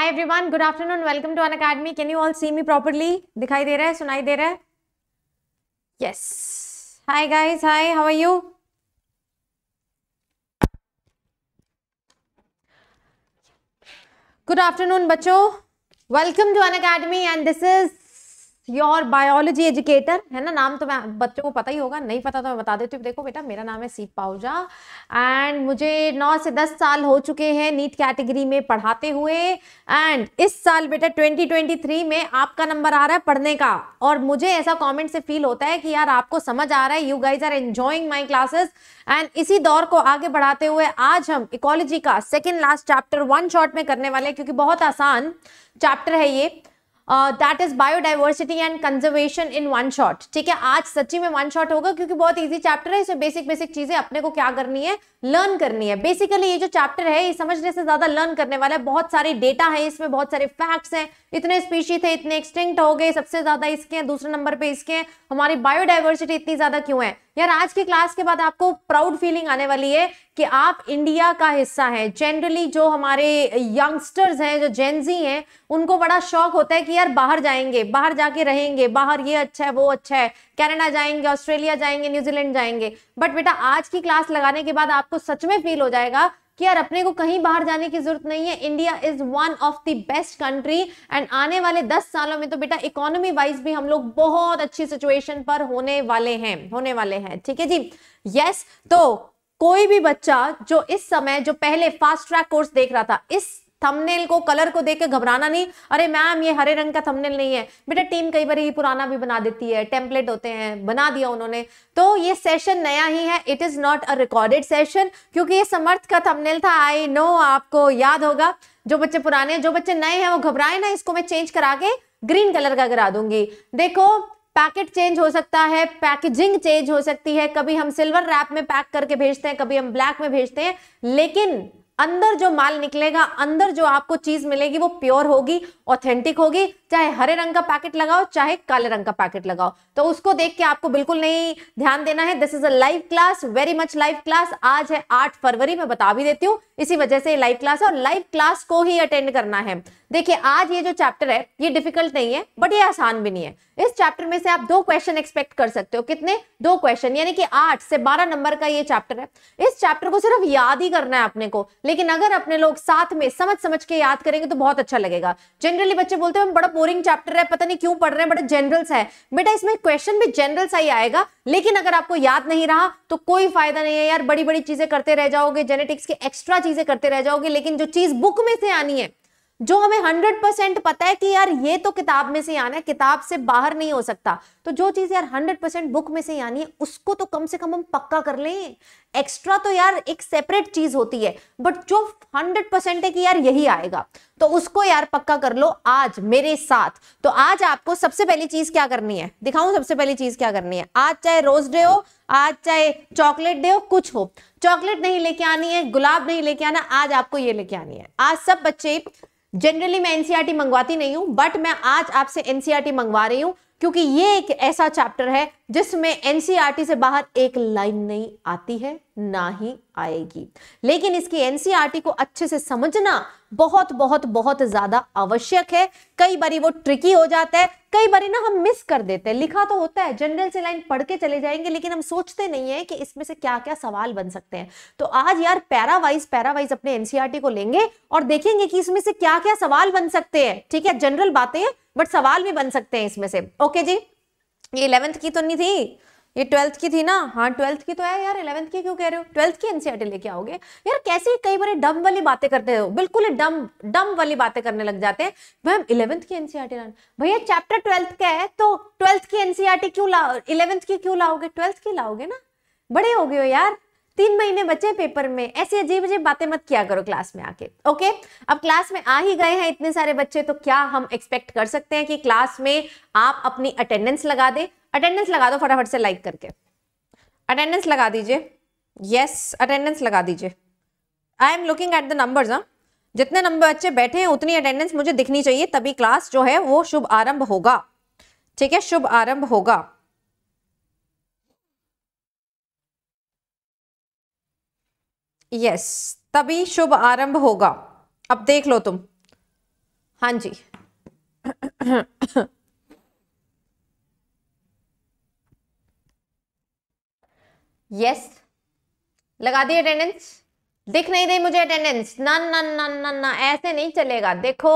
Hi everyone, good afternoon. Welcome to Unacademy. Can you all see me properly? दिखाई दे रहा है, सुनाई दे रहा है? Yes. Hi guys, hi. How are you? Good afternoon, बच्चों. Welcome to Unacademy and this is your biology educator. है ना, नाम तो बच्चों को पता ही होगा, नहीं पता तो मैं बता देती हूँ. देखो बेटा, मेरा नाम है सीप पाहुजा एंड मुझे 9 से 10 साल हो चुके हैं नीट कैटेगरी में पढ़ाते हुए. एंड इस साल बेटा 2023 में आपका नंबर आ रहा है पढ़ने का, और मुझे ऐसा कमेंट से फील होता है कि यार आपको समझ आ रहा है, you guys are enjoying my classes. And इसी दौर को आगे बढ़ाते हुए आज हम इकोलॉजी का सेकेंड लास्ट चैप्टर 1 शॉट में करने वाले हैं, क्योंकि बहुत आसान चैप्टर है ये. That is biodiversity and conservation in 1 shot. ठीक है, आज सच्ची में 1 शॉट होगा क्योंकि बहुत इजी चैप्टर है. इसमें बेसिक चीजें अपने को क्या करनी है, लर्न करनी है. बेसिकली ये जो चैप्टर है ये समझने से ज्यादा लर्न करने वाला है. बहुत सारे डेटा है इसमें, बहुत सारे फैक्ट्स हैं. इतने स्पीशीज है, इतने एक्सटिंक्ट हो गए, सबसे ज्यादा इसके हैं, दूसरे नंबर पे इसके हैं. हमारी बायोडाइवर्सिटी इतनी ज्यादा क्यों है यार? आज की क्लास के बाद आपको प्राउड फीलिंग आने वाली है कि आप इंडिया का हिस्सा है. जनरली जो हमारे यंगस्टर्स हैं, जो जेनजी हैं, उनको बड़ा शौक होता है कि यार बाहर जाएंगे, बाहर जाके रहेंगे, बाहर ये अच्छा है, वो अच्छा है, कनाडा जाएंगे, ऑस्ट्रेलिया जाएंगे, न्यूजीलैंड जाएंगे. बट बेटा आज की क्लास लगाने के बाद आपको सच में फील हो जाएगा कि यार अपने को कहीं बाहर जाने की जरूरत नहीं है. India is one of the best country and आने वाले 10 सालों में तो बेटा इकोनॉमी वाइज भी हम लोग बहुत अच्छी सिचुएशन पर होने वाले हैं. ठीक है जी. यस, तो कोई भी बच्चा जो इस समय जो पहले फास्ट ट्रैक कोर्स देख रहा था, इस थंबनेल को, कलर को देख के घबराना नहीं. अरे मैम ये हरे रंग का थंबनेल नहीं है. बेटा टीम कई बार ही पुराना भी बना देती है, टेम्पलेट होते हैं, बना दिया उन्होंने. तो ये सेशन नया ही है, it is not a recorded session, क्योंकि ये समर्थ का थंबनेल था. आई नो आपको याद होगा. जो बच्चे पुराने हैं, जो बच्चे नए हैं, वो घबराए ना. इसको मैं चेंज करा के ग्रीन कलर का करा दूंगी. देखो पैकेट चेंज हो सकता है, पैकेजिंग चेंज हो सकती है. कभी हम सिल्वर रैप में पैक करके भेजते हैं, कभी हम ब्लैक में भेजते हैं, लेकिन अंदर जो माल निकलेगा, अंदर जो आपको चीज मिलेगी वो प्योर होगी, ऑथेंटिक होगी. चाहे हरे रंग का पैकेट लगाओ, चाहे काले रंग का पैकेट लगाओ, तो उसको देख के आपको बिल्कुल नहीं ध्यान देना है. This is a live class, very much live class. आज है 8 फरवरी, मैं बता भी देती हूँ, इसी वजह से लाइव क्लास है और लाइव क्लास को ही अटेंड करना है. देखिए आज ये जो चैप्टर है ये डिफिकल्ट नहीं है, बट ये आसान भी नहीं है. इस चैप्टर में से आप 2 क्वेश्चन एक्सपेक्ट कर सकते हो. कितने? 2 क्वेश्चन, यानी कि 8 से 12 नंबर का ये चैप्टर है. इस चैप्टर को सिर्फ याद ही करना है अपने को, लेकिन अगर अपने लोग साथ में समझ के याद करेंगे तो बहुत अच्छा लगेगा. जनरली बच्चे बोलते हैं बड़ा बोरिंग चैप्टर है, पता नहीं क्यों पढ़ रहे हैं, बड़ा जनरल्स है. बेटा इसमें क्वेश्चन भी जनरल सा ही आएगा, लेकिन अगर आपको याद नहीं रहा तो कोई फायदा नहीं है यार. बड़ी बड़ी चीजें करते रह जाओगे, जेनेटिक्स के एक्स्ट्रा चीजें करते रह जाओगे, लेकिन जो चीज बुक में से आनी है, जो हमें 100% पता है कि यार ये तो किताब में से आना है, किताब से बाहर नहीं हो सकता, तो जो चीज यार 100% बुक में से आनी है उसको तो कम से कम हम पक्का कर लें. एक्स्ट्रा तो यार एक सेपरेट चीज होती है, बट जो 100% है कि यार यही आएगा तो उसको यार पक्का कर लो आज मेरे साथ. तो आज आपको सबसे पहली चीज क्या करनी है, दिखाऊं? सबसे पहली चीज क्या करनी है आज, चाहे रोज डे हो, आज चाहे चॉकलेट डे हो, कुछ हो, चॉकलेट नहीं लेके आनी है, गुलाब नहीं लेके आना, आज आपको ये लेके आनी है. आज सब बच्चे, जनरली मैं एनसीईआरटी मंगवाती नहीं हूं, बट मैं आज आपसे एनसीईआरटी मंगवा रही हूं, क्योंकि ये एक ऐसा चैप्टर है जिसमें एनसीईआरटी से बाहर एक लाइन नहीं आती है, ना ही आएगी. लेकिन इसकी एनसीईआरटी को अच्छे से समझना बहुत बहुत बहुत ज्यादा आवश्यक है. कई बारी वो ट्रिकी हो जाता है, कई बारी ना हम मिस कर देते हैं. लिखा तो होता है, जनरल से लाइन पढ़ के चले जाएंगे, लेकिन हम सोचते नहीं है कि इसमें से क्या क्या सवाल बन सकते हैं. तो आज यार पैरावाइज अपने एनसीईआरटी को लेंगे और देखेंगे कि इसमें से क्या क्या सवाल बन सकते हैं. ठीक है, जनरल बातें हैं बट सवाल भी बन सकते हैं इसमें से. ओके जी, ये 11th की तो नहीं थी, ये 12th की थी ना? हाँ 12th की तो है यार, 11th की क्यों कह रहे हो? 12th की एनसीईआरटी लेके आओगे यार? कैसे कई बार डम वाली बातें करते हो, बिल्कुल डम वाली बातें करने लग जाते हैं. मैम 11th की एनसीईआरटी लाना, भैया चैप्टर 12th का है तो 12th की एनसीईआरटी क्यों लाओ, 11th की क्यों लाओगे? 12th की लाओगे ना, बड़े हो गए हो यार, 3 महीने बचे पेपर में. ऐसी अजीब अजीब बातें मत किया करो क्लास में आके. ओके, अब क्लास में आ ही गए हैं इतने सारे बच्चे, तो क्या हम एक्सपेक्ट कर सकते हैं कि क्लास में आप अपनी अटेंडेंस लगा दें? अटेंडेंस लगा दो फटाफट से, लाइक करके अटेंडेंस लगा दीजिए. यस, अटेंडेंस लगा दीजिए. I am looking at the numbers. हाँ, जितने नंबर बच्चे बैठे हैं उतनी अटेंडेंस मुझे दिखनी चाहिए, तभी क्लास जो है वो शुभ आरंभ होगा. ठीक है, शुभ आरंभ होगा. यस, तभी शुभ आरंभ होगा. अब देख लो तुम, हाँ जी यस लगा दी अटेंडेंस। दिख नहीं रही मुझे अटेंडेंस। ना ना ना ना ना ऐसे नहीं चलेगा। देखो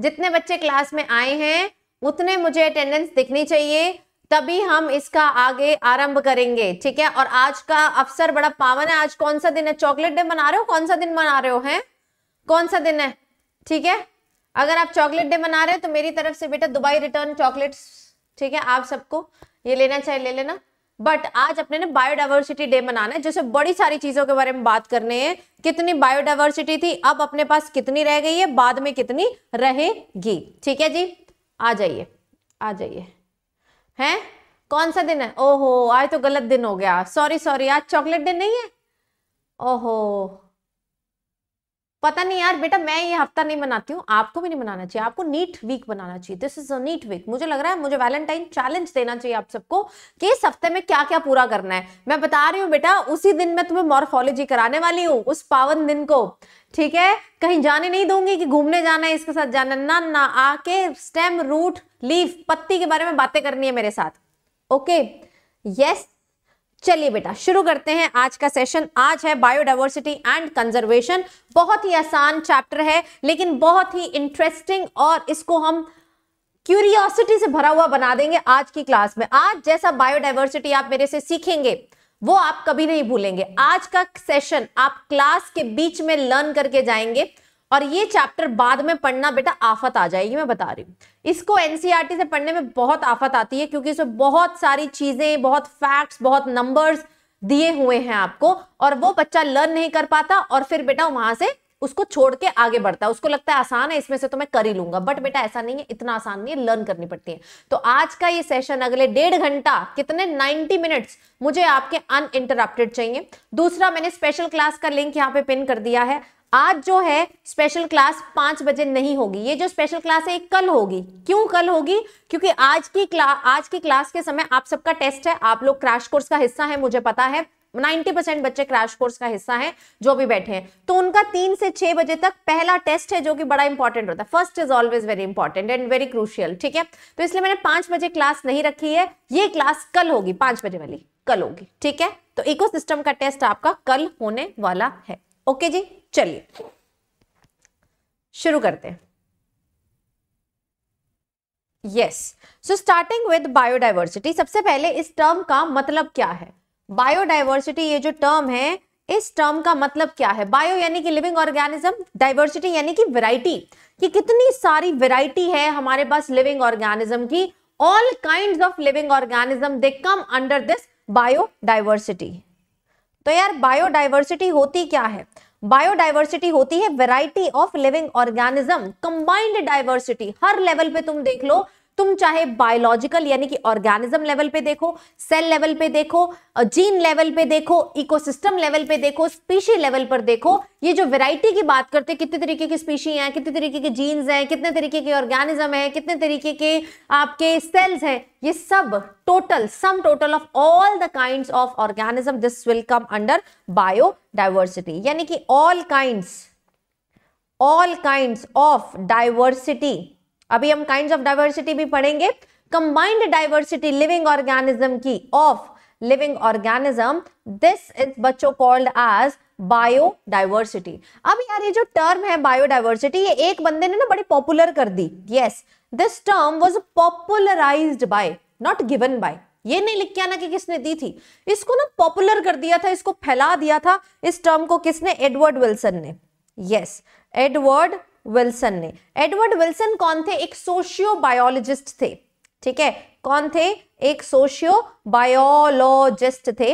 जितने बच्चे क्लास में आए हैं उतने मुझे अटेंडेंस दिखनी चाहिए, तभी हम इसका आगे आरंभ करेंगे, ठीक है। और आज का अवसर बड़ा पावन है। आज कौन सा दिन है? चॉकलेट डे मना रहे हो? कौन सा दिन मना रहे हो? हैं कौन सा दिन है? ठीक है, अगर आप चॉकलेट डे मना रहे हो तो मेरी तरफ से बेटा दुबई रिटर्न चॉकलेट्स, ठीक है, आप सबको ये लेना चाहिए ले लेना। बट आज अपने ने बायोडाइवर्सिटी डे मनाना है, जैसे बड़ी सारी चीजों के बारे में बात करने हैं। कितनी बायोडाइवर्सिटी थी, अब अपने पास कितनी रह गई है, बाद में कितनी रहेगी, ठीक है जी। आ जाइए आ जाइए। हैं कौन सा दिन है? ओहो आज तो गलत दिन हो गया, सॉरी सॉरी, आज चॉकलेट डे नहीं है। ओहो पता नहीं यार बेटा, मैं ये हफ्ता नहीं मनाती हूँ, आपको भी नहीं मनाना चाहिए, आपको नीट वीक बनाना चाहिए। This is a NEET week. मुझे लग रहा है मुझे वैलेंटाइन चैलेंज देना चाहिए आप सबको कि इस हफ्ते में क्या क्या पूरा करना है। मैं बता रही हूँ बेटा, उसी दिन मैं तुम्हें मॉर्फोलॉजी कराने वाली हूँ, उस पावन दिन को, ठीक है। कहीं जाने नहीं दूंगी कि घूमने जाना है इसके साथ जाना, ना ना, आके स्टेम रूट लीफ पत्ती के बारे में बातें करनी है मेरे साथ, ओके। यस चलिए बेटा शुरू करते हैं आज का सेशन। आज है बायोडाइवर्सिटी एंड कंजर्वेशन। बहुत ही आसान चैप्टर है लेकिन बहुत ही इंटरेस्टिंग, और इसको हम क्यूरियोसिटी से भरा हुआ बना देंगे आज की क्लास में। आज जैसा बायोडाइवर्सिटी आप मेरे से सीखेंगे वो आप कभी नहीं भूलेंगे। आज का सेशन आप क्लास के बीच में लर्न करके जाएंगे, और ये चैप्टर बाद में पढ़ना बेटा आफत आ जाएगी, मैं बता रही हूँ। इसको एनसीईआरटी से पढ़ने में बहुत आफत आती है, क्योंकि इसमें बहुत सारी चीजें, बहुत फैक्ट्स, बहुत नंबर्स दिए हुए हैं आपको, और वो बच्चा लर्न नहीं कर पाता, और फिर बेटा वहां से उसको छोड़ के आगे बढ़ता है। उसको लगता है आसान है, इसमें से तो मैं कर ही लूंगा, बट बेटा ऐसा नहीं है, इतना आसान नहीं है, लर्न करनी पड़ती है। तो आज का ये सेशन अगले डेढ़ घंटा, कितने 90 मिनट्स मुझे आपके अनइंटरप्टेड चाहिए। दूसरा, मैंने स्पेशल क्लास का लिंक यहाँ पे पिन कर दिया है। आज जो है स्पेशल क्लास 5 बजे नहीं होगी, ये जो स्पेशल क्लास है कल होगी। क्यों कल होगी? क्योंकि आज की क्लास के समय आप सबका टेस्ट है, आप लोग क्रैश कोर्स का हिस्सा है, मुझे पता है 90% बच्चे क्रैश कोर्स का हिस्सा हैं जो भी बैठे हैं। तो उनका 3 से 6 बजे तक पहला टेस्ट है, जो कि बड़ा इंपॉर्टेंट होता है। First is always very important and very crucial, ठीक है। तो इसलिए मैंने 5 बजे क्लास नहीं रखी है, ये क्लास कल होगी, 5 बजे वाली कल होगी, ठीक है। तो इकोसिस्टम का टेस्ट आपका कल होने वाला है, ओके जी। चलिए शुरू करते हैं। Yes, so starting with biodiversity. सबसे पहले इस टर्म का मतलब क्या है? बायोडाइवर्सिटी ये जो टर्म है, इस टर्म का मतलब क्या है? बायो यानी कि लिविंग ऑर्गेनिज्म, डाइवर्सिटी यानी कि वैरायटी। ये कितनी सारी वैरायटी है हमारे पास लिविंग ऑर्गेनिज्म की। All kinds of living organism they come under this biodiversity. तो यार बायोडाइवर्सिटी होती क्या है? बायोडाइवर्सिटी होती है variety of living organism, combined diversity. हर लेवल पे तुम देख लो, तुम चाहे बायोलॉजिकल यानी कि ऑर्गेनिज्म लेवल पे देखो, सेल लेवल पे देखो, जीन लेवल पे देखो, इकोसिस्टम लेवल पे देखो, स्पीशी लेवल पर देखो। ये जो वैरायटी की बात करते हैं, कितने तरीके की स्पीशी हैं, कितने तरीके के जीन्स हैं, कितने तरीके के ऑर्गेनिज्म हैं, कितने तरीके के आपके सेल्स हैं, ये सब total sum total of all the kinds of organism, this will come under biodiversity. यानी कि ऑल काइंड्स ऑफ डाइवर्सिटी। अभी हम काइंड्स ऑफ डाइवर्सिटी भी पढ़ेंगे। कंबाइंड डाइवर्सिटी लिविंग ऑर्गेनिज्म की, of living organism, this is बच्चों कॉल्ड एज बायोडाइवर्सिटी। अब यार ये जो टर्म है बायोडाइवर्सिटी, ये एक बंदे ने ना बड़ी पॉपुलर कर दी। Yes, this term was popularised by, not given by. ये नहीं लिख के आना कि किसने दी थी, इसको ना पॉपुलर कर दिया था, इसको फैला दिया था इस टर्म को। किसने? एडवर्ड विल्सन ने। यस, एडवर्ड विल्सन ने। एडवर्ड विल्सन कौन थे? एक सोशियो बायोलॉजिस्ट थे, ठीक है। कौन थे? एक सोशियो बायोलॉजिस्ट थे।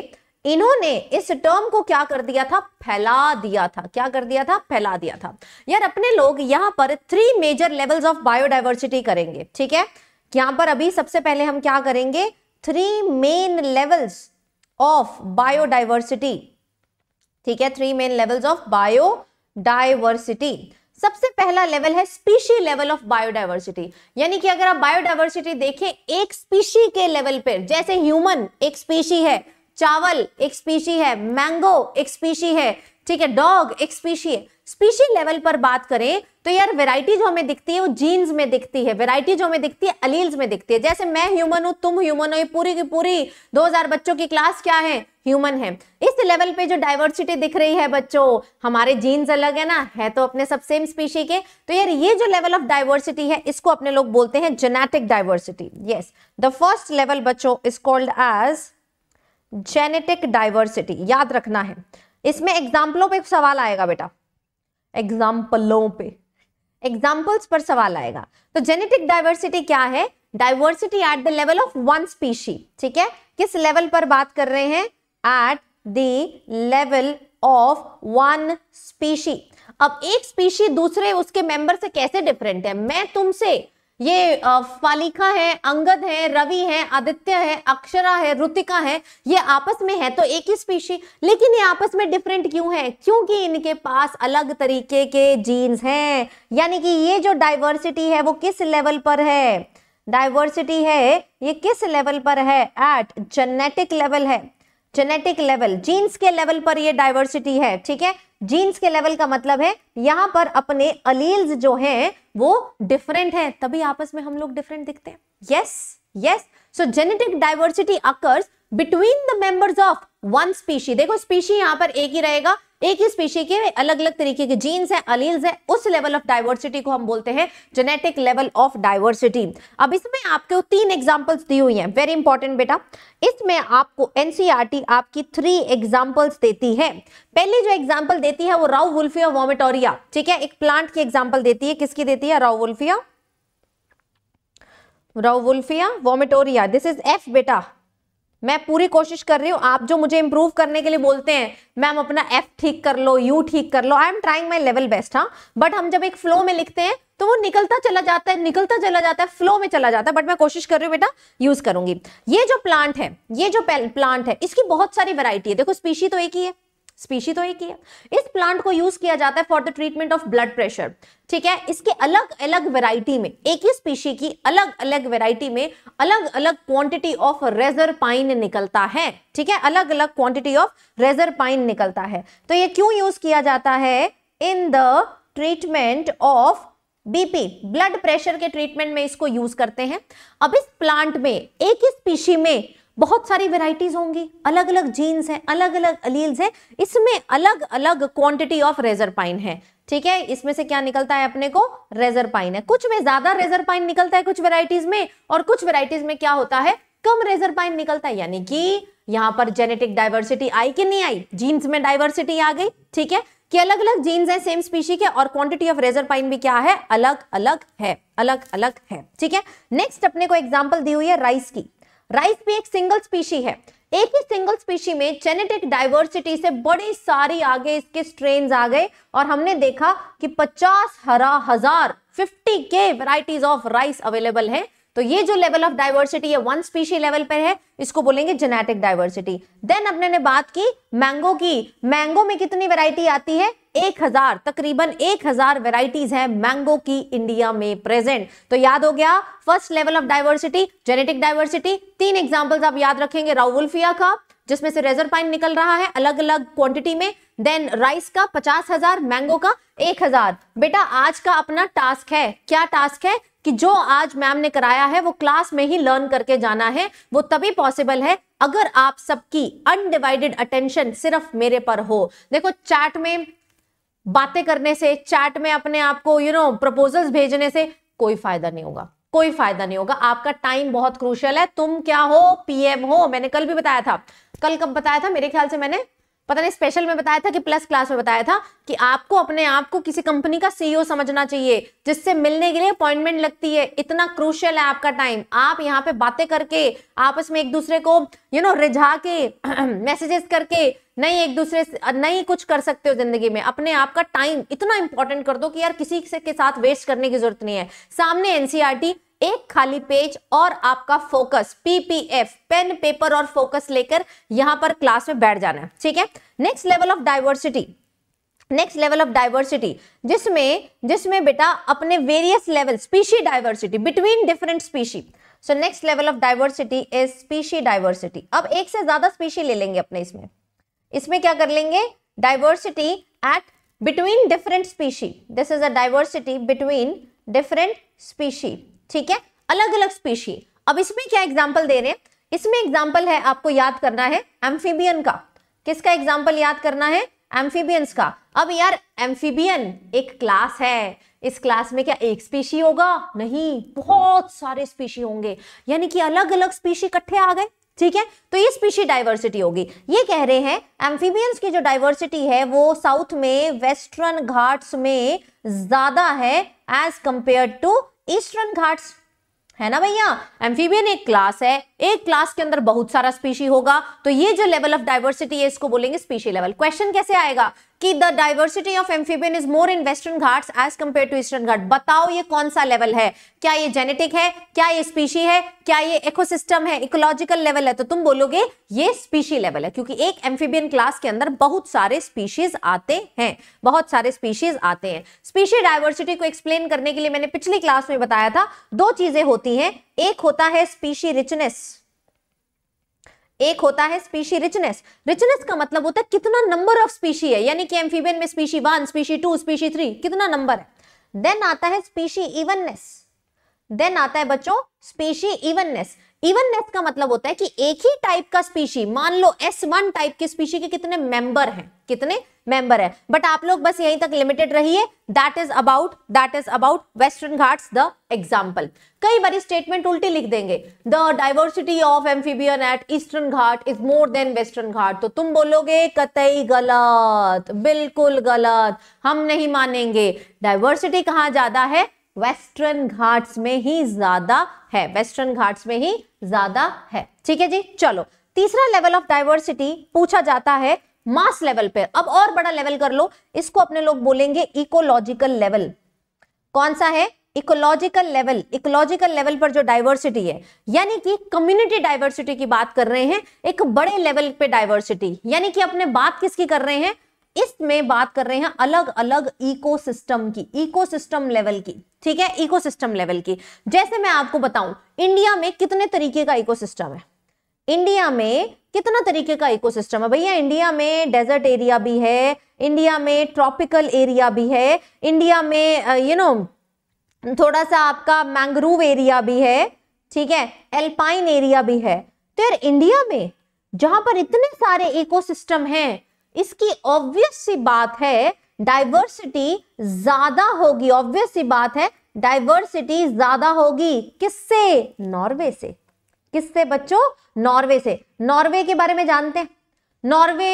इन्होंने इस टर्म को क्या कर दिया था? फैला दिया था। क्या कर दिया था? फैला दिया था। यार अपने लोग यहाँ पर 3 मेजर लेवल्स ऑफ बायोडाइवर्सिटी करेंगे, ठीक है। यहाँ पर अभी सबसे पहले हम क्या करेंगे? 3 मेन लेवल्स ऑफ बायोडाइवर्सिटी, ठीक है। 3 मेन लेवल्स ऑफ बायोडाइवर्सिटी। सबसे पहला लेवल है स्पीशी लेवल ऑफ बायोडाइवर्सिटी। यानी कि अगर आप बायोडाइवर्सिटी देखें एक स्पीशी के लेवल पर, जैसे ह्यूमन एक स्पीशी है, चावल एक स्पीशी है, मैंगो एक स्पीशी है, ठीक है, डॉग एक स्पीशी है। स्पीशी लेवल पर बात करें तो यार वैरायटी जो हमें दिखती है वो जीन्स में दिखती है, वैरायटी जो हमें दिखती है अलील्स में दिखती है। जैसे मैं ह्यूमन हूँ, तुम ह्यूमन हो, ये पूरी की पूरी 2000 बच्चों की क्लास क्या है, ह्यूमन है। इस लेवल पे जो डाइवर्सिटी दिख रही है बच्चों, हमारे जीन्स अलग है ना, है तो अपने सब सेम स्पीशी के। तो यार ये जो लेवल ऑफ डाइवर्सिटी है इसको अपने लोग बोलते हैं genetic diversity. Yes, the first level बच्चों is called as genetic diversity, याद रखना है। इसमें एग्जाम्पलों पे सवाल आएगा बेटा, एग्जाम्पलों पे, एग्जाम्पल्स पर सवाल आएगा। तो जेनेटिक डाइवर्सिटी क्या है? Diversity at the level of one species. ठीक है, किस लेवल पर बात कर रहे हैं? At the level of one species. अब एक स्पीशी दूसरे उसके मेंबर से कैसे डिफरेंट है? मैं तुमसे, ये फालिका है, अंगद है, रवि है, आदित्य है, अक्षरा है, ऋतिका है, ये आपस में है तो एक ही स्पीशी, लेकिन ये आपस में डिफरेंट क्यों है? क्योंकि इनके पास अलग तरीके के जीन्स हैं। यानी कि ये जो डाइवर्सिटी है वो किस लेवल पर है? डाइवर्सिटी है ये किस लेवल पर है? एट जेनेटिक लेवल है, जेनेटिक लेवल, जीन्स के लेवल पर ये डाइवर्सिटी है। ठीक है, जीन्स के लेवल का मतलब है यहाँ पर अपने अलील्स जो हैं वो डिफरेंट हैं, तभी आपस में हम लोग डिफरेंट दिखते हैं। Yes yes, so genetic diversity occurs between the members of one species. देखो स्पीशी यहाँ पर एक ही रहेगा, एक ही स्पीशी के अलग अलग तरीके के जीन्स हैं, अलील्स हैं, उस लेवल ऑफ डाइवर्सिटी को हम बोलते हैं जेनेटिक लेवल ऑफ डाइवर्सिटी। अब इसमें आपको 3 एग्जांपल्स दी हुई हैं, वेरी इंपॉर्टेंट बेटा। इसमें आपको एनसीईआरटी आपकी 3 एग्जांपल्स देती है। पहली जो एग्जांपल देती है वो राउवुल्फिया वोमिटोरिया, ठीक है, एक प्लांट की एग्जांपल देती है। किसकी देती है? राउवुल्फिया, राउवुल्फिया वोमिटोरिया। दिस इज एफ बेटा, मैं पूरी कोशिश कर रही हूँ, आप जो मुझे इंप्रूव करने के लिए बोलते हैं मैम अपना F ठीक कर लो, U ठीक कर लो, I am trying my level best. हाँ, बट हम जब एक फ्लो में लिखते हैं तो वो निकलता चला जाता है, निकलता चला जाता है, फ्लो में चला जाता है, बट मैं कोशिश कर रही हूँ बेटा, यूज करूंगी। ये जो प्लांट है, ये जो प्लांट है, इसकी बहुत सारी वैरायटी है। देखो स्पीशी तो एक ही है, स्पीशी तो एक ही है। इस प्लांट को यूज किया जाता है for the treatment of blood pressure. ठीक है, इसके अलग अलग वैरायटी में, एक ही स्पीशी की अलग अलग वैरायटी में अलग अलग क्वांटिटी ऑफ रेजर पाइन निकलता है। ठीक है, अलग अलग क्वांटिटी ऑफ रेजर पाइन निकलता है। तो ये क्यों यूज किया जाता है? In the treatment of BP, blood pressure के ट्रीटमेंट में इसको यूज करते हैं। अब इस प्लांट में, एक ही स्पीशी में बहुत सारी वेराइटीज होंगी, अलग अलग जीन्स हैं, अलग अलग अलील्स हैं, इसमें अलग अलग क्वांटिटी ऑफ रेजर पाइन है। ठीक है, इसमें से क्या निकलता है अपने को? रेजर पाइन है। कुछ में ज्यादा रेजर पाइन निकलता है कुछ वेराइटीज में, और कुछ वेराइटीज में क्या होता है? कम रेजर पाइन निकलता है। यानी कि यहाँ पर जेनेटिक डाइवर्सिटी आई कि नहीं आई? जीन्स में डाइवर्सिटी आ गई। ठीक है, कि अलग अलग जीन्स हैं सेम स्पीशी के, और क्वांटिटी ऑफ रेजर पाइन भी क्या है? अलग अलग है, अलग अलग है। ठीक है, नेक्स्ट अपने को एग्जाम्पल दी हुई है राइस की। राइस भी एक सिंगल स्पीशी है, एक ही सिंगल स्पीशी में जेनेटिक डाइवर्सिटी से बड़ी सारी आगे इसके स्ट्रेन्स आ गए, और हमने देखा कि 50,000 वैरायटीज ऑफ राइस अवेलेबल है। तो ये जो लेवल ऑफ डाइवर्सिटी है वन स्पीशी लेवल पर है, इसको बोलेंगे जेनेटिक डाइवर्सिटी। देन अपने ने बात की मैंगो की। मैंगो में कितनी वैरायटी आती है? 1000, तकरीबन 1000 वैरायटीज हैं मैंगो की इंडिया में प्रेजेंट। तो याद हो गया, first level of diversity genetic diversity. 3 examples आप याद रखेंगे, राउवुल्फिया का जिसमें से रेजर पाइन निकल रहा है अलग अलग क्वांटिटी में, देन राइस का 50,000, मैंगो का 1000। बेटा आज का अपना टास्क है, क्या टास्क है? कि जो आज मैम ने कराया है वो क्लास में ही लर्न करके जाना है। वो तभी पॉसिबल है अगर आप सबकी अनडिवाइडेड अटेंशन सिर्फ मेरे पर हो। देखो चैट में बातें करने से, चैट में अपने आप को प्रपोजल्स भेजने से कोई फायदा नहीं होगा, कोई फायदा नहीं होगा। आपका टाइम बहुत क्रूशियल है। तुम क्या हो? पीएम हो। मैंने कल भी बताया था, कल कब बताया था मेरे ख्याल से, मैंने पता नहीं स्पेशल में बताया था कि प्लस क्लास में बताया था, कि आपको अपने आप को किसी कंपनी का सीईओ समझना चाहिए जिससे मिलने के लिए अपॉइंटमेंट लगती है। इतना क्रूशियल है आपका टाइम। आप यहाँ पे बातें करके, आपस में एक दूसरे को रिझा के, मैसेजेस करके नहीं एक दूसरे से नहीं कुछ कर सकते हो जिंदगी में। अपने आप का टाइम इतना इंपॉर्टेंट कर दो कि यार किसी के साथ वेस्ट करने की जरूरत नहीं है। सामने एनसीईआरटी, एक खाली पेज और आपका फोकस, पीपीएफ, पेन पेपर और फोकस लेकर यहां पर क्लास में बैठ जाना है। ठीक है, next level of diversity, next level of diversity जिसमें बेटा अपने various level, species diversity between different species. So next level of diversity is species diversity. अब एक से ज्यादा स्पीशी ले लेंगे अपने, इसमें क्या कर लेंगे? Diversity at between different species, this is a diversity between different species, ठीक है, अलग अलग स्पीशी। अब इसमें क्या एग्जाम्पल दे रहे हैं, इसमें एग्जाम्पल है, आपको याद करना है एम्फीबियन का, किसका एग्जाम्पल याद करना है, एम्फीबियंस का। अब यार एम्फीबियन एक क्लास है, इस क्लास में क्या एक स्पीशी होगा, नहीं, बहुत सारे स्पीशी होंगे, यानी कि अलग अलग स्पीशी इकट्ठे आ गए, ठीक है, तो ये स्पीशी डाइवर्सिटी होगी। ये कह रहे हैं एम्फीबियंस की जो डाइवर्सिटी है वो साउथ में वेस्टर्न घाट्स में ज्यादा है as compare to eastern Ghats, है ना भैया। एम्फीबियन एक क्लास है, एक क्लास के अंदर बहुत सारा स्पीशी होगा, तो ये जो लेवल ऑफ डाइवर्सिटी है इसको बोलेंगे स्पीशी लेवल। क्वेश्चन कैसे आएगा कि the diversity of amphibian is more in western Ghats as compare to eastern Ghat. बताओ ये कौन सा लेवल है, क्या ये जेनेटिक है, क्या ये स्पीशी है, क्या ये इकोसिस्टम है, इकोलॉजिकल लेवल है, तो तुम बोलोगे ये स्पीशी लेवल है, क्योंकि एक एम्फीबियन क्लास के अंदर बहुत सारे स्पीशीज आते हैं, बहुत सारे स्पीशीज आते हैं। स्पीशी डाइवर्सिटी को एक्सप्लेन करने के लिए मैंने पिछली क्लास में बताया था, दो चीजें होती हैं, एक होता है स्पीशी रिचनेस, एक होता है स्पीशी रिचनेस। रिचनेस का मतलब होता है कितना नंबर ऑफ स्पीशी है, यानी कि एम्फीबियन में स्पीशी 1, स्पीशी 2, स्पीशी 3, कितना नंबर है। देन आता है स्पीशी इवननेस, देन आता है बच्चों स्पीशी इवननेस। इवननेस का मतलब होता है कि एक ही टाइप का स्पीशी, मान लो S1 टाइप की स्पीशी के कितने मेंबर हैं, कितने मेंबर है, बट आप लोग बस यहीं तक लिमिटेड रहिए। That is about western Ghats the example. कई बार स्टेटमेंट उल्टी लिख देंगे, the diversity of amphibian at eastern Ghat is more than western Ghat, तो तुम बोलोगे कतई गलत, बिल्कुल गलत, हम नहीं मानेंगे। डाइवर्सिटी कहाँ ज्यादा है, वेस्टर्न घाट्स में ही ज्यादा है, वेस्टर्न घाट्स में ही ज्यादा है, ठीक है जी। चलो, तीसरा लेवल ऑफ डाइवर्सिटी पूछा जाता है मास लेवल पे। अब और बड़ा लेवल कर लो, इसको अपने लोग बोलेंगे इकोलॉजिकल लेवल। कौन सा है, इकोलॉजिकल लेवल। इकोलॉजिकल लेवल पर जो डाइवर्सिटी है, यानी कि कम्युनिटी डाइवर्सिटी की बात कर रहे हैं, एक बड़े लेवल पे डाइवर्सिटी, यानी कि अपने बात किसकी कर रहे हैं, इसमें बात कर रहे हैं अलग अलग इकोसिस्टम की, इकोसिस्टम लेवल की, ठीक है, इकोसिस्टम लेवल की। जैसे मैं आपको बताऊं, इंडिया में कितने तरीके का इकोसिस्टम है, इंडिया में कितना तरीके का इकोसिस्टम है भैया। इंडिया में डेजर्ट एरिया भी है, इंडिया में ट्रॉपिकल एरिया भी है, इंडिया में थोड़ा सा आपका मैंग्रोव एरिया भी है, ठीक है, एल्पाइन एरिया भी है। तो यार इंडिया में जहां पर इतने सारे इकोसिस्टम हैं, इसकी ऑब्वियस सी बात है डाइवर्सिटी ज्यादा होगी, ऑब्वियस सी बात है डाइवर्सिटी ज्यादा होगी। किससे, नॉर्वे से। किससे बच्चों, नॉर्वे से। नॉर्वे के बारे में जानते हैं, Norway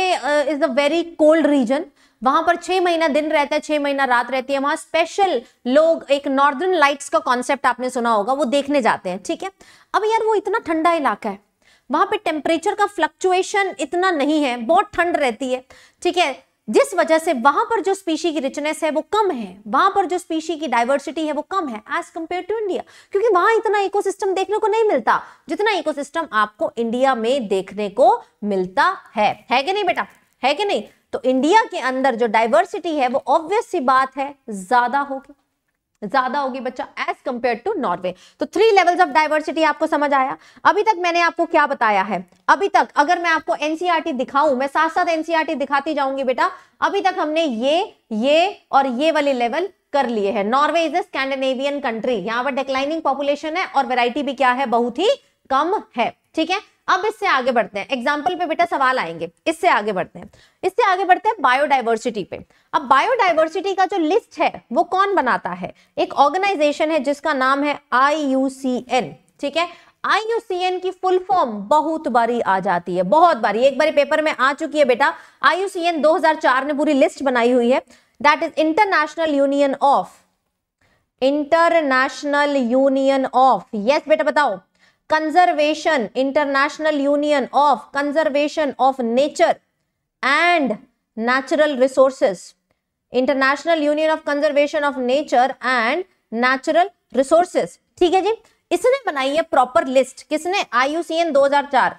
is a very cold region, वहां पर 6 महीना दिन रहता है, 6 महीना रात रहती है। वहां स्पेशल लोग, एक नॉर्दर्न लाइट्स का कॉन्सेप्ट आपने सुना होगा, वो देखने जाते हैं, ठीक है। अब यार वो इतना ठंडा इलाका है, वहां पे टेम्परेचर का फ्लक्चुएशन इतना नहीं है, बहुत ठंड रहती है, ठीक है, जिस वजह से वहां पर जो स्पीशी की रिचनेस है वो कम है, वहां पर जो स्पीशी की डाइवर्सिटी है वो कम है एज कंपेयर टू इंडिया, क्योंकि वहां इतना इकोसिस्टम देखने को नहीं मिलता जितना इकोसिस्टम आपको इंडिया में देखने को मिलता है कि नहीं बेटा, है कि नहीं। तो इंडिया के अंदर जो डाइवर्सिटी है वो ऑब्वियस सी बात है ज्यादा होगी बच्चा एज कंपेयर टू नॉर्वे। तो 3 लेवल्स ऑफ डाइवर्सिटी आपको समझ आया। अभी तक मैंने आपको क्या बताया है, अभी तक अगर मैं आपको एनसीईआरटी दिखाऊं, मैं साथ साथ एनसीईआरटी दिखाती जाऊंगी बेटा। अभी तक हमने ये और ये वाले लेवल कर लिए हैं। Norway is a Scandinavian country, यहाँ पर डिक्लाइनिंग पॉपुलेशन है और वेराइटी भी क्या है, बहुत ही कम है, ठीक है। अब इससे आगे बढ़ते हैं, एग्जाम्पल पे बेटा सवाल आएंगे, इससे आगे बढ़ते हैं बायोडाइवर्सिटी पे। अब बायोडाइवर्सिटी का जो लिस्ट है वो कौन बनाता है, एक ऑर्गेनाइजेशन है जिसका नाम है IUCN, ठीक है। IUCN की फुल फॉर्म बहुत बारी आ जाती है, बहुत बारी, एक बारी पेपर में आ चुकी है बेटा। IUCN 2004 ने पूरी लिस्ट बनाई हुई है, that is international union of yes बेटा बताओ, conservation, international union of conservation of nature and natural resources, international union of conservation of nature and natural resources, ठीक है जी। इसने बनाई है प्रॉपर लिस्ट, किसने, IUCN 2004।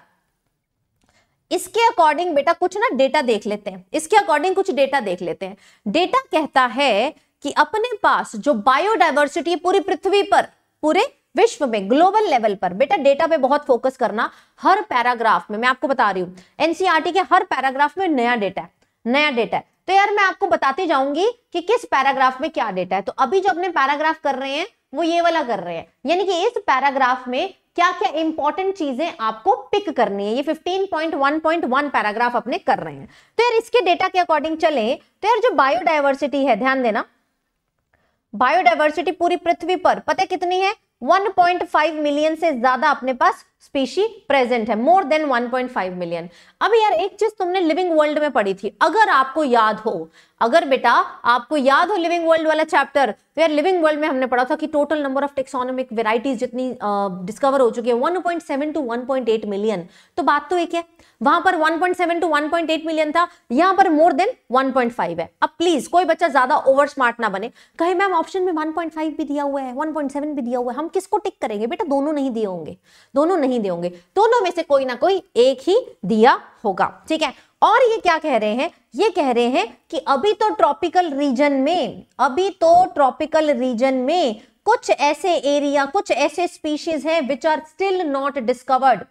इसके अकॉर्डिंग बेटा कुछ ना डेटा देख लेते हैं, डेटा कहता है कि अपने पास जो बायोडाइवर्सिटी पूरी पृथ्वी पर, पूरे विश्व में, ग्लोबल लेवल पर, बेटा डेटा पे बहुत फोकस करना। हर पैराग्राफ में, मैं आपको बता रही हूँ, एनसीईआरटी के हर पैराग्राफ में नया डेटा है, तो यार मैं आपको बताती जाऊंगी कि किस पैराग्राफ में क्या डेटा है। तो अभी जो अपने पैराग्राफ कर रहे हैं वो ये वाला कर रहे हैं, यानी कि इस पैराग्राफ में क्या क्या इंपॉर्टेंट चीजें आपको पिक करनी है। ये 15.1.1 पैराग्राफ अपने कर रहे हैं। तो यार इसके डेटा के अकॉर्डिंग चलें तो यार जो बायोडाइवर्सिटी है, ध्यान देना, बायोडाइवर्सिटी पूरी पृथ्वी पर पता कितनी है, 1.5 मिलियन से ज्यादा अपने पास स्पीशी प्रेजेंट है, मोर देन 1.5 मिलियन। अब यार एक चीज तुमने लिविंग वर्ल्ड में पढ़ी थी, अगर आपको याद हो, अगर बेटा आपको याद हो लिविंग वर्ल्ड वाला चैप्टर, तो यार लिविंग वर्ल्ड में हमने पढ़ा था कि total number of taxonomic varieties जितनी डिस्कवर हो चुकी है 1.7 टू 1.8 मिलियन। तो बात तो एक है, वहां पर 1.7 टू 1.8 मिलियन था, यहां पर मोर देन 1.5 है। अब प्लीज कोई बच्चा ज्यादा ओवर स्मार्ट ना बने, कहे मैम ऑप्शन में 1.5 भी दिया हुआ है, 1.7 भी दिया हुआ है, हम किसको टिक करेंगे। बेटा दोनों नहीं दिए होंगे, दोनों नहीं दिए होंगे, दोनों में से कोई ना कोई एक ही दिया होगा, ठीक है। और ये क्या कह रहे हैं, ये कह रहे हैं कि अभी तो ट्रॉपिकल रीजन में, अभी तो ट्रॉपिकल रीजन में कुछ ऐसे एरिया, कुछ ऐसे स्पीशीज हैं which are still not discovered.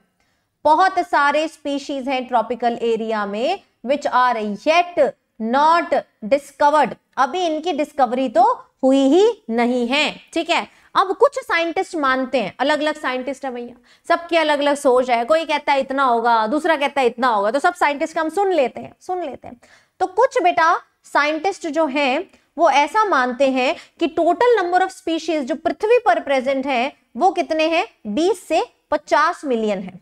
बहुत सारे स्पीशीज हैं ट्रॉपिकल एरिया में which are yet not discovered, अभी इनकी डिस्कवरी तो हुई ही नहीं है, ठीक है। अब कुछ साइंटिस्ट मानते हैं, अलग अलग साइंटिस्ट है भैया, सबकी अलग अलग सोच है, कोई कहता है इतना होगा, दूसरा कहता है इतना होगा, तो सब साइंटिस्ट का हम सुन लेते हैं। तो कुछ बेटा साइंटिस्ट जो हैं वो ऐसा मानते हैं कि टोटल नंबर ऑफ स्पीशीज जो पृथ्वी पर प्रेजेंट हैं वो कितने हैं, 20 से 50 मिलियन है।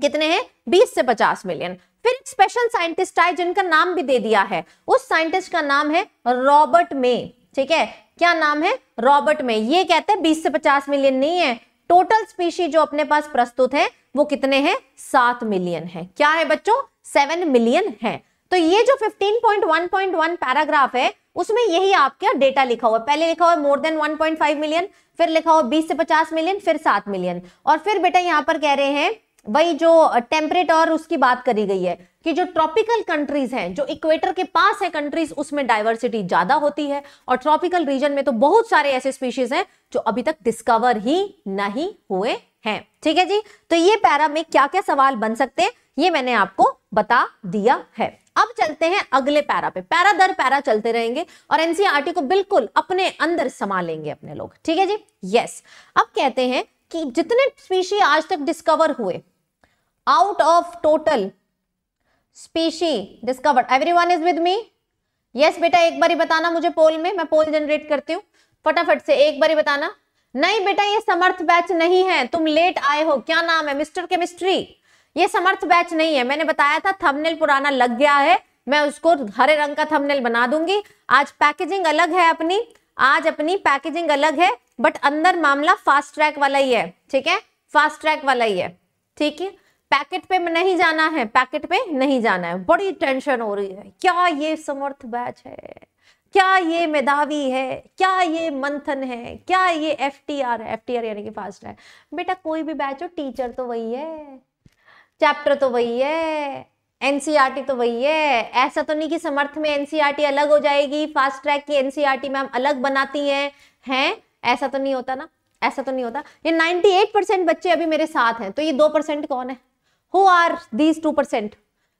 कितने हैं, 20 से 50 मिलियन। फिर एक स्पेशल साइंटिस्ट आए जिनका नाम भी दे दिया है, उस साइंटिस्ट का नाम है रॉबर्ट मे, ठीक है। क्या नाम है, रॉबर्ट में। ये कहते हैं 20 से 50 मिलियन नहीं है, टोटल स्पीशी जो अपने पास प्रस्तुत है वो कितने हैं, 7 मिलियन है। क्या है बच्चों, 7 मिलियन है। तो ये जो 15.1.1 पैराग्राफ है उसमें यही आपका डेटा लिखा हुआ है। पहले लिखा हुआ है मोर देन 1.5 मिलियन, फिर लिखा हुआ 20 से 50 मिलियन, फिर 7 मिलियन। और फिर बेटा यहाँ पर कह रहे हैं वही जो टेम्परेट और उसकी बात करी गई है कि जो ट्रॉपिकल कंट्रीज हैं, जो इक्वेटर के पास है कंट्रीज, उसमें डाइवर्सिटी ज्यादा होती है, और ट्रॉपिकल रीजन में तो बहुत सारे ऐसे स्पीशीज हैं जो अभी तक डिस्कवर ही नहीं हुए हैं, ठीक है जी। तो ये पैरा में क्या क्या सवाल बन सकते हैं ये मैंने आपको बता दिया है। अब चलते हैं अगले पैरा पे, पैरा दर पैरा चलते रहेंगे और एनसीईआरटी को बिल्कुल अपने अंदर संभालेंगे अपने लोग, ठीक है जी। यस, अब कहते हैं कि जितने स्पीशी आज तक डिस्कवर हुए, out of total species discovered, everyone is with me? Yes बेटा, एक बारी बताना मुझे पोल में, मैं पोल जनरेट करती हूँ फटाफट से, एक बारी बताना। नहीं बेटा ये समर्थ बैच नहीं है, तुम लेट आए हो। क्या नाम है, मिस्टर केमिस्ट्री, ये समर्थ बैच नहीं है। मैंने बताया था थंबनेल पुराना लग गया है, मैं उसको हरे रंग का थंबनेल बना दूंगी। आज पैकेजिंग अलग है अपनी, आज अपनी पैकेजिंग अलग है, बट अंदर मामला फास्ट ट्रैक वाला ही है, ठीक है, फास्ट ट्रैक वाला ही है, ठीक है। पैकेट पे नहीं जाना है, पैकेट पे नहीं जाना है। बड़ी टेंशन हो रही है, क्या ये समर्थ बैच है, क्या ये मेधावी है, क्या ये मंथन है, क्या ये एफटीआर है, एफटीआर यानी कि फास्ट है। बेटा कोई भी बैच हो, टीचर तो वही है, चैप्टर तो वही है, एनसीईआरटी तो वही है। ऐसा तो नहीं कि समर्थ में एनसीईआरटी अलग हो जाएगी, फास्ट ट्रैक की एनसीईआरटी मैम अलग बनाती हैं, ऐसा तो नहीं होता ना, ऐसा तो नहीं होता। ये 98% बच्चे अभी मेरे साथ हैं, तो ये 2% कौन है, Who are these 2%?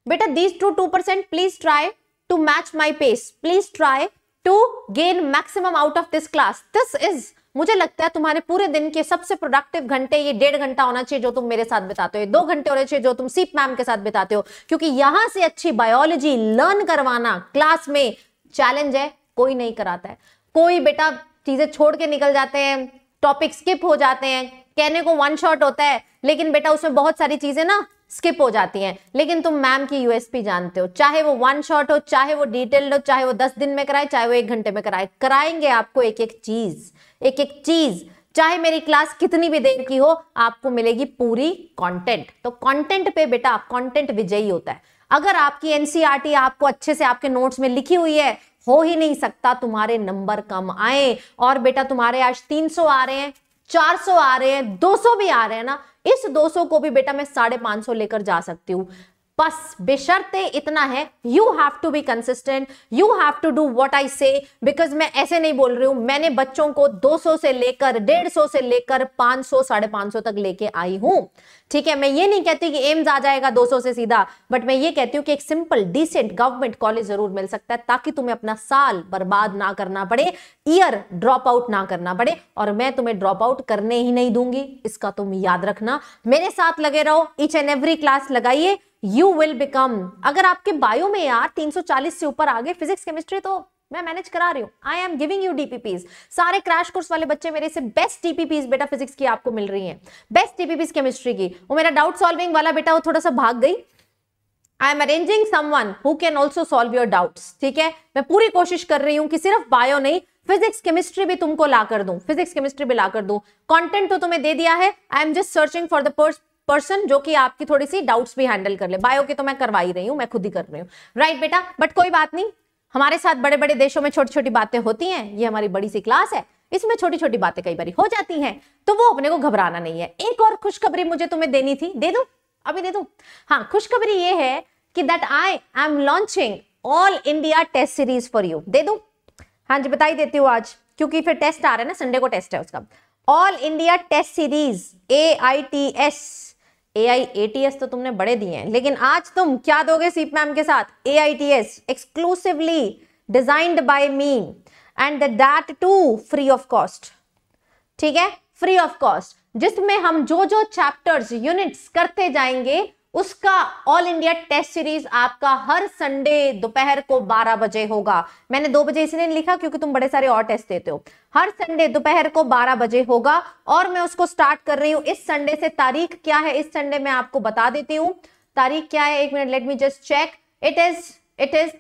बेटा these 2% please try to match my pace. Please try to gain maximum out of this class. This is, मुझे लगता है तुम्हारे पूरे दिन के सबसे प्रोडक्टिव घंटे ये 1.5 घंटा होना चाहिए जो तुम मेरे साथ बिताते हो, 2 घंटे होने चाहिए जो तुम सीप मैम के साथ बिताते हो, क्योंकि यहाँ से अच्छी बायोलॉजी लर्न करवाना क्लास में चैलेंज है, कोई नहीं कराता है। कोई बेटा चीजें छोड़ के निकल जाते हैं, टॉपिक स्किप हो जाते हैं, कहने को वन शॉट होता है लेकिन बेटा उसमें बहुत सारी चीजें ना स्किप हो जाती हैं। लेकिन तुम मैम की यूएसपी जानते हो, चाहे वो वन शॉट हो, चाहे वो डिटेल्ड हो, चाहे वो 10 दिन में कराए, चाहे वो 1 घंटे में कराए, कराएंगे आपको एक एक चीज। चाहे मेरी क्लास कितनी भी देर की हो, आपको मिलेगी पूरी कंटेंट। तो कंटेंट पे बेटा कंटेंट विजयी होता है। अगर आपकी एनसीईआरटी आपको अच्छे से आपके नोट्स में लिखी हुई है, हो ही नहीं सकता तुम्हारे नंबर कम आए। और बेटा तुम्हारे आज 300 आ रहे हैं, 400 आ रहे हैं, 200 भी आ रहे हैं ना, इस 200 को भी बेटा मैं 550 लेकर जा सकती हूँ। बस बेशर्ते इतना है, you have to be consistent, you have to do what I say, because मैं ऐसे नहीं बोल रही हूं। मैंने बच्चों को 200 से लेकर 150 से लेकर 500 550 तक लेके आई हूं, ठीक है। मैं ये नहीं कहती कि एम्स आ जाएगा 200 से सीधा, बट मैं ये कहती हूँ कि एक सिंपल डिसेंट गवर्नमेंट कॉलेज जरूर मिल सकता है, ताकि तुम्हें अपना साल बर्बाद ना करना पड़े, ईयर ड्रॉप आउट ना करना पड़े। और मैं तुम्हें ड्रॉप आउट करने ही नहीं दूंगी, इसका तुम याद रखना। मेरे साथ लगे रहो, ईच एंड एवरी क्लास लगाइए, यू विल बिकम। अगर आपके बायो में यार 340 से ऊपर आ गए, फिजिक्स केमिस्ट्री तो मैं मैनेज करा रही हूँ, I am giving you DPPs. सारे क्रैश कोर्स वाले बच्चे मेरे से बेस्ट डीपीपीज बेटा फिजिक्स की आपको मिल रही हैं, बेस्ट डीपीपीज केमिस्ट्री की। वो मेरा डाउट सॉल्विंग वाला बेटा वो थोड़ा सा भाग गई, I am arranging someone who can also solve your doubts, ठीक है। मैं पूरी कोशिश कर रही हूँ कि सिर्फ बायो नहीं, फिजिक्स केमिस्ट्री भी तुमको ला कर दूं, फिजिक्स केमिस्ट्री भी ला कर दूं। कंटेंट तो तुम्हें दे दिया है, I am just searching for the person जो कि आपकी थोड़ी सी डाउट्स भी हैंडल कर ले। बायो के तो मैं करवा ही रही हूँ, मैं खुद ही कर रही हूँ, राइट बेटा। बट कोई बात नहीं, हमारे साथ बड़े बड़े देशों में छोटी छोटी बातें होती हैं, ये हमारी बड़ी सी क्लास है, इसमें छोटी छोटी बातें कई बार हो जाती हैं, तो वो अपने को घबराना नहीं है। एक और खुशखबरी मुझे तुम्हें देनी थी, दे दूं अभी, दे दूं? हाँ, खुशखबरी ये है कि that I am launching all India test series for you, दे दूं? हाँ जी, बता ही देती हूँ आज, क्योंकि फिर टेस्ट आ रहा है ना, संडे को टेस्ट है उसका। All India test series AITS तो तुमने बड़े दिए हैं, लेकिन आज तुम क्या दोगे सीप मैम के साथ? AITS exclusively designed by me and that too free of cost, ठीक है, फ्री ऑफ कॉस्ट, जिसमें हम जो जो चैप्टर्स यूनिट्स करते जाएंगे उसका ऑल इंडिया टेस्ट सीरीज आपका हर संडे दोपहर को 12 बजे होगा। मैंने 2 बजे इसलिए लिखा क्योंकि तुम बड़े सारे और टेस्ट देते हो। हर संडे दोपहर को 12 बजे होगा और मैं उसको स्टार्ट कर रही हूँ इस संडे से। तारीख क्या है इस संडे मैं आपको बता देती हूँ, तारीख क्या है, एक minute let me just check. It is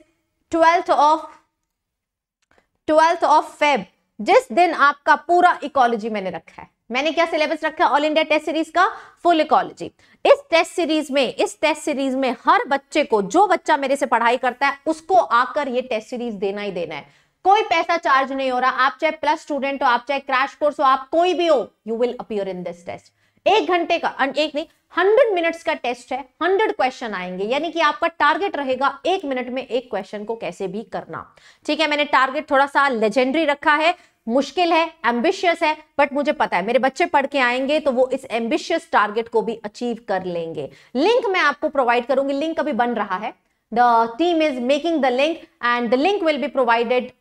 12th of Feb, जिस दिन आपका पूरा इकोलॉजी मैंने रखा है। मैंने क्या सिलेबस रखा है? ऑल इंडिया टेस्ट सीरीज का फुल इकोलॉजी। इस टेस्ट सीरीज में हर बच्चे को, जो बच्चा मेरे से पढ़ाई करता है उसको आकर ये टेस्ट सीरीज देना ही देना है। कोई पैसा चार्ज नहीं हो रहा, आप चाहे प्लस स्टूडेंट हो, आप चाहे क्रैश कोर्स हो, आप कोई भी हो, you will appear in this test. 1 घंटे का, 100 मिनट्स का टेस्ट है, 100 क्वेश्चन आएंगे, यानी कि आपका टारगेट रहेगा 1 मिनट में 1 क्वेश्चन को कैसे भी करना, ठीक है। मैंने टारगेट थोड़ा सा लेजेंडरी रखा है, मुश्किल है, एम्बिशियस है, बट मुझे पता है मेरे बच्चे पढ़ के आएंगे तो वो इस एम्बिशियस टारगेट को भी अचीव कर लेंगे। लिंक मैं आपको प्रोवाइड करूंगी, लिंक अभी बन रहा है, the team is making the link and the link will be provided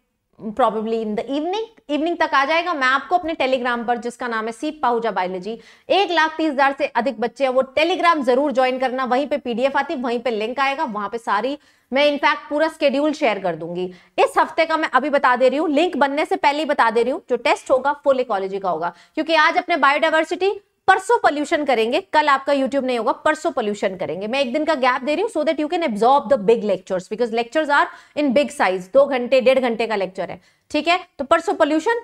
Probably in the evening तक आ जाएगा। मैं आपको अपने टेलीग्राम पर, जिसका नाम है सीप पाहुजा बायोलॉजी, 1,30,000 से अधिक बच्चे हैं, वो टेलीग्राम जरूर ज्वाइन करना। वहीं पे PDF आती, वहीं पे लिंक आएगा, वहां पे सारी मैं इनफैक्ट पूरा स्केड्यूल शेयर कर दूंगी इस हफ्ते का। मैं अभी बता दे रही हूँ, लिंक बनने से पहले ही बता दे रही हूँ, जो टेस्ट होगा फुल इकोलॉजी का होगा, क्योंकि आज अपने बायोडाइवर्सिटी, परसों पोल्यूशन करेंगे, कल आपका यूट्यूब नहीं होगा, परसों पोल्यूशन करेंगे। मैं 1 दिन का गैप दे रही हूँ so that you can absorb the big lectures, because lectures are in big size, 2 घंटे 1.5 घंटे का लेक्चर है, ठीक है। तो परसों पोल्यूशन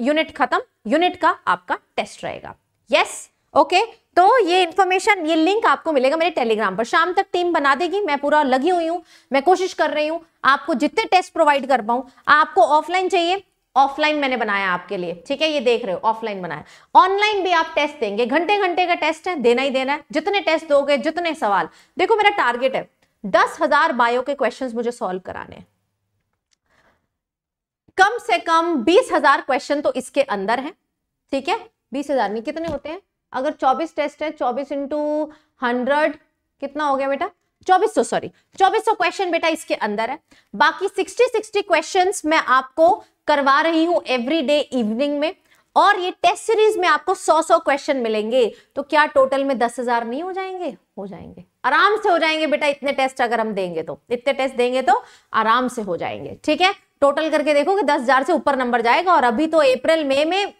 यूनिट खत्म, यूनिट का आपका टेस्ट रहेगा, यस ओके। तो ये इन्फॉर्मेशन, ये लिंक आपको मिलेगा मेरे टेलीग्राम पर। शाम तक टीम बना देगी, मैं पूरा लगी हुई हूँ, मैं कोशिश कर रही हूँ आपको जितने टेस्ट प्रोवाइड कर पाऊँ। आपको ऑफलाइन चाहिए, ऑफलाइन मैंने बनाया आपके लिए, ठीक है, ये देख रहे हो, ऑफलाइन बनाया। ऑनलाइन भी आप टेस्ट देंगे, घंटे का टेस्ट है, देना ही देना है। जितने टेस्ट दोगे, जितने सवाल, देखो मेरा टारगेट है 10,000 बायो के क्वेश्चंस मुझे सॉल्व कराने, कम से कम 20,000 क्वेश्चन तो इसके अंदर है, ठीक है। 20,000 में कितने होते हैं? अगर 24 टेस्ट है, 24 × 100 कितना हो गया बेटा? 2400 क्वेश्चन बेटा इसके अंदर है। बाकी 60 क्वेश्चंस मैं आपको करवा रही हूं एवरी डे इवनिंग में, और ये टेस्ट सीरीज में आपको 100 क्वेश्चन मिलेंगे। तो क्या टोटल में 10,000 नहीं हो जाएंगे? हो जाएंगे, आराम से हो जाएंगे बेटा। इतने टेस्ट अगर हम देंगे तो, इतने टेस्ट देंगे तो आराम से हो जाएंगे, ठीक है। टोटल करके देखो कि 10,000 से ऊपर नंबर जाएगा, और अभी तो अप्रैल मई में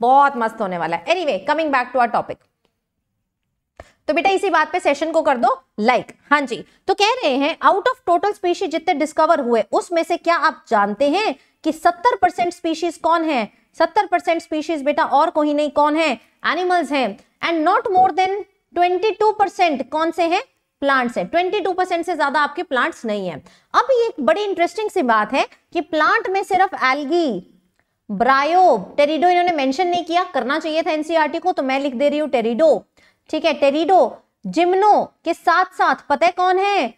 बहुत मस्त होने वाला है। Anyway, coming back to our topic, तो बेटा इसी बात पे सेशन को कर दो लाइक। हाँ जी, तो कह रहे हैं आउट ऑफ टोटल स्पीशीज जितने डिस्कवर हुए उसमें से क्या आप जानते हैं कि 70% स्पीशीज कौन है? 70% स्पीशीज बेटा और कोई नहीं, कौन है? एनिमल्स हैं। एंड नॉट मोर देन 22% कौन से हैं? प्लांट्स हैं। 22% से ज्यादा आपके प्लांट्स नहीं है। अब ये एक बड़ी इंटरेस्टिंग सी बात है कि प्लांट में सिर्फ एल्गी, ब्रायो, टेरिडो इन्होंने मेंशन नहीं किया, करना चाहिए था एनसीईआरटी को, तो मैं लिख दे रही हूँ टेरिडो, ठीक है, टेरिडो जिम्नो के साथ साथ पता है कौन है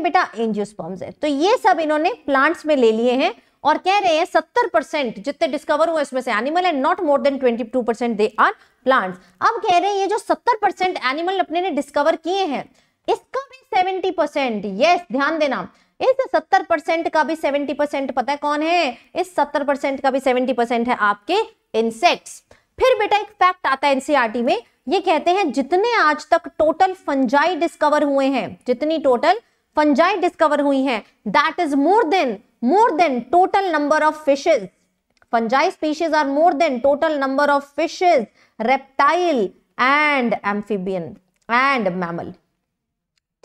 बेटा, एंजियोस्पर्म्स है। तो ये सब इन्होंने प्लांट्स में ले लिए हैं और कह रहे हैं 70% जितने डिस्कवर हुए इसमें से एनिमल है, not more than 22% they are plants. अब कह रहे हैं ये जो 70% एनिमल अपने ने डिस्कवर किए हैं इसका भी 70%, यस ध्यान देना, इस 70% का भी 70% पता है कौन है, इस 70% का भी 70% है आपके इंसेक्ट्स। फिर बेटा एक फैक्ट आता है एनसीईआरटी में, ये कहते हैं जितने आज तक टोटल फंजाई डिस्कवर हुए हैं, जितनी टोटल फंजाई डिस्कवर हुई हैं, that is more than total number of fishes. Fungi species are more than total number of fishes, reptile and amphibian and mammal.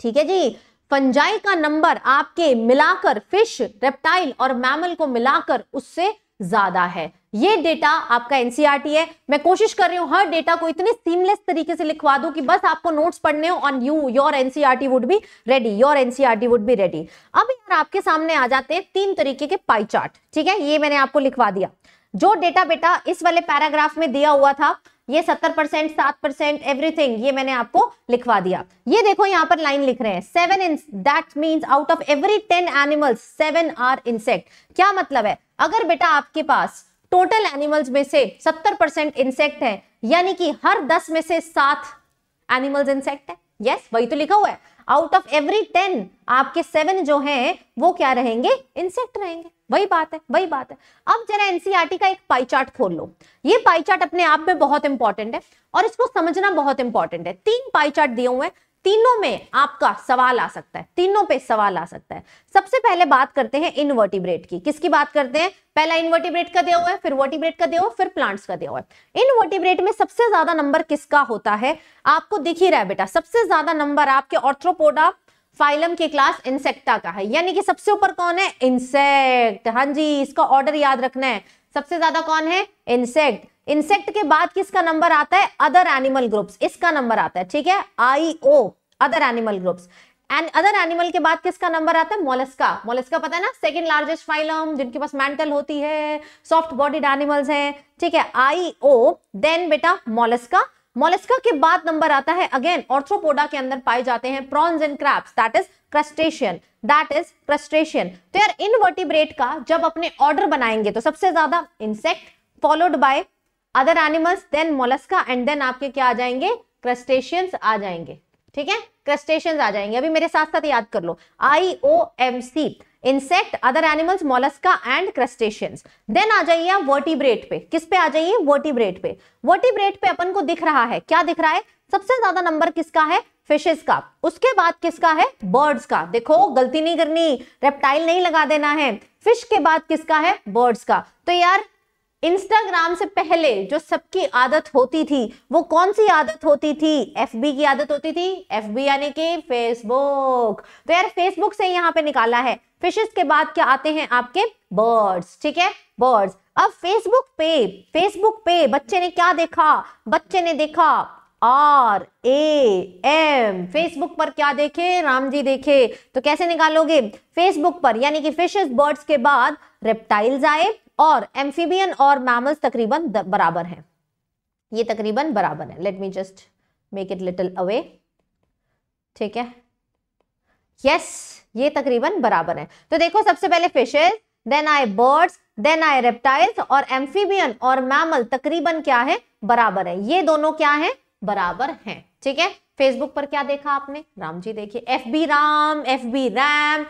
ठीक है जी, फंजाई का नंबर आपके मिलाकर फिश, रेप्टाइल और मैमल को मिलाकर उससे ज्यादा है। ये डेटा आपका एनसीईआरटी है। मैं कोशिश कर रही हूँ हर डेटा को इतने सीमलेस तरीके से लिखवा दूं कि बस आपको नोट्स पढ़ने हो और your NCERT would be ready, your NCERT would be ready. अब यार आपके सामने आ जाते हैं 3 तरीके के पाई चार्ट। ठीक है, ये मैंने आपको लिखवा दिया। जो डेटा बेटा इस वाले पैराग्राफ में दिया हुआ था, ये 70%, 7%, एवरीथिंग, ये मैंने आपको लिखवा दिया। ये देखो यहाँ पर लाइन लिख रहे हैं 7, that means out of every 10 animals 7 are insect. क्या मतलब है, अगर बेटा आपके पास टोटल एनिमल्स में से 70% इंसेक्ट है, यानी कि हर 10 में से 7 एनिमल्स इंसेक्ट है। यस, वही तो लिखा हुआ है, आउट ऑफ एवरी 10 आपके 7 जो हैं वो क्या रहेंगे, इंसेक्ट रहेंगे। वही बात है। अब जरा एनसीईआरटी का एक पाई चार्ट खोल लो। ये पाई चार्ट अपने आप में बहुत इंपॉर्टेंट है और इसको समझना बहुत इंपॉर्टेंट है। 3 पाई चार्ट दिए हुए हैं, तीनों में आपका सवाल आ सकता है, तीनों पे सवाल आ सकता है। सबसे पहले बात करते हैं इनवर्टिब्रेट की। किसकी बात करते हैं, पहला इनवर्टिब्रेट का दिया हुआ है, फिर वर्टिब्रेट का दिया हुआ है, फिर प्लांट्स का दिया हुआ है। इनवर्टिब्रेट में सबसे ज्यादा नंबर किसका होता है, आपको दिख ही रहा है बेटा, सबसे ज्यादा नंबर आपके ऑर्थ्रोपोडा फाइलम के क्लास इंसेक्टा का है, यानी कि सबसे ऊपर कौन है, इंसेक्ट। हाँ जी, इसका ऑर्डर याद रखना है, सबसे ज्यादा कौन है, इंसेक्ट। इंसेक्ट के बाद किसका नंबर आता है, अदर एनिमल ग्रुप्स, इसका नंबर आता है। ठीक है, IO, other animal groups. And other animal के बाद किसका नंबर आता है, मोलस्का। मोलस्का पता है ना, सेकंड लार्जेस्ट फाइलम, जिनके पास मैंटल होती है, सॉफ्ट बॉडीड एनिमल्स हैं। ठीक है, आईओ, देन बेटा मोलस्का। मोलस्का के बाद नंबर आता है, अगेन ऑर्थ्रोपोडा के अंदर पाए जाते हैं, prawns and crabs, that is crustacean. तो यार इनवर्टिब्रेट का जब अपने ऑर्डर बनाएंगे तो सबसे ज्यादा insect, followed by other animals, then mollusca, and then आपके क्या आ जाएंगे, क्रस्टेशियंस आ जाएंगे। ठीक है, क्रस्टेशियंस आ जाएंगे। अभी मेरे साथ साथ याद कर लो, I O M C, insect, other animals, mollusca and crustaceans. Then आ जाइए आप वर्टिब्रेट पे। किस पे आ जाइए, वर्टिब्रेट पे। वर्टिब्रेट पे अपन को दिख रहा है, क्या दिख रहा है, सबसे ज्यादा नंबर किसका है, फिशेस का। उसके बाद किसका है, बर्ड्स का। देखो गलती नहीं करनी, रेप्टाइल नहीं लगा देना है, फिश के बाद किसका है, बर्ड्स का। तो यार इंस्टाग्राम से पहले जो सबकी आदत होती थी वो कौन सी आदत होती थी, एफबी की आदत होती थी, एफबी यानी कि फेसबुक। तो यार फेसबुक से यहाँ पे निकाला है, फिशेस के बाद क्या आते हैं आपके, बर्ड्स। ठीक है, बर्ड्स। अब फेसबुक पे बच्चे ने क्या देखा, बच्चे ने देखा RAM, फेसबुक पर क्या देखे, राम जी देखे। तो कैसे निकालोगे, फेसबुक पर यानी कि फिशेस, बर्ड्स के बाद रेप्टाइल्स आए और एम्फीबियन और मैमल्स तकरीबन बराबर हैं, ये तकरीबन बराबर है। Let me just make it little away. ठीक है, यस, ये तकरीबन बराबर है। तो देखो सबसे पहले फिशेस, देन आए बर्ड्स, देन आए रेप्टाइल्स, और एम्फीबियन और मैमल तकरीबन क्या है, बराबर है। ये दोनों क्या है, बराबर हैं। ठीक है, फेसबुक पर क्या देखा आपने, राम जी देखिए, एफबी राम, एफबी रैम,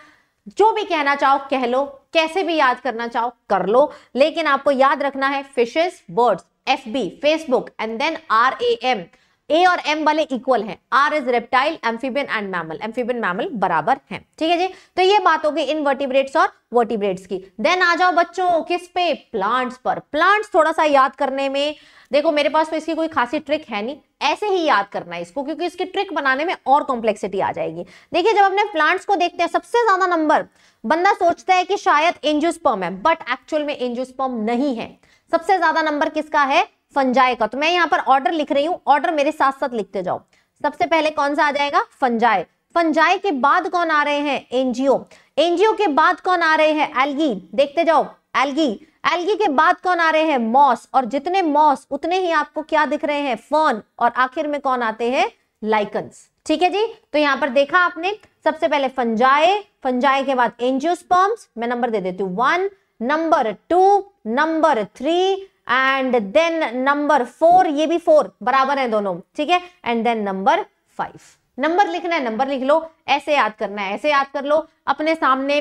जो भी कहना चाहो कह लो, कैसे भी याद करना चाहो कर लो, लेकिन आपको याद रखना है fishes, birds, FB, Facebook, and then RAM। A और एम वाले इक्वल हैं, R is reptile, amphibian and mammal, amphibian mammal बराबर हैं। ठीक है जी, तो ये बात हो गई इनवर्टिब्रेट्स और वर्टिब्रेट्स की। देन आ जाओ बच्चों किस पे, प्लांट्स पर। प्लांट्स थोड़ा सा याद करने में, देखो मेरे पास तो इसकी कोई खासी ट्रिक है नहीं, ऐसे ही याद करना है इसको, क्योंकि इसकी ट्रिक बनाने में और कॉम्प्लेक्सिटी आ जाएगी। देखिए जब अपने प्लांट्स को देखते हैं, सबसे ज्यादा नंबर बंदा सोचता है कि शायद एंजियोस्पर्म है, बट एक्चुअल में एंजियोस्पर्म नहीं है। सबसे ज्यादा नंबर किसका है, फंजाई का। तो मैं यहाँ पर ऑर्डर लिख रही हूँ, ऑर्डर मेरे साथ साथ लिखते जाओ। सबसे पहले कौन सा आ जाएगा, फंजाई। फंजाई के बाद कौन आ रहे हैं, एंजियो। एंजियो के बाद कौन आ रहे हैं, एल्गी। देखते जाओ, एल्गी। एल्गी के बाद कौन आ रहे हैं, मॉस। और जितने मॉस उतने ही आपको क्या दिख रहे हैं, फर्न। और आखिर में कौन आते हैं, लाइकन्स। ठीक है जी, तो यहाँ पर देखा आपने सबसे पहले फंजाई, फंजाई के बाद एंजियोस्पर्म्स, मैं नंबर दे देती हूँ 1, number 2, number 3 and then number 4, ये भी 4 बराबर है दोनों, ठीक है, एंड देन नंबर 5। नंबर लिखना है, नंबर लिख लो, ऐसे याद करना है, ऐसे याद कर लो, अपने सामने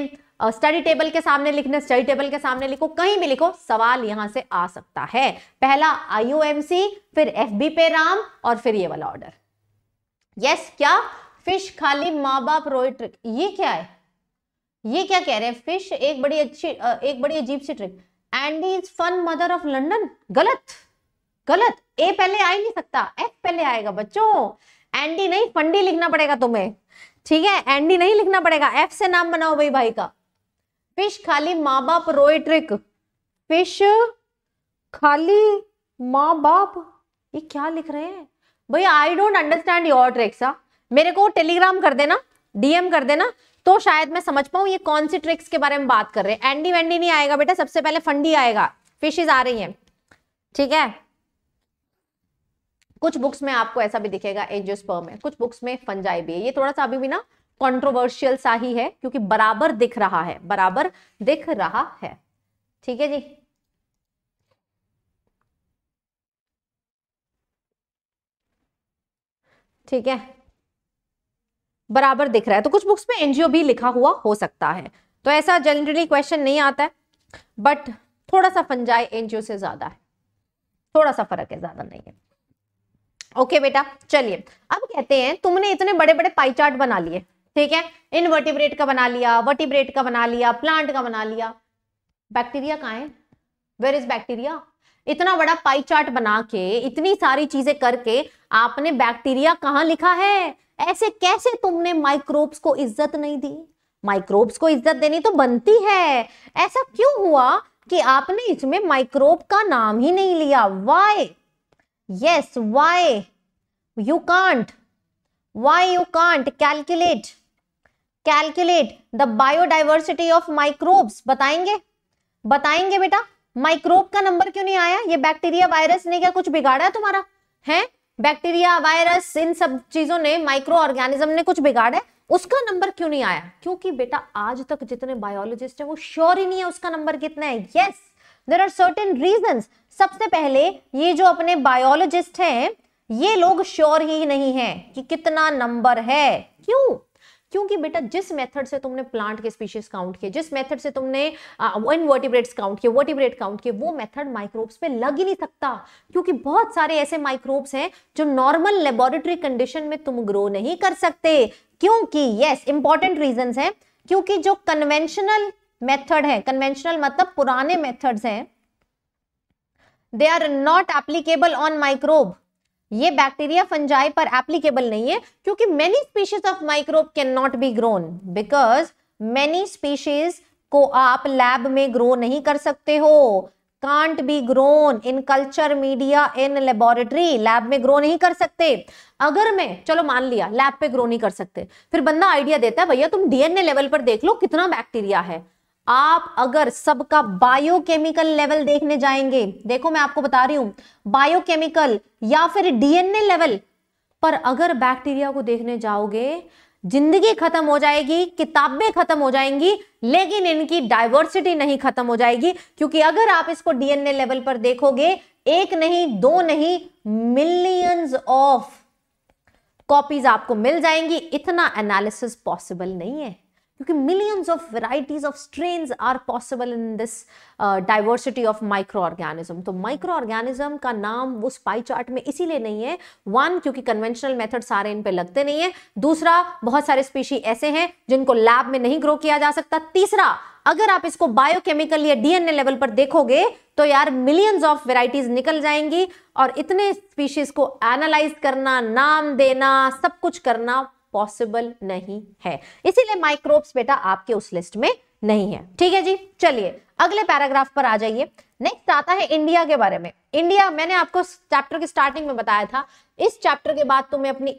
स्टडी टेबल के सामने लिखना, स्टडी टेबल के सामने लिखो, कहीं भी लिखो, सवाल यहां से आ सकता है। पहला IUMC, फिर FB पे राम और फिर ये वाला ऑर्डर। यस, क्या फिश खाली माँ बाप रोई ट्रिक, ये क्या है, ये क्या कह रहे हैं, फिश एक बड़ी अच्छी एक बड़ी अजीब सी trick, and is fun mother of London. गलत गलत, ए पहले आ ही नहीं सकता, एफ पहले आएगा बच्चों। एंडी नहीं फंडी लिखना पड़ेगा तुम्हें, ठीक है, एंडी नहीं लिखना पड़ेगा, एफ से नाम बनाओ भाई भाई का। फिश खाली माँ बाप रोए ट्रिक, फिश खाली माँ बाप, ये क्या लिख रहे हैं भाई, I don't understand your tricks. मेरे को टेलीग्राम कर देना, डीएम कर देना, तो शायद मैं समझ पाऊँ ये कौन सी ट्रिक्स के बारे में बात कर रहे हैं। एंडी वेंडी नहीं आएगा बेटा, सबसे पहले फंडी आएगा, फिशेज आ रही हैं, ठीक है। कुछ बुक्स में आपको ऐसा भी दिखेगा एंजियोस्पर्म है, कुछ बुक्स में फंजाई भी है। ये थोड़ा सा अभी भी ना कंट्रोवर्शियल सा ही है क्योंकि बराबर दिख रहा है, बराबर दिख रहा है, ठीक है जी। ठीक है, बराबर दिख रहा है, तो कुछ बुक्स में एनजीओ भी लिखा हुआ हो सकता है, तो ऐसा जनरली क्वेश्चन नहीं आता है, बट थोड़ा सा फंजाई एनजीओ से ज्यादा है, थोड़ा सा फर्क है, ज्यादा नहीं है। ओके बेटा, चलिए अब कहते हैं तुमने इतने बड़े बड़े पाई चार्ट बना लिए, ठीक है, इनवर्टिब्रेट का बना लिया, वर्टिब्रेट का बना लिया, प्लांट का बना लिया, बैक्टीरिया कहाँ है, वेयर इज बैक्टीरिया। इतना बड़ा पाई चार्ट बना के, इतनी सारी चीजें करके आपने बैक्टीरिया कहाँ लिखा है? ऐसे कैसे तुमने माइक्रोब्स को इज्जत नहीं दी? माइक्रोब्स को इज्जत देनी तो बनती है। ऐसा क्यों हुआ कि आपने इसमें माइक्रोब का नाम ही नहीं लिया? Why? Yes, why you can't? Why you can't calculate the biodiversity of microbes? बताएंगे, बताएंगे बेटा, माइक्रोब का नंबर क्यों नहीं आया? ये बैक्टीरिया वायरस ने क्या कुछ बिगाड़ा है तुम्हारा? है बैक्टीरिया वायरस, इन सब चीजों ने, माइक्रो ऑर्गेनिज्म ने कुछ बिगाड़ा है, उसका नंबर क्यों नहीं आया? क्योंकि बेटा आज तक जितने बायोलॉजिस्ट हैं वो श्योर ही नहीं है उसका नंबर कितना है। Yes, There are certain reasons. सबसे पहले ये जो अपने बायोलॉजिस्ट हैं ये लोग श्योर ही नहीं हैं कि कितना नंबर है। क्यों? क्योंकि बेटा जिस मेथड से तुमने प्लांट के स्पीशीज काउंट किए, जिस मेथड से तुमने इनवर्टिब्रेट्स काउंट किए, वर्टिब्रेट काउंट किए, वो मेथड माइक्रोब्स पे लग ही नहीं सकता, क्योंकि बहुत सारे ऐसे माइक्रोब्स हैं जो नॉर्मल लेबोरेटरी कंडीशन में तुम ग्रो नहीं कर सकते, क्योंकि यस इंपॉर्टेंट रीजंस हैं, क्योंकि जो कन्वेंशनल मेथड है, कन्वेंशनल मतलब पुराने मेथड्स हैं, they are not applicable on microbe. ये बैक्टीरिया फंजाई पर एप्लीकेबल नहीं है क्योंकि many species of microbe can not be grown, because many species को आप लैब में ग्रो नहीं कर सकते हो। Can't be grown in culture media in laboratory, lab में ग्रो नहीं कर सकते। अगर मैं चलो मान लिया लैब पे ग्रो नहीं कर सकते, फिर बंदा आइडिया देता है भैया तुम DNA लेवल पर देख लो कितना बैक्टीरिया है। आप अगर सबका बायोकेमिकल लेवल देखने जाएंगे, देखो मैं आपको बता रही हूँ, बायोकेमिकल या फिर DNA लेवल पर अगर बैक्टीरिया को देखने जाओगे जिंदगी खत्म हो जाएगी, किताबें खत्म हो जाएंगी, लेकिन इनकी डाइवर्सिटी नहीं खत्म हो जाएगी, क्योंकि अगर आप इसको DNA लेवल पर देखोगे एक नहीं दो नहीं मिलियंस ऑफ कॉपीज आपको मिल जाएंगी। इतना एनालिसिस पॉसिबल नहीं है क्योंकि millions of varieties of strains are possible in this diversity of microorganism। तो microorganism का नाम उस पाई चार्ट में इसीलिए नहीं है, वन क्योंकि conventional method सारे इन पे लगते नहीं है, दूसरा बहुत सारे species ऐसे हैं जिनको lab में नहीं grow किया जा सकता, तीसरा अगर आप इसको बायोकेमिकल या DNA लेवल पर देखोगे तो यार मिलियंस ऑफ वेराइटीज निकल जाएंगी, और इतने स्पीशीज को एनालाइज करना, नाम देना, सब कुछ करना पॉसिबल नहीं है, इसीलिए माइक्रोब्स बेटा आपके उस लिस्ट में नहीं है। ठीक है जी, चलिए अगले पैराग्राफ पर आ जाइए। नेक्स्ट आता है इंडिया के बारे में। इंडिया मैंने आपको चैप्टर के स्टार्टिंग में बताया था, इस चैप्टर के बाद तुम्हें अपनी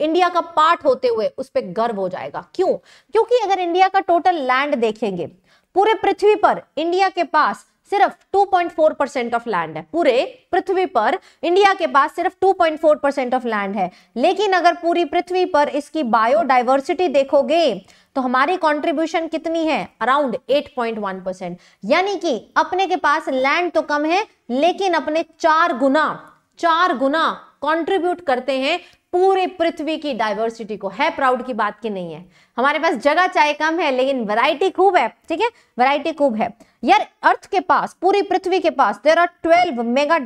इंडिया का पार्ट होते हुए उस पर गर्व हो जाएगा। क्यों? क्योंकि अगर इंडिया का टोटल लैंड देखेंगे पूरे पृथ्वी पर, इंडिया के पास सिर्फ 2.4% ऑफ लैंड है। पूरे पृथ्वी पर इंडिया के पास सिर्फ 2.4% ऑफ लैंड है, लेकिन अगर पूरी पृथ्वी पर इसकी बायोडाइवर्सिटी देखोगे तो हमारी कंट्रीब्यूशन कितनी है? अराउंड 8.1%। यानी कि अपने के पास लैंड तो कम है, लेकिन अपने चार गुना कंट्रीब्यूट करते हैं पूरी पृथ्वी की डाइवर्सिटी को। है प्राउड की बात कि नहीं है? हमारे पास जगह चाहे कम है, लेकिन वैरायटी खूब है। ठीक है, वैरायटी खूब है यार। अर्थ के पास, पूरी पृथ्वी के पास there are 12 mega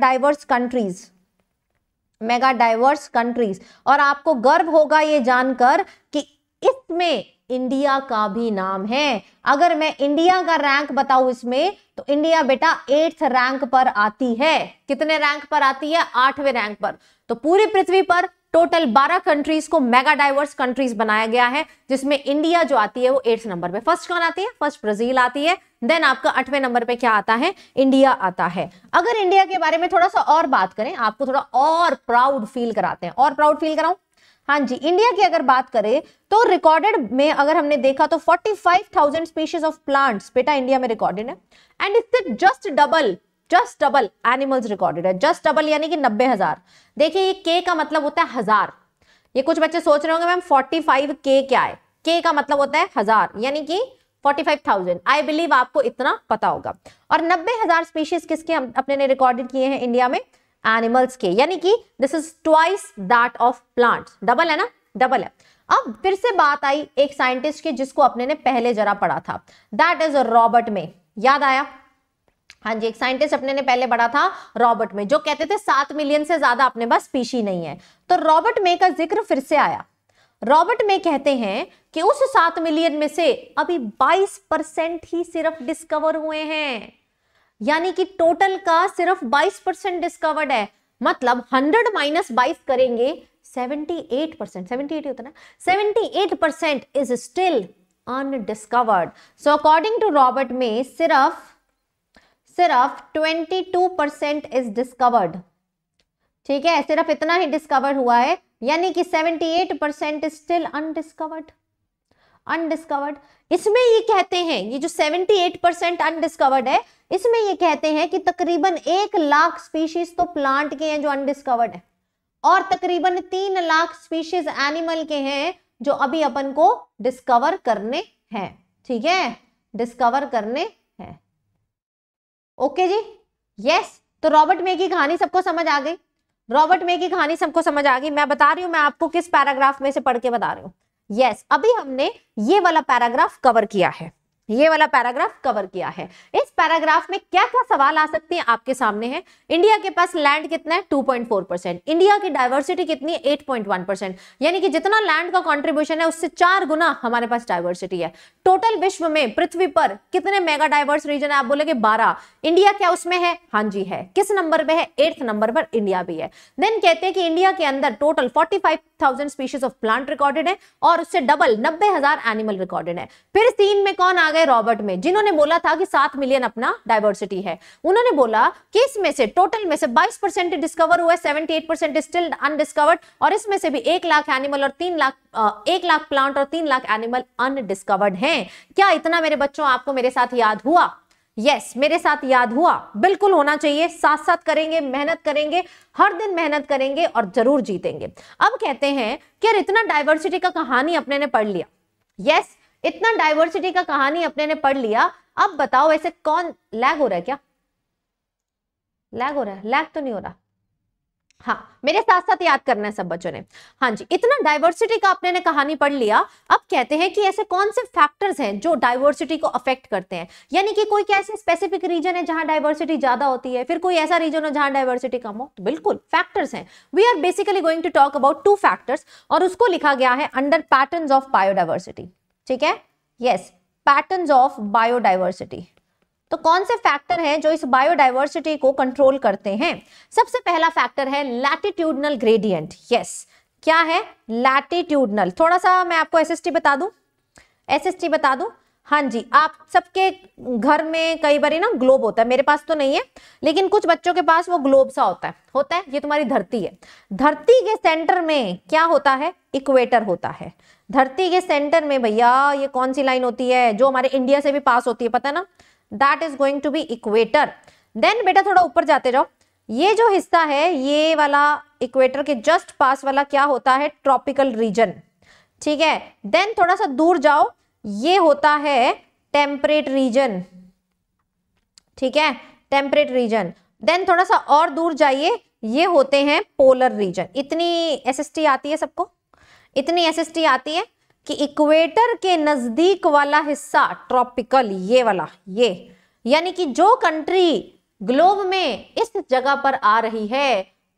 diverse countries. और आपको गर्व होगा ये जानकर कि इसमें इंडिया का भी नाम है। अगर मैं इंडिया का रैंक बताऊं इसमें, तो इंडिया बेटा 8th रैंक पर आती है। कितने रैंक पर आती है? 8वें रैंक पर। तो पूरी पृथ्वी पर टोटल 12 कंट्रीज को मेगा डाइवर्स कंट्रीज बनाया गया है, जिसमें इंडिया जो आती है वो 8th नंबर पे। फर्स्ट कौन आती है? फर्स्ट ब्राजील आती है। देन आपका 8वें नंबर पे क्या आता है? इंडिया आता है। अगर इंडिया के बारे में थोड़ा सा और बात करें, आपको थोड़ा और प्राउड फील कराते हैं। और प्राउड फील कराऊं? हाँ जी। इंडिया की अगर बात करें तो रिकॉर्डेड में अगर हमने देखा तो 45,000 स्पीशीज ऑफ प्लांट्स बेटा इंडिया में रिकॉर्डेड है, एंड इससे जस्ट डबल एनिमल्स रिकॉर्डेड है। जस्ट डबल यानी कि 90,000। देखिए ये के का मतलब होता है 1000। ये कुछ बच्चे सोच रहे होंगे मैम 45K क्या है? के का मतलब होता है 1000, यानी कि 45,000। आई बिलीव आपको इतना पता होगा। और 90,000 स्पीशीज किसके हम अपने ने रिकॉर्डेड किए हैं इंडिया में? एनिमल्स के, यानी कि this is twice that of plants. Double है ना? डबल है। अब फिर से बात आई एक साइंटिस्ट की जिसको अपने ने पहले जरा पढ़ा था, दैट इज रॉबर्ट मे। याद आया? हाँ जी, एक साइंटिस्ट अपने ने पहले पढ़ा था रॉबर्ट मे, जो कहते थे 7 मिलियन से ज्यादा अपने पास स्पीशी नहीं है। तो रॉबर्ट मे का जिक्र फिर से आया। रॉबर्ट मे कहते हैं कि उस 7 मिलियन में से अभी 22% ही सिर्फ डिस्कवर हुए हैं, यानी कि टोटल का सिर्फ 22% डिस्कवर्ड है। मतलब 100 माइनस 22 करेंगे 78%। 78 होता है ना? 78% is still undiscovered. So according to Robert May सिर्फ 22% इज डिस्कवर्ड। ठीक है, सिर्फ इतना ही डिस्कवर हुआ है, यानी कि 78% इज स्टिल अनडिस्कवर्ड। इसमें ये कहते हैं, ये जो 78% अनडिस्कवर्ड है, इसमें ये कहते हैं कि तकरीबन 1 लाख स्पीशीज तो प्लांट के हैं जो अनडिस्कवर्ड है, और तकरीबन 3 लाख स्पीशीज एनिमल के हैं जो अभी अपन को डिस्कवर करने हैं। ठीक है, डिस्कवर करने हैं। ओके जी, यस। तो रॉबर्ट मे की कहानी सबको समझ आ गई। मैं बता रही हूँ, मैं आपको किस पैराग्राफ में से पढ़ के बता रही हूँ। यस, अभी हमने ये वाला पैराग्राफ कवर किया है। इस पैराग्राफ में क्या क्या सवाल आ सकते हैं आपके सामने है। इंडिया के पास लैंड कितना है? 2.4%। इंडिया की डाइवर्सिटी कितनी है? 8.1%। यानी कि जितना लैंड का कंट्रीब्यूशन है उससे 4 गुना हमारे पास डाइवर्सिटी है। टोटल विश्व में पृथ्वी पर कितने मेगा डाइवर्स रीजन है? आप बोलेंगे 12। इंडिया क्या उसमें है? हाँ जी है। किस नंबर पे है? 8th नंबर पर इंडिया भी है। देन कहते हैं कि इंडिया के अंदर total 45,000 species of plant recorded है, और उससे डबल 90,000 एनिमल रिकॉर्डेड है। फिर सीन में कौन आ गए? रॉबर्ट में, जिन्होंने बोला था कि 7 मिलियन अपना डाइवर्सिटी है। उन्होंने बोला कि इसमें से टोटल में से 22% डिस्कवर हुआ है, 78% स्टिल अनडिस्कवर्ड, और इसमें से भी 1 लाख एनिमल और 1 लाख प्लांट और 3 लाख एनिमल अनडिस्कवर्ड हैं। क्या इतना मेरे बच्चों आपको मेरे साथ याद हुआ? यस, मेरे साथ याद हुआ। बिल्कुल होना चाहिए। साथ साथ करेंगे, मेहनत करेंगे, हर दिन मेहनत करेंगे और जरूर जीतेंगे। अब कहते हैं कि यार इतना डाइवर्सिटी का कहानी अपने ने पढ़ लिया। यस, इतना डाइवर्सिटी का कहानी अपने ने पढ़ लिया। अब बताओ ऐसे कौन, लैग हो रहा है क्या? लैग हो रहा है? लैग तो नहीं हो रहा? हाँ, मेरे साथ साथ याद करना है सब बच्चों ने। हाँ जी, इतना डाइवर्सिटी का आपने ने कहानी पढ़ लिया। अब कहते हैं कि ऐसे कौन से फैक्टर्स हैं जो डाइवर्सिटी को अफेक्ट करते हैं, यानी कि कोई क्या ऐसे स्पेसिफिक रीजन है जहां डाइवर्सिटी ज्यादा होती है, फिर कोई ऐसा रीजन हो जहां डाइवर्सिटी कम हो? तो बिल्कुल फैक्टर्स हैं। We are basically going to talk about 2 factors, और उसको लिखा गया है अंडर पैटर्न्स ऑफ बायोडाइवर्सिटी। ठीक है, यस, पैटर्न्स ऑफ बायोडाइवर्सिटी। तो कौन से फैक्टर हैं जो इस बायोडाइवर्सिटी को कंट्रोल करते हैं? सबसे पहला फैक्टर है लैटिट्यूडनल ग्रेडियंट। यस, क्या है? लैटिट्यूडनल। थोड़ा सा मैं आपको एसएसटी बता दूं। हाँ जी, आप सबके घर में कई बार ना ग्लोब होता है, मेरे पास तो नहीं है, लेकिन कुछ बच्चों के पास वो ग्लोब सा होता है। ये तुम्हारी धरती है। धरती के सेंटर में क्या होता है? इक्वेटर होता है। धरती के सेंटर में भैया ये कौन सी लाइन होती है जो हमारे इंडिया से भी पास होती है, पता ना, that is going to be equator. Then बेटा थोड़ा ऊपर जाते जाओ, ये जो हिस्सा है ये वाला इक्वेटर के जस्ट पास वाला क्या होता है, ट्रॉपिकल रीजन, ठीक है। देन थोड़ा सा दूर जाओ, ये होता है टेम्परेट रीजन, ठीक है, टेम्परेट रीजन। देन थोड़ा सा और दूर जाइए, ये होते हैं पोलर रीजन। इतनी एसएसटी आती है सबको, इतनी एसएसटी आती है कि इक्वेटर के नजदीक वाला हिस्सा ट्रॉपिकल, ये वाला, ये यानी कि जो कंट्री ग्लोब में इस जगह पर आ रही है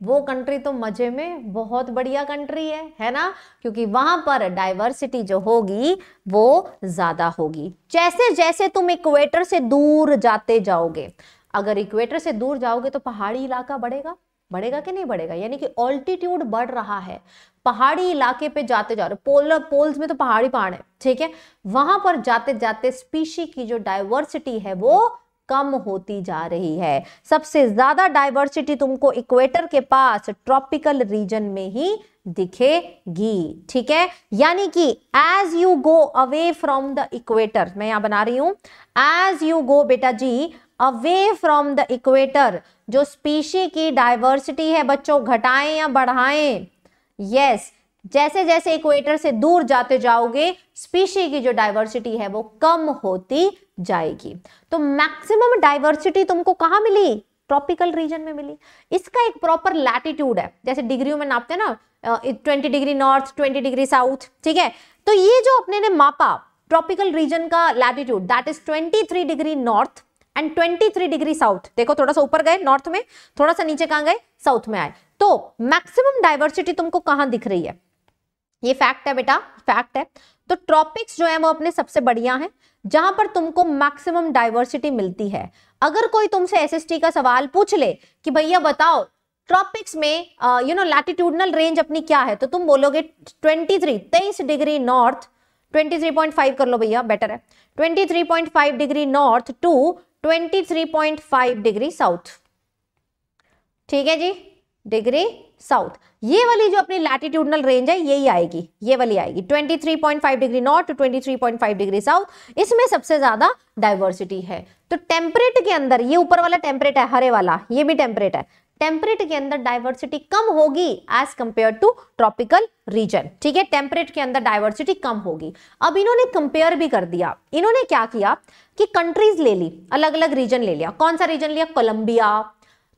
वो कंट्री तो मजे में, बहुत बढ़िया कंट्री है ना, क्योंकि वहां पर डाइवर्सिटी जो होगी वो ज्यादा होगी। जैसे जैसे तुम इक्वेटर से दूर जाते जाओगे, अगर इक्वेटर से दूर जाओगे तो पहाड़ी इलाका बढ़ेगा, बढ़ेगा कि नहीं बढ़ेगा, यानी कि ऑल्टीट्यूड बढ़ रहा है, पहाड़ी इलाके पे जाते जा रहे, पोलर पोल्स में तो पहाड़ी पहाड़ है, ठीक है, वहां पर जाते जाते स्पीशी की जो डाइवर्सिटी है वो कम होती जा रही है। सबसे ज्यादा डाइवर्सिटी तुमको इक्वेटर के पास ट्रॉपिकल रीजन में ही दिखेगी, ठीक है। यानी कि as you go away from the equator, मैं यहां बना रही हूं, एज यू गो बेटा जी अवे फ्रॉम द इक्वेटर, जो स्पीशी की डाइवर्सिटी है बच्चों घटाएं या बढ़ाएं, यस, जैसे जैसे इक्वेटर से दूर जाते जाओगे स्पीशी की जो डाइवर्सिटी है वो कम होती जाएगी। तो मैक्सिमम डाइवर्सिटी तुमको कहाँ मिली, ट्रॉपिकल रीजन में मिली। इसका एक प्रॉपर लैटिट्यूड है, जैसे डिग्रियों में नापते हैं ना, 20 डिग्री नॉर्थ, 20 डिग्री साउथ, ठीक है। तो ये जो अपने ने मापा ट्रॉपिकल रीजन का latitude, that is 23 degree north and 23 degree south. देखो थोड़ा सा ऊपर गए नॉर्थ में, थोड़ा सा नीचे कहाँ गए, साउथ में आए। तो मैक्सिमम डाइवर्सिटी तुमको कहाँ दिख रही है, ये फैक्ट है बेटा, फैक्ट है। तो ट्रॉपिक्स जो है वो अपने सबसे बढ़िया हैं, जहां पर तुमको मैक्सिमम डाइवर्सिटी मिलती है। अगर कोई तुमसे एसएसटी का सवाल पूछ ले कि भैया बताओ ट्रॉपिक्स में यू नो लैटिट्यूडनल रेंज अपनी क्या है, तो तुम बोलोगे 23 डिग्री नॉर्थ, 23.5 कर लो भैया, बेटर है, 23.5 degree north to 23.5 degree south, ठीक है जी, डिग्री साउथ। ये वाली जो अपनी लैटिट्यूडनल रेंज है यही आएगी, ये वाली आएगी 23.5 degree north to 23.5 degree south, इसमें सबसे ज्यादा डाइवर्सिटी है। तो टेम्परेट के अंदर, ये ऊपर वाला टेम्परेट है, हरे वाला ये भी टेम्परेट है, टेम्परेट के अंदर डाइवर्सिटी कम होगी as compare to tropical region, ठीक है, टेम्परेट के अंदर डाइवर्सिटी कम होगी। अब इन्होंने कंपेयर भी कर दिया, इन्होंने क्या किया कि कंट्रीज ले ली, अलग अलग रीजन ले लिया। कौन सा रीजन लिया, कोलंबिया,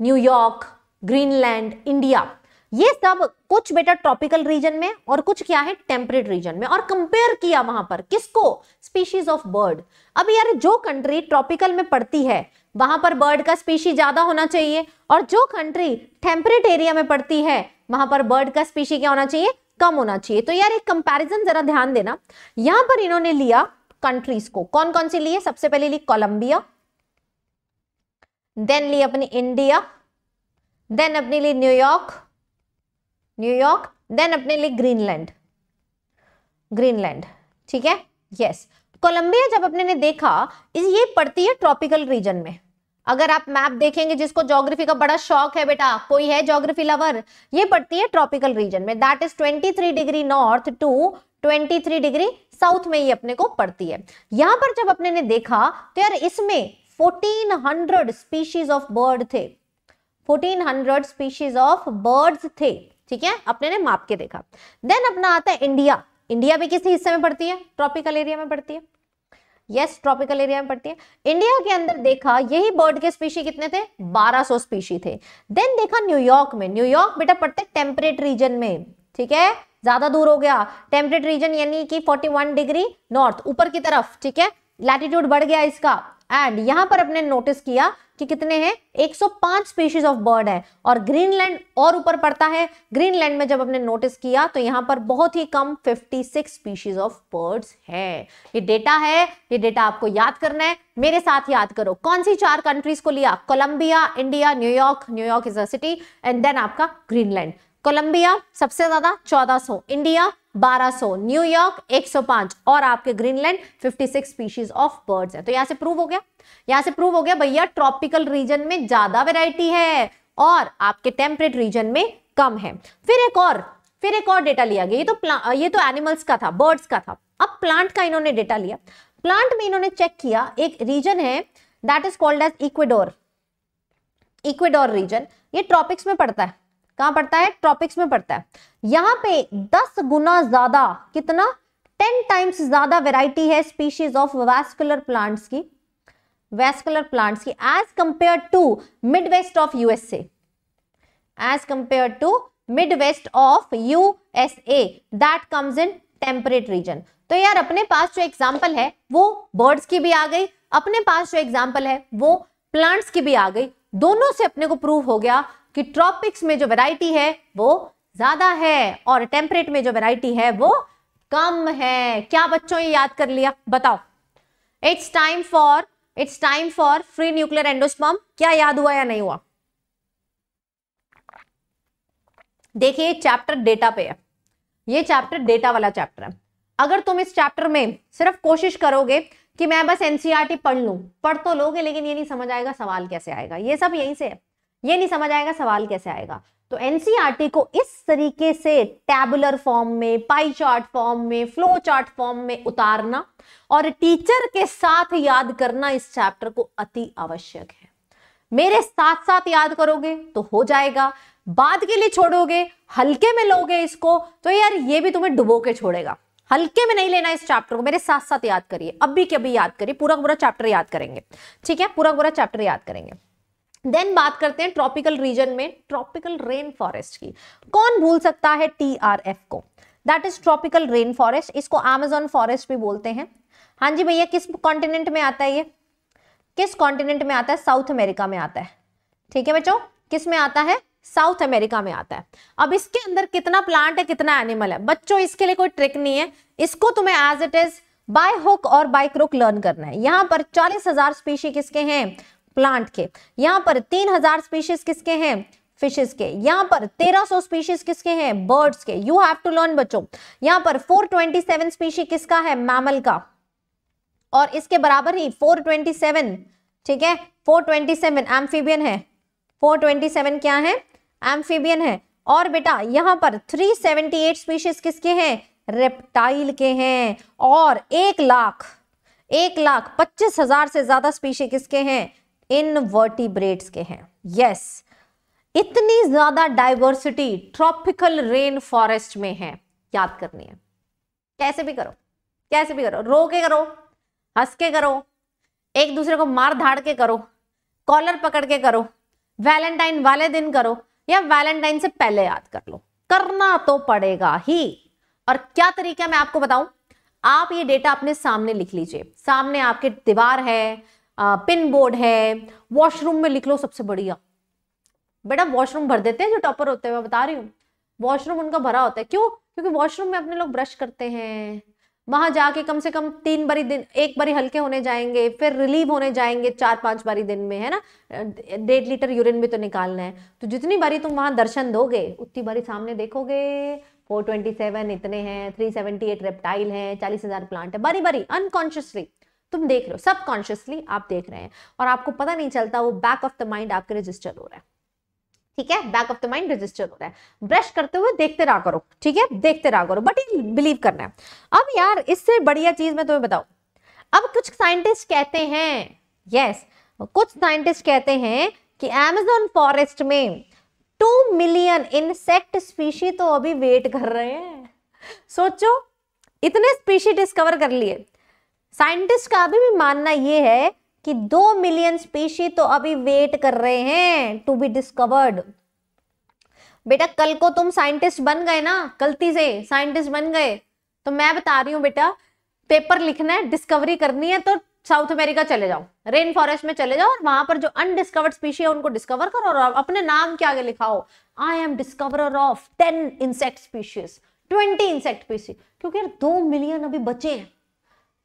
न्यूयॉर्क, ग्रीनलैंड, इंडिया, ये सब कुछ बेटा ट्रॉपिकल रीजन में और कुछ क्या है टेम्परेट रीजन में, और कंपेयर किया वहां पर किसको, स्पीशीज ऑफ बर्ड। अब यार जो कंट्री ट्रॉपिकल में पड़ती है वहां पर बर्ड का स्पीशी ज्यादा होना चाहिए, और जो कंट्री टेम्परेट एरिया में पड़ती है वहां पर बर्ड का स्पीशी क्या होना चाहिए, कम होना चाहिए। तो यार एक कंपैरिजन जरा ध्यान देना, यहां पर इन्होंने लिया कंट्रीज को, कौन कौन सी लिए, सबसे पहले ली कोलंबिया, देन ली अपनी इंडिया, देन अपने लिए न्यूयॉर्क, न्यूयॉर्क, देन अपने लिए ग्रीनलैंड, ग्रीनलैंड, ठीक है, यस। कोलंबिया जब अपने ने देखा, ये पड़ती है ट्रॉपिकल रीजन में। अगर आप मैप देखेंगे, जिसको ज्योग्राफी का बड़ा शौक है बेटा, कोई है ज्योग्राफी लवर, ये पड़ती है ट्रॉपिकल रीजन में, that is 23 degree north to 23 degree south में ये अपने को पड़ती है। यहां पर जब अपने ने देखा तो यार इसमें 1400 स्पीशीज ऑफ बर्ड थे, 1400 स्पीशीज ऑफ बर्ड्स थे, ठीक है, अपने ने माप के देखा। देन अपना आता है इंडिया, इंडिया भी किस हिस्से में पड़ती है, ट्रॉपिकल एरिया में पड़ती है, यस, ट्रॉपिकल एरिया में पड़ती है। इंडिया के अंदर देखा यही बर्ड के स्पीशी कितने थे, 1200 स्पीशी थे। देन देखा न्यूयॉर्क में, न्यूयॉर्क बेटा पड़ता है टेम्परेट रीजन में, ठीक है, ज्यादा दूर हो गया टेम्परेट रीजन, यानी कि 41 डिग्री नॉर्थ ऊपर की तरफ, ठीक है, लैटिट्यूड बढ़ गया इसका। एंड यहां पर अपने नोटिस किया कि कितने हैं, 105 स्पीशीज ऑफ बर्ड है, और ग्रीनलैंड और ऊपर पड़ता है, ग्रीनलैंड में जब अपने नोटिस किया तो यहां पर बहुत ही कम 56 स्पीशीज ऑफ बर्ड्स हैं। ये डेटा है, ये डेटा आपको याद करना है, मेरे साथ याद करो, कौन सी चार कंट्रीज को लिया, Colombia, India, New York, New York is a city, and then आपका ग्रीनलैंड। कोलंबिया सबसे ज्यादा 1400, इंडिया 1200, न्यूयॉर्क 105, और आपके ग्रीनलैंड 56 स्पीशीज ऑफ बर्ड्स हैं। तो यहाँ से प्रूव हो गया, यहाँ से प्रूव हो गया भैया ट्रॉपिकल रीजन में ज्यादा वैरायटी है और आपके टेम्परेट रीजन में कम है। फिर एक और फिर एक और डेटा लिया गया, ये तो एनिमल्स का था, बर्ड्स का था। अब प्लांट का इन्होंने डेटा लिया। प्लांट में इन्होंने चेक किया, एक रीजन है that is called as Ecuador, Ecuador region. ये ट्रॉपिक्स में पड़ता है, कहाँ पड़ता है? ट्रॉपिक्स में पड़ता है। यहाँ पे 10 गुना ज्यादा, कितना? 10 टाइम्स ज्यादा वेराइटी है स्पीशीज ऑफ वैस्कुलर प्लांट्स की, वैस्कुलर प्लांट्स की as compare to mid west of USA, as compare to mid west of USA that comes in temperate region. तो यार अपने पास जो एग्जाम्पल है वो बर्ड्स की भी आ गई, अपने पास जो एग्जाम्पल है वो प्लांट्स की भी आ गई। दोनों से अपने को प्रूव हो गया कि ट्रॉपिक्स में जो वैरायटी है वो ज्यादा है और टेम्परेट में जो वैरायटी है वो कम है। क्या बच्चों ये याद कर लिया? बताओ। It's time for free nuclear endosperm. क्या याद हुआ या नहीं हुआ? देखिए चैप्टर डेटा पे है, ये चैप्टर डेटा वाला चैप्टर है। अगर तुम इस चैप्टर में सिर्फ कोशिश करोगे कि मैं बस एनसीईआरटी पढ़ लूं, पढ़ तो लोगे लेकिन ये नहीं समझ आएगा सवाल कैसे आएगा, ये सब यहीं से है, ये नहीं समझ आएगा सवाल कैसे आएगा। तो एनसीईआरटी को इस तरीके से टैबुलर फॉर्म में, पाई चार्ट फॉर्म में, फ्लो चार्ट फॉर्म में उतारना और टीचर के साथ याद करना इस चैप्टर को अति आवश्यक है। मेरे साथ साथ याद करोगे तो हो जाएगा, बाद के लिए छोड़ोगे, हल्के में लोगे इसको तो यार ये भी तुम्हें डुबो के छोड़ेगा। हल्के में नहीं लेना इस चैप्टर को, मेरे साथ साथ याद करिए, अभी के अभी याद करिए, पूरा पूरा चैप्टर याद करेंगे, ठीक है? पूरा पूरा चैप्टर याद करेंगे। देन बात करते हैं ट्रॉपिकल रीजन में ट्रॉपिकल रेन फॉरेस्ट की। कौन भूल सकता है TRF को, that is tropical rain forest. इसको अमेज़न फॉरेस्ट भी बोलते हैं। हाँ जी भैया, किस कॉन्टिनेंट में आता है ये? किस कॉन्टिनेंट में आता है? साउथ अमेरिका में आता है, ठीक है बच्चों? किस में आता है? साउथ अमेरिका में आता है। अब इसके अंदर कितना प्लांट है, कितना एनिमल है? बच्चों इसके लिए कोई ट्रिक नहीं है, इसको तुम्हें as it is by hook और बाय क्रुक लर्न करना है। यहाँ पर 40,000 स्पीशी किसके हैं? प्लांट के। यहाँ पर 3,000 स्पीशीज किसके हैं? फिशेस के। यहाँ पर 1,300 स्पीशीज किसके हैं? बर्ड्स के। यू हैव टू लर्न बच्चों। यहाँ पर 427 स्पीशी किसका है? मैमल का। और इसके बराबर ही 427, ठीक है, 427 एम्फीबियन है, 427 क्या है? एम्फीबियन है। और बेटा यहाँ पर 378 स्पीशीज किसके हैं? रेप्टाइल के हैं। और 1,25,000 से ज्यादा स्पीशी किसके हैं? इनवर्टिब्रेट्स के हैं। यस, इतनी ज्यादा डाइवर्सिटी ट्रॉपिकल रेन फॉरेस्ट में है, याद करनी है। कैसे भी करो, कैसे भी करो, रो के करो, हंस के करो, एक दूसरे को मार धाड़ के करो, कॉलर पकड़ के करो, वैलेंटाइन वाले दिन करो या वैलेंटाइन से पहले याद कर लो, करना तो पड़ेगा ही। और क्या तरीका मैं आपको बताऊं, आप ये डेटा अपने सामने लिख लीजिए। सामने आपके दीवार है, पिन बोर्ड है, वॉशरूम में लिख लो सबसे बढ़िया। बेटा वॉशरूम भर देते हैं जो टॉपर होते हैं, मैं बता रही हूँ। वॉशरूम उनका भरा होता है, क्यों? क्योंकि वॉशरूम में अपने लोग ब्रश करते हैं, वहां जाके कम से कम 3 बारी दिन, 1 बारी हल्के होने जाएंगे, फिर रिलीव होने जाएंगे 4-5 बारी दिन में, है ना? 1.5 लीटर यूरिन भी तो निकालना है। तो जितनी बारी तुम वहां दर्शन दोगे उतनी बारी सामने देखोगे 427 इतने हैं, 378 रेप्टाइल हैं, 40,000 प्लांट है। बारी बारी अनकॉन्शियसली तुम देख रहे हो, सबकॉन्शियसली आप देख रहे हैं और आपको पता नहीं चलता, वो बैक ऑफ द माइंड आपके रजिस्टर हो रहा है, ठीक है? Back of the mind register हो रहा है। ब्रश करते हुए देखते रहा करो, ठीक है? देखते रहा करो, बट ये बिलीव करना है। अब यार इससे बढ़िया चीज मैं तुम्हें बताऊं, अब कुछ साइंटिस्ट कहते हैं, यस, कुछ साइंटिस्ट कहते हैं कि अमेज़न फॉरेस्ट में 2 मिलियन इंसेक्ट स्पीशी तो अभी वेट कर रहे हैं। सोचो, इतने स्पीशी डिस्कवर कर लिए। साइंटिस्ट का अभी भी मानना यह है कि 2 मिलियन स्पीशी तो अभी वेट कर रहे हैं टू बी डिस्कवर्ड। बेटा कल को तुम साइंटिस्ट बन गए ना, गलती से साइंटिस्ट बन गए, तो मैं बता रही हूँ बेटा, पेपर लिखना है, डिस्कवरी करनी है, तो साउथ अमेरिका चले जाओ, रेन फॉरेस्ट में चले जाओ और वहां पर जो अनडिस्कवर्ड स्पीशी है उनको डिस्कवर करो और अपने नाम के आगे लिखाओ, I am discoverer of 10 insect species, 20 insect species. क्योंकि यार 2 मिलियन अभी बचे हैं,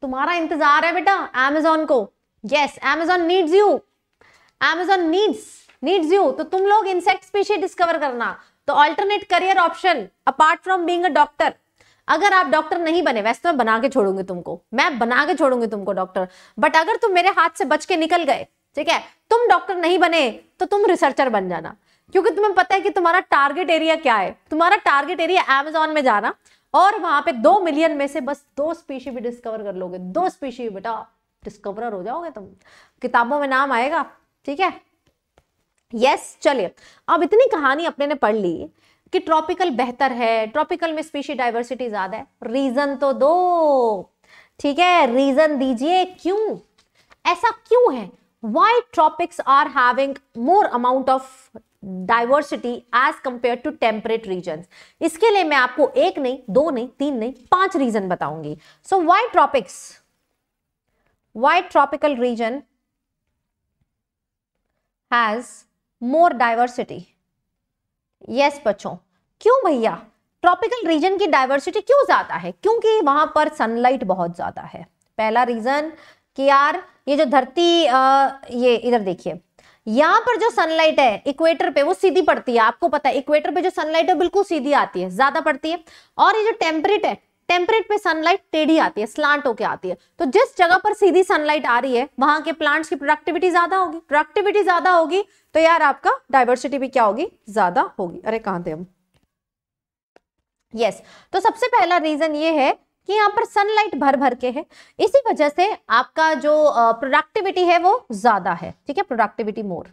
तुम्हारा इंतजार है बेटा अमेज़न को। Yes, Amazon needs you, Amazon needs you. तो तुम लोग इंसेक्ट स्पीशी डिस्कवर करना। तो alternate career option apart from being a doctor, अगर आप डॉक्टर नहीं बने, वैसे तो मैं बना के छोड़ूंगी तुमको, मैं बना के छोड़ूंगी तुमको डॉक्टर, बट अगर तुम मेरे हाथ से बच के निकल गए, ठीक है, तुम डॉक्टर नहीं बने तो तुम रिसर्चर बन जाना। क्योंकि तुम्हें पता है कि तुम्हारा टारगेट एरिया क्या है। तुम्हारा टारगेट एरिया अमेज़न में जाना और वहां पे 2 मिलियन में से बस 2 स्पीशी भी डिस्कवर कर लोगे। 2 स्पीशी बेटा डिस्कवरर हो जाओगे तुम, किताबों में नाम आएगा। ठीक है, यस। चलिए, अब इतनी कहानी अपने ने पढ़ ली कि ट्रॉपिकल बेहतर है, ट्रॉपिकल में स्पीशी डाइवर्सिटी ज्यादा है। रीजन तो दो, ठीक है, रीजन दीजिए क्यों, ऐसा क्यों है, why tropics are having more amount of diversity as compare to temperate region. इसके लिए मैं आपको 1 नहीं 2 नहीं 3 नहीं 5 रीजन बताऊंगी। So why tropics, why tropical region has more diversity. Yes बच्चों, क्यों भैया ट्रॉपिकल रीजन की डाइवर्सिटी क्यों ज्यादा है? क्योंकि वहां पर सनलाइट बहुत ज्यादा है। पहला रीजन कि यार ये जो धरती, ये इधर देखिए, यहाँ पर जो सनलाइट है इक्वेटर पे वो सीधी पड़ती है। आपको पता है इक्वेटर पे जो सनलाइट है बिल्कुल सीधी आती है, ज्यादा पड़ती है। और ये जो टेम्परेट है, टेम्परेट पे सनलाइट टेढ़ी आती है, स्लांट होके आती है। तो जिस जगह पर सीधी सनलाइट आ रही है वहां के प्लांट्स की प्रोडक्टिविटी ज्यादा होगी। प्रोडक्टिविटी ज्यादा होगी तो यार आपका डाइवर्सिटी भी क्या होगी, ज्यादा होगी। अरे कहाँ थे हम? यस, तो सबसे पहला रीजन ये है कि यहाँ पर सनलाइट भर भर के है, इसी वजह से आपका जो प्रोडक्टिविटी है वो ज्यादा है। ठीक है, प्रोडक्टिविटी मोर,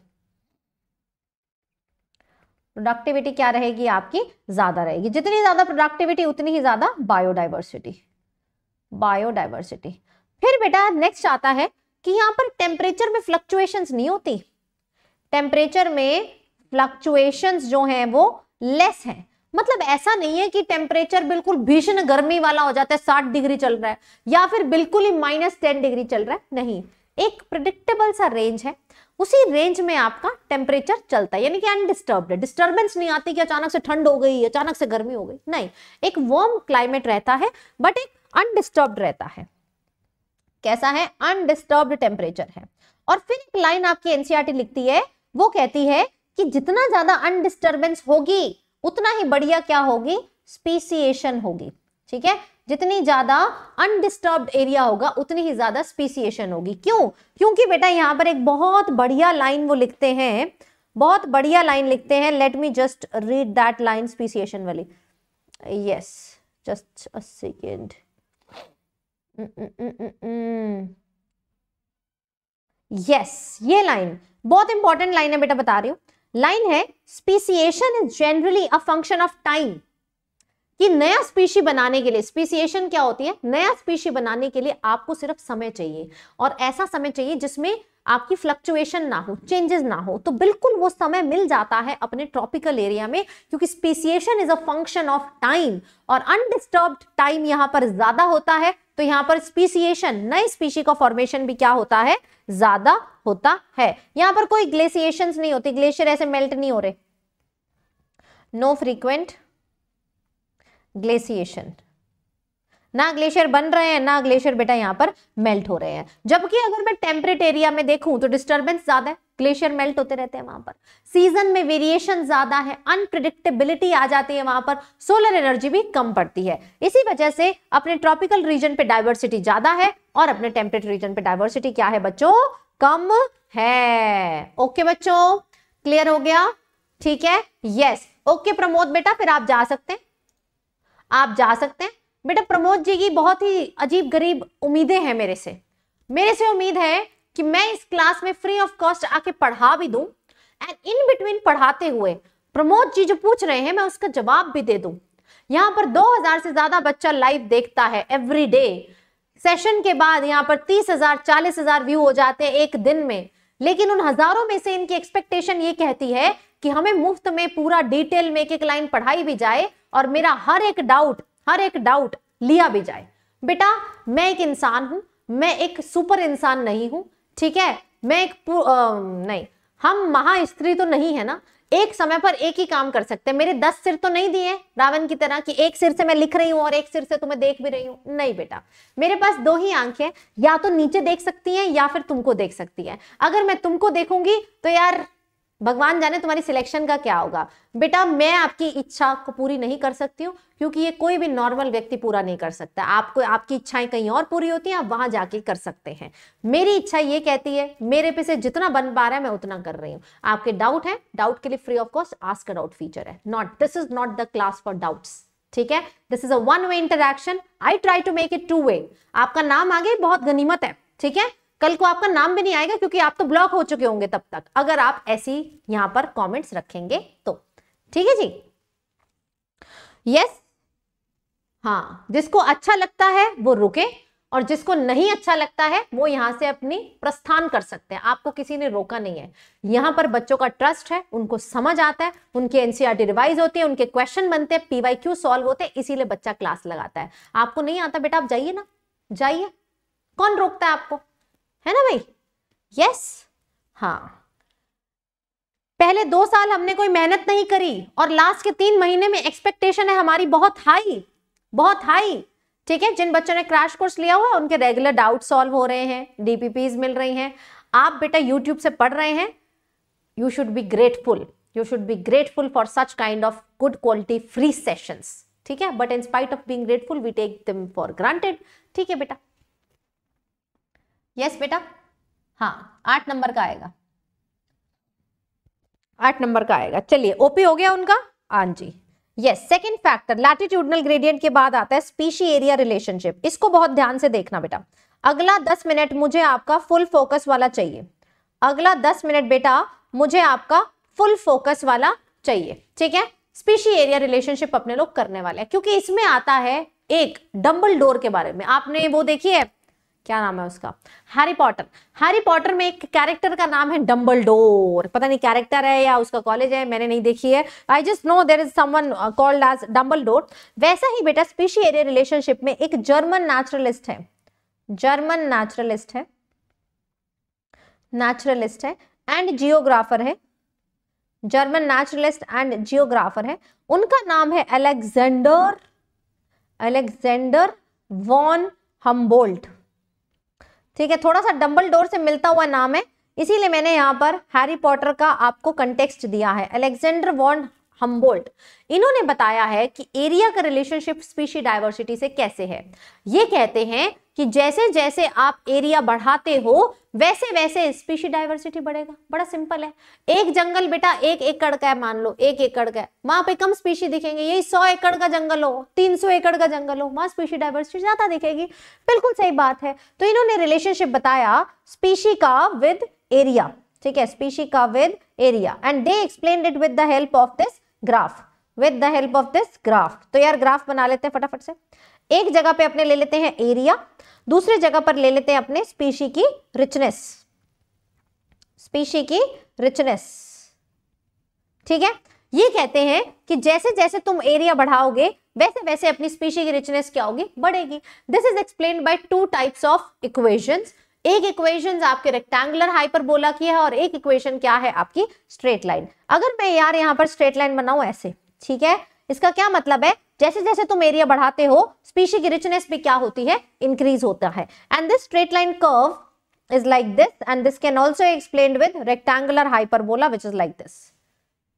प्रोडक्टिविटी क्या रहेगी आपकी, ज्यादा रहेगी। जितनी ज्यादा प्रोडक्टिविटी उतनी ही ज्यादा बायोडाइवर्सिटी, बायोडाइवर्सिटी। फिर बेटा नेक्स्ट आता है कि यहाँ पर टेम्परेचर में फ्लक्चुएशंस नहीं होती। टेम्परेचर में फ्लक्चुएशंस जो हैं वो लेस हैं। मतलब ऐसा नहीं है कि टेम्परेचर बिल्कुल भीषण गर्मी वाला हो जाता है, 60 डिग्री चल रहा है या फिर बिल्कुल ही -10 डिग्री चल रहा है। नहीं, एक प्रेडिक्टेबल सा रेंज है, उसी रेंज में आपका टेम्परेचर चलता है, यानी कि अनडिस्टर्ब्ड है। डिस्टर्बेंस नहीं आती कि अचानक से ठंड हो गई, अचानक से गर्मी हो गई, नहीं। एक वार्म क्लाइमेट रहता है बट एक अनडिस्टर्ब्ड रहता है। कैसा है? अनडिस्टर्ब्ड टेम्परेचर है। और फिर एक लाइन आपकी एनसीईआरटी लिखती है, वो कहती है कि जितना ज्यादा अनडिस्टर्बेंस होगी उतना ही बढ़िया क्या होगी, स्पीसीएशन होगी। ठीक है, जितनी ज्यादा अनडिस्टर्ब्ड एरिया होगा उतनी ही ज्यादा स्पीसीएशन होगी। क्यों? क्योंकि बेटा यहाँ पर एक बहुत बढ़िया लाइन वो लिखते हैं, बहुत बढ़िया लाइन लिखते हैं। Let me just read that line, speciation वाली। Yes, just a second. Yes, ये लाइन बहुत इंपॉर्टेंट लाइन है बेटा, बता रही हूँ। लाइन है, speciation is generally a function of time. कि नया स्पीशी बनाने के लिए, स्पीसीएशन क्या होती है, नया स्पीशी बनाने के लिए आपको सिर्फ समय चाहिए, और ऐसा समय चाहिए जिसमें आपकी फ्लक्चुएशन ना हो, चेंजेस ना हो। तो बिल्कुल वो समय मिल जाता है अपने ट्रॉपिकल एरिया में, क्योंकि speciation is a function of time और अनडिस्टर्ब्ड टाइम यहाँ पर ज्यादा होता है। तो यहाँ पर स्पीसीएशन, नई स्पीशी का फॉर्मेशन भी क्या होता है, ज्यादा होता है। यहाँ पर कोई ग्लेशिएशंस नहीं होती, ग्लेशियर ऐसे मेल्ट नहीं हो रहे, नो फ्रीक्वेंट ग्लेशिएशन, ना ग्लेशियर बन रहे हैं ना ग्लेशियर बेटा यहाँ पर मेल्ट हो रहे हैं। जबकि अगर मैं टेम्परेट एरिया में देखूं तो डिस्टर्बेंस ज्यादा है, ग्लेशियर मेल्ट होते रहते हैं वहां पर, सीजन में वेरिएशन ज्यादा है, अनप्रिडिक्टेबिलिटी आ जाती है वहां पर, सोलर एनर्जी भी कम पड़ती है। इसी वजह से अपने ट्रॉपिकल रीजन पे डाइवर्सिटी ज्यादा है और अपने टेम्परेट रीजन पे डाइवर्सिटी क्या है बच्चों, कम है। ओके बच्चों, क्लियर हो गया? ठीक है, यस। ओके प्रमोद बेटा, फिर आप जा सकते हैं, आप जा सकते हैं बेटा। प्रमोद जी की बहुत ही अजीब गरीब उम्मीदें हैं मेरे से। मेरे से उम्मीद है कि मैं इस क्लास में फ्री ऑफ कॉस्ट आके पढ़ा भी दूं, एंड इन बिटवीन पढ़ाते हुए प्रमोद जी जो पूछ रहे हैं मैं उसका जवाब भी दे दूं। यहाँ पर 2000 से ज्यादा बच्चा लाइव देखता है एवरी डे। सेशन के बाद यहाँ पर 30,000 40,000 व्यू हो जाते हैं एक दिन में। लेकिन उन हजारों में से इनकी एक्सपेक्टेशन ये कहती है कि हमें मुफ्त में पूरा डिटेल में एक लाइन पढ़ाई भी जाए और मेरा हर एक डाउट लिया भी जाए। बेटा मैं एक इंसान हूं, मैं एक सुपर इंसान नहीं हूं। ठीक है, मैं एक नहीं, हम महा स्त्री तो नहीं है ना। एक समय पर एक ही काम कर सकते हैं। मेरे 10 सिर तो नहीं दिए रावण की तरह कि एक सिर से मैं लिख रही हूँ और एक सिर से तुम्हें देख भी रही हूँ। नहीं बेटा, मेरे पास 2 ही आंखें, या तो नीचे देख सकती हैं या फिर तुमको देख सकती हैं। अगर मैं तुमको देखूंगी तो यार भगवान जाने तुम्हारी सिलेक्शन का क्या होगा। बेटा मैं आपकी इच्छा को पूरी नहीं कर सकती हूँ, क्योंकि ये कोई भी नॉर्मल व्यक्ति पूरा नहीं कर सकता। आपको आपकी इच्छाएं कहीं और पूरी होती हैं, आप वहां जाके कर सकते हैं। मेरी इच्छा ये कहती है मेरे पे से जितना बन पा रहा है मैं उतना कर रही हूँ। आपके डाउट है, डाउट के लिए free of cost ask a doubt feature है। Not this is not the class for doubts, ठीक है। This is a one way interaction, I try to make it two way. आपका नाम आगे बहुत गनीमत है, ठीक है। कल को आपका नाम भी नहीं आएगा क्योंकि आप तो ब्लॉक हो चुके होंगे तब तक, अगर आप ऐसी यहां पर कमेंट्स रखेंगे तो, ठीक है जी। यस, हाँ, जिसको अच्छा लगता है वो रुके और जिसको नहीं अच्छा लगता है वो यहां से अपनी प्रस्थान कर सकते हैं। आपको किसी ने रोका नहीं है। यहां पर बच्चों का ट्रस्ट है, उनको समझ आता है, उनकी एनसीईआरटी रिवाइज होती है, उनके क्वेश्चन बनते हैं, पीवाईक्यू सॉल्व होते हैं, इसीलिए बच्चा क्लास लगाता है। आपको नहीं आता बेटा आप जाइए ना, जाइए, कौन रोकता है आपको, है ना भाई। यस, हाँ, पहले 2 साल हमने कोई मेहनत नहीं करी और लास्ट के 3 महीने में एक्सपेक्टेशन है हमारी बहुत हाई, बहुत हाई, ठीक है। जिन बच्चों ने क्रैश कोर्स लिया हुआ है उनके रेगुलर डाउट सॉल्व हो रहे हैं, डीपीपीज मिल रही हैं। आप बेटा यूट्यूब से पढ़ रहे हैं, you should be grateful, you should be grateful for such kind of good quality free sessions, ठीक है। But in spite of being grateful we take them for granted, ठीक है बेटा। यस बेटा, हाँ 8 नंबर का आएगा, 8 नंबर का आएगा। चलिए, ओपी हो गया उनका, हाँ जी। Yes, second factor latitudinal gradient के बाद आता है स्पीशी एरिया रिलेशनशिप। इसको बहुत ध्यान से देखना बेटा। अगला 10 मिनट मुझे आपका फुल फोकस वाला चाहिए, अगला 10 मिनट बेटा मुझे आपका फुल फोकस वाला चाहिए, ठीक है। स्पीशी एरिया रिलेशनशिप अपने लोग करने वाले हैं, क्योंकि इसमें आता है एक डंबलडोर के बारे में। आपने वो देखी है, क्या नाम है उसका, हैरी पॉटर। हैरी पॉटर में एक कैरेक्टर का नाम है डंबलडोर, पता नहीं कैरेक्टर है या उसका कॉलेज है, मैंने नहीं देखी है। I just know there is someone called as Dumbledore. वैसा ही बेटा स्पीशी एरिया रिलेशनशिप में एक जर्मन नेचुरलिस्ट है, जर्मन नेचुरलिस्ट है, नेचुरलिस्ट है एंड जियोग्राफर है, जर्मन नेचुरलिस्ट एंड जियोग्राफर है। उनका नाम है अलेक्जेंडर, अलेक्जेंडर वॉन हम्बोल्ट, ठीक है। थोड़ा सा डंबलडोर से मिलता हुआ नाम है, इसीलिए मैंने यहाँ पर हैरी पॉटर का आपको कंटेक्स्ट दिया है। अलेक्जेंडर वॉन हम्बोल्ट, इन्होंने बताया है कि एरिया का रिलेशनशिप स्पीशी डाइवर्सिटी से कैसे है। ये कहते हैं कि जैसे जैसे आप एरिया बढ़ाते हो वैसे वैसे स्पीशी डाइवर्सिटी बढ़ेगा। बड़ा सिंपल है। एक जंगल बेटा 1 एकड़ का है, मान लो 1 एकड़ का है, वहां पे कम स्पीशी दिखेंगे। यही 100 एकड़ का जंगल हो, 300 एकड़ का जंगल हो, वहां स्पीशी डाइवर्सिटी ज्यादा दिखेगी। बिल्कुल सही बात है। तो इन्होंने रिलेशनशिप बताया स्पीशी का विद एरिया, ठीक है, स्पीशी का with area. And they explain it with the help of this graph, with the help of this graph. तो यार ग्राफ बना लेते हैं फटाफट से। एक जगह पे अपने ले लेते हैं एरिया, दूसरे जगह पर ले लेते हैं अपने स्पीशी की रिचनेस, स्पीशी की रिचनेस, ठीक है। ये कहते हैं कि जैसे जैसे तुम एरिया बढ़ाओगे वैसे वैसे अपनी स्पीशी की रिचनेस क्या होगी, बढ़ेगी। This is explain by 2 types of equations. एक इक्वेशन आपके रेक्टेंगुलर हाइपरबोला की है और एक इक्वेशन क्या है आपकी स्ट्रेट लाइन। अगर मैं यार यहाँ पर स्ट्रेट लाइन बनाऊं ऐसे, ठीक है, इसका क्या मतलब है, जैसे जैसे तुम एरिया बढ़ाते हो स्पीशी की रिचनेस भी क्या होती है, इंक्रीज होता है। And this straight line curve is like this and this can also explain with rectangular hyperbola which is like this,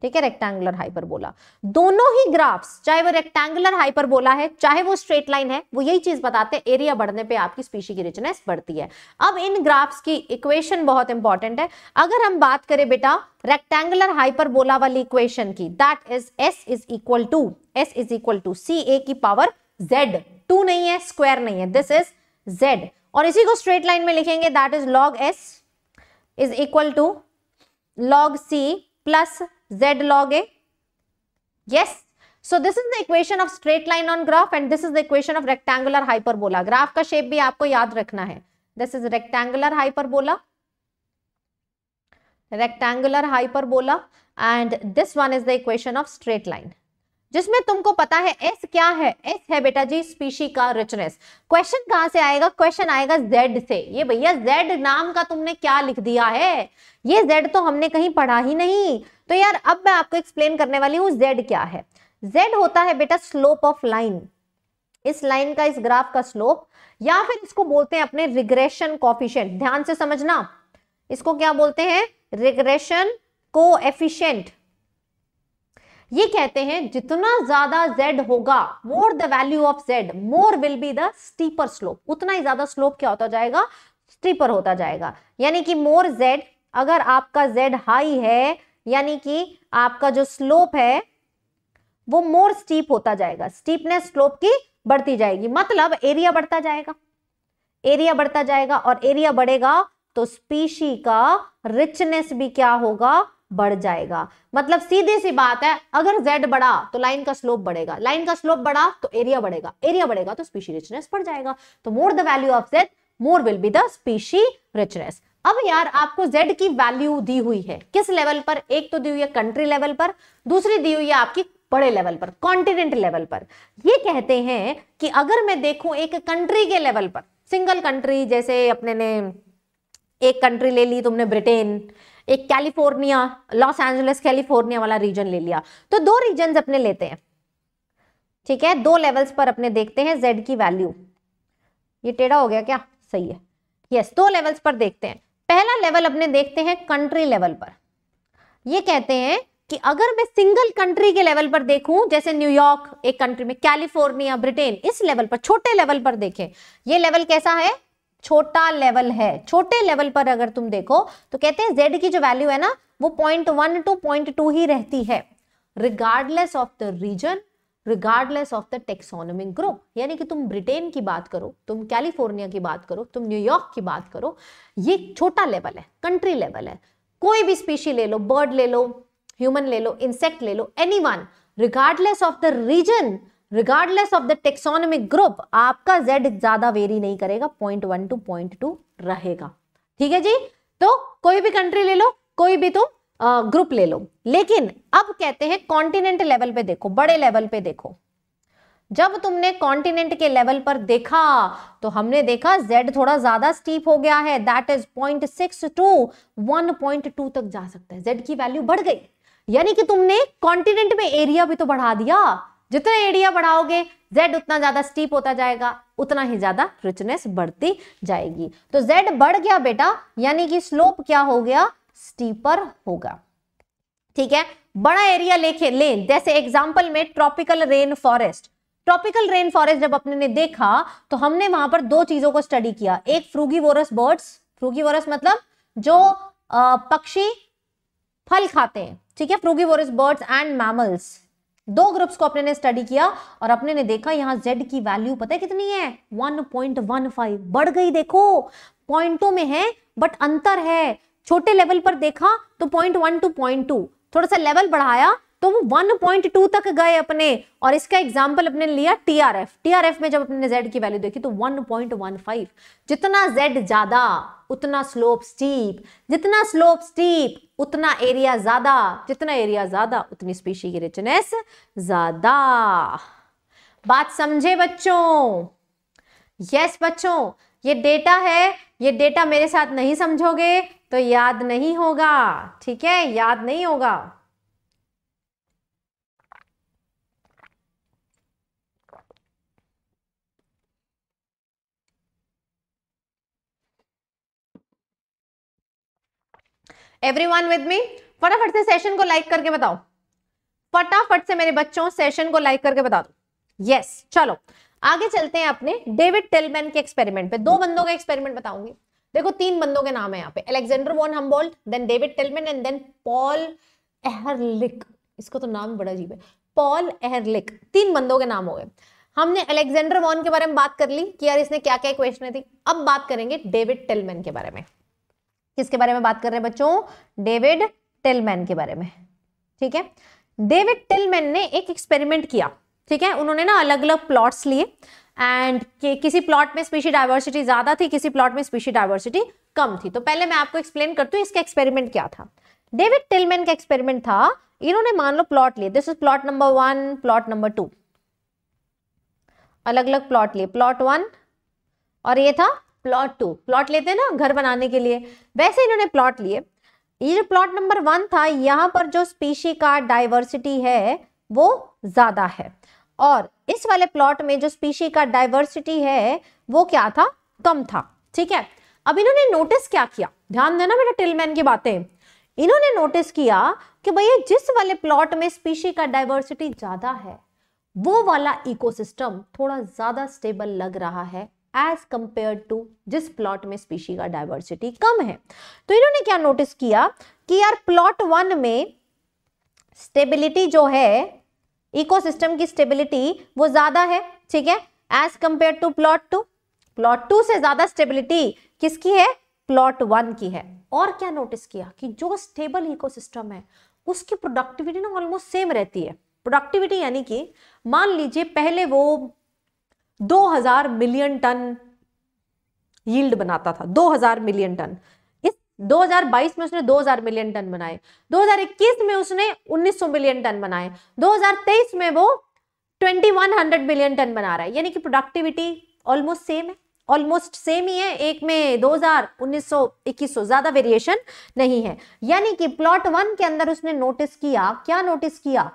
ठीक है, रेक्टेंगुलर हाइपरबोला। दोनों ही ग्राफ्स, चाहे वो रेक्टेंगुलर हाइपरबोला है चाहे वो स्ट्रेट लाइन है, वो यही चीज बताते हैं एरिया बढ़ने पे आपकी स्पीशी की रिचनेस बढ़ती है। अब इन ग्राफ्स की इक्वेशन बहुत इंपॉर्टेंट है। अगर हम बात करें बेटा रेक्टेंगुलर हाइपरबोला वाली इक्वेशन की, that is s is equal to ca की पावर z, 2 नहीं है, स्क्वायर नहीं है, दिस इज z। और इसी को स्ट्रेट लाइन में लिखेंगे, that is log s is equal to log c plus z log a. yes, so this is the equation of straight line on graph and this is the equation of rectangular hyperbola. graph का shape भी आपको याद रखना है। this is rectangular hyperbola, rectangular hyperbola and this one is the equation of straight line, जिसमें तुमको पता है s क्या है। s है बेटा जी स्पीशी का रिचनेस। क्वेश्चन कहाँ से आएगा, क्वेश्चन आएगा z से। ये भैया z नाम का तुमने क्या लिख दिया है, ये z तो हमने कहीं पढ़ा ही नहीं। तो यार अब मैं आपको एक्सप्लेन करने वाली हूँ z क्या है। z होता है बेटा स्लोप ऑफ लाइन, इस लाइन का, इस ग्राफ का स्लोप, या फिर इसको बोलते हैं अपने रिग्रेशन कॉफिशिएंट। ध्यान से समझना, इसको क्या बोलते हैं, रिग्रेशन कोएफिशिएंट, ये कहते हैं जितना ज्यादा z होगा, more the value of z, more will be the steeper slope, उतना ही ज्यादा स्लोप क्या होता जाएगा, स्टीपर होता जाएगा। यानी कि मोर z, अगर आपका z हाई है यानी कि आपका जो स्लोप है वो मोर स्टीप होता जाएगा, स्टीपनेस स्लोप की बढ़ती जाएगी, मतलब एरिया बढ़ता जाएगा, एरिया बढ़ता जाएगा, और एरिया बढ़ेगा तो स्पीशी का रिचनेस भी क्या होगा, बढ़ जाएगा। मतलब सीधी सी बात है, अगर z बढ़ा तो लाइन का स्लोप बढ़ेगा, लाइन का स्लोप बढ़ा तो एरिया बढ़ेगा, एरिया बढ़ेगा तो स्पीशी रिचनेस बढ़ जाएगा। तो more the value of z, more will be the species richness. अब यार आपको z की वैल्यू दी हुई है किस लेवल पर, एक तो दी हुई है कंट्री लेवल पर, दूसरी दी हुई है आपकी बड़े लेवल पर, कॉन्टिनेंट लेवल पर। ये कहते हैं कि अगर मैं देखूं एक कंट्री के लेवल पर, सिंगल कंट्री, जैसे अपने ने एक कंट्री ले ली तुमने ब्रिटेन, एक कैलिफोर्निया, लॉस एंजलिस कैलिफोर्निया वाला रीजन ले लिया, तो दो रीजन्स अपने लेते हैं, ठीक है, दो लेवल्स पर अपने देखते हैं जेड की वैल्यू। ये टेढ़ा हो गया क्या, सही है, यस, दो लेवल्स पर देखते हैं। पहला लेवल अपने देखते हैं कंट्री लेवल पर। ये कहते हैं कि अगर मैं सिंगल कंट्री के लेवल पर देखूं, जैसे न्यूयॉर्क एक कंट्री में, कैलिफोर्निया, ब्रिटेन, इस लेवल पर, छोटे लेवल पर देखें, ये लेवल कैसा है, छोटा लेवल है। छोटे लेवल पर अगर तुम देखो तो कहते हैं z की जो वैल्यू है ना वो 0.1 to 0.2 ही रहती है, regardless of the region, regardless of the taxonomic group. यानी कि तुम ब्रिटेन की बात करो, तुम कैलिफोर्निया की बात करो, तुम न्यूयॉर्क की बात करो, ये छोटा लेवल है, कंट्री लेवल है। कोई भी स्पीशी ले लो, बर्ड ले लो, ह्यूमन ले लो, इंसेक्ट ले लो, anyone, regardless of the region, regardless of the taxonomic group, आपका z ज्यादा वेरी नहीं करेगा, 0.1 to 0.2 रहेगा, ठीक है जी। तो कोई भी कंट्री ले लो, कोई भी तुम ग्रुप ले लो। लेकिन अब कहते हैं कॉन्टिनेंट लेवल पे देखो, बड़े लेवल पे देखो। जब तुमने कॉन्टिनेंट के लेवल पर देखा तो हमने देखा z थोड़ा ज्यादा स्टीप हो गया है, दैट इज 0.6 to 1.2 तक जा सकता है, z की वैल्यू बढ़ गई। यानी कि तुमने कॉन्टिनेंट में एरिया भी तो बढ़ा दिया, जितना एरिया बढ़ाओगे z उतना ज्यादा स्टीप होता जाएगा, उतना ही ज्यादा रिचनेस बढ़ती जाएगी। तो z बढ़ गया बेटा, यानी कि स्लोप क्या हो गया, स्टीपर होगा, ठीक है। बड़ा एरिया लेके लें, जैसे एग्जांपल में tropical rain forest, tropical rain forest जब अपने ने देखा तो हमने वहां पर दो चीजों को स्टडी किया, एक फ्रूगीवोरस बर्ड्स, फ्रूगीवोरस मतलब जो पक्षी फल खाते हैं, ठीक है, फ्रूगीवोरस बर्ड्स एंड मैमल्स, दो ग्रुप्स को अपने ने स्टडी किया और अपने ने देखा यहाँ z की वैल्यू पता है कितनी है, 1.15 बढ़ गई। देखो 0.2 में है बट अंतर है, छोटे लेवल पर देखा तो 0.1 to 0.2, थोड़ा सा लेवल बढ़ाया तो वो 1.2 तक गए अपने। और इसका एग्जाम्पल अपने लिया टीआरएफ में जब अपने z की वैल्यू देखी तो 1.15, जितना z ज्यादा उतना स्लोप स्टीप, जितना स्लोप स्टीप उतना एरिया ज्यादा, जितना एरिया ज्यादा उतनी स्पीशी की रिचनेस ज्यादा। बात समझे बच्चों? यस बच्चों, ये डेटा है, ये डेटा मेरे साथ नहीं समझोगे तो याद नहीं होगा, ठीक है, याद नहीं होगा। एवरीवन विद मी, फटाफट से सेशन को लाइक करके बताओ, फटाफट से मेरे बच्चों सेशन को लाइक करके बता दो। यस, चलो आगे चलते हैं अपने डेविड टिलमैन के एक्सपेरिमेंट पे। दो बंदों का एक्सपेरिमेंट बताऊंगी, देखो तीन बंदों के नाम है यहाँ पे, Alexander von Humboldt, then David Tilman and then Paul Ehrlich. इसको तो नाम बड़ा अजीब है, पॉल एहरलिक, तीन बंदों के नाम हो गए। हमने एलेक्जेंडर वॉन के बारे में बात कर ली कि यार इसने क्या क्या क्वेश्चन थी। अब बात करेंगे डेविड टिलमैन के बारे में। किसके बारे में बात कर रहे हैं बच्चों? डेविड टिलमैन के बारे में, ठीक है। डेविड टिलमैन ने एक एक्सपेरिमेंट किया, ठीक है। उन्होंने ना अलग अलग प्लॉट्स लिए एंड किसी प्लॉट में स्पीशी डाइवर्सिटी ज्यादा थी, किसी प्लॉट में स्पीशी डाइवर्सिटी कम थी। तो पहले मैं आपको एक्सप्लेन करती हूँ इसका एक्सपेरिमेंट क्या था। डेविड टिलमैन का एक्सपेरिमेंट था, इन्होंने मान लो प्लॉट लिए, this is plot number 1, plot number 2, अलग अलग प्लॉट लिए, प्लॉट 1 और ये था प्लॉट 2। प्लॉट लेते हैं ना घर बनाने के लिए, वैसे इन्होंने प्लॉट लिए। ये जो प्लॉट नंबर 1 था, यहाँ पर जो स्पीशी का डाइवर्सिटी है वो ज्यादा है, और इस वाले प्लॉट में जो स्पीशी का डाइवर्सिटी है वो क्या था, कम था, ठीक है। अब इन्होंने नोटिस क्या किया, ध्यान देना बेटा टिलमैन की बातें, इन्होंने नोटिस किया कि भैया जिस वाले प्लॉट में स्पीशी का डाइवर्सिटी ज्यादा है वो वाला इकोसिस्टम थोड़ा ज्यादा स्टेबल लग रहा है एज कंपेयर टू जिस प्लॉट में स्पीशी का डाइवर्सिटी कम है। तो इन्होंने क्या नोटिस किया कि यार प्लॉट वन में स्टेबिलिटी जो है, इकोसिस्टम की स्टेबिलिटी वो ज्यादा है, ठीक है, as compare to plot two. Plot two से ज्यादा स्टेबिलिटी किसकी है? प्लॉट वन की है। और क्या नोटिस किया कि जो स्टेबल इकोसिस्टम है उसकी प्रोडक्टिविटी ना ऑलमोस्ट सेम रहती है। प्रोडक्टिविटी यानी कि मान लीजिए पहले वो 2000 मिलियन टन यील्ड बनाता था, 2000 मिलियन टन। इस 2022 में उसने 2000 मिलियन टन बनाए, 2021 में उसने 1900 मिलियन टन बनाए, 2023 में वो 2100 मिलियन टन बना रहा है। यानी कि प्रोडक्टिविटी ऑलमोस्ट सेम है, ऑलमोस्ट सेम ही है। एक में 2000, 1900, 2100, ज्यादा वेरिएशन नहीं है। यानी कि प्लॉट वन के अंदर उसने नोटिस किया, क्या नोटिस किया?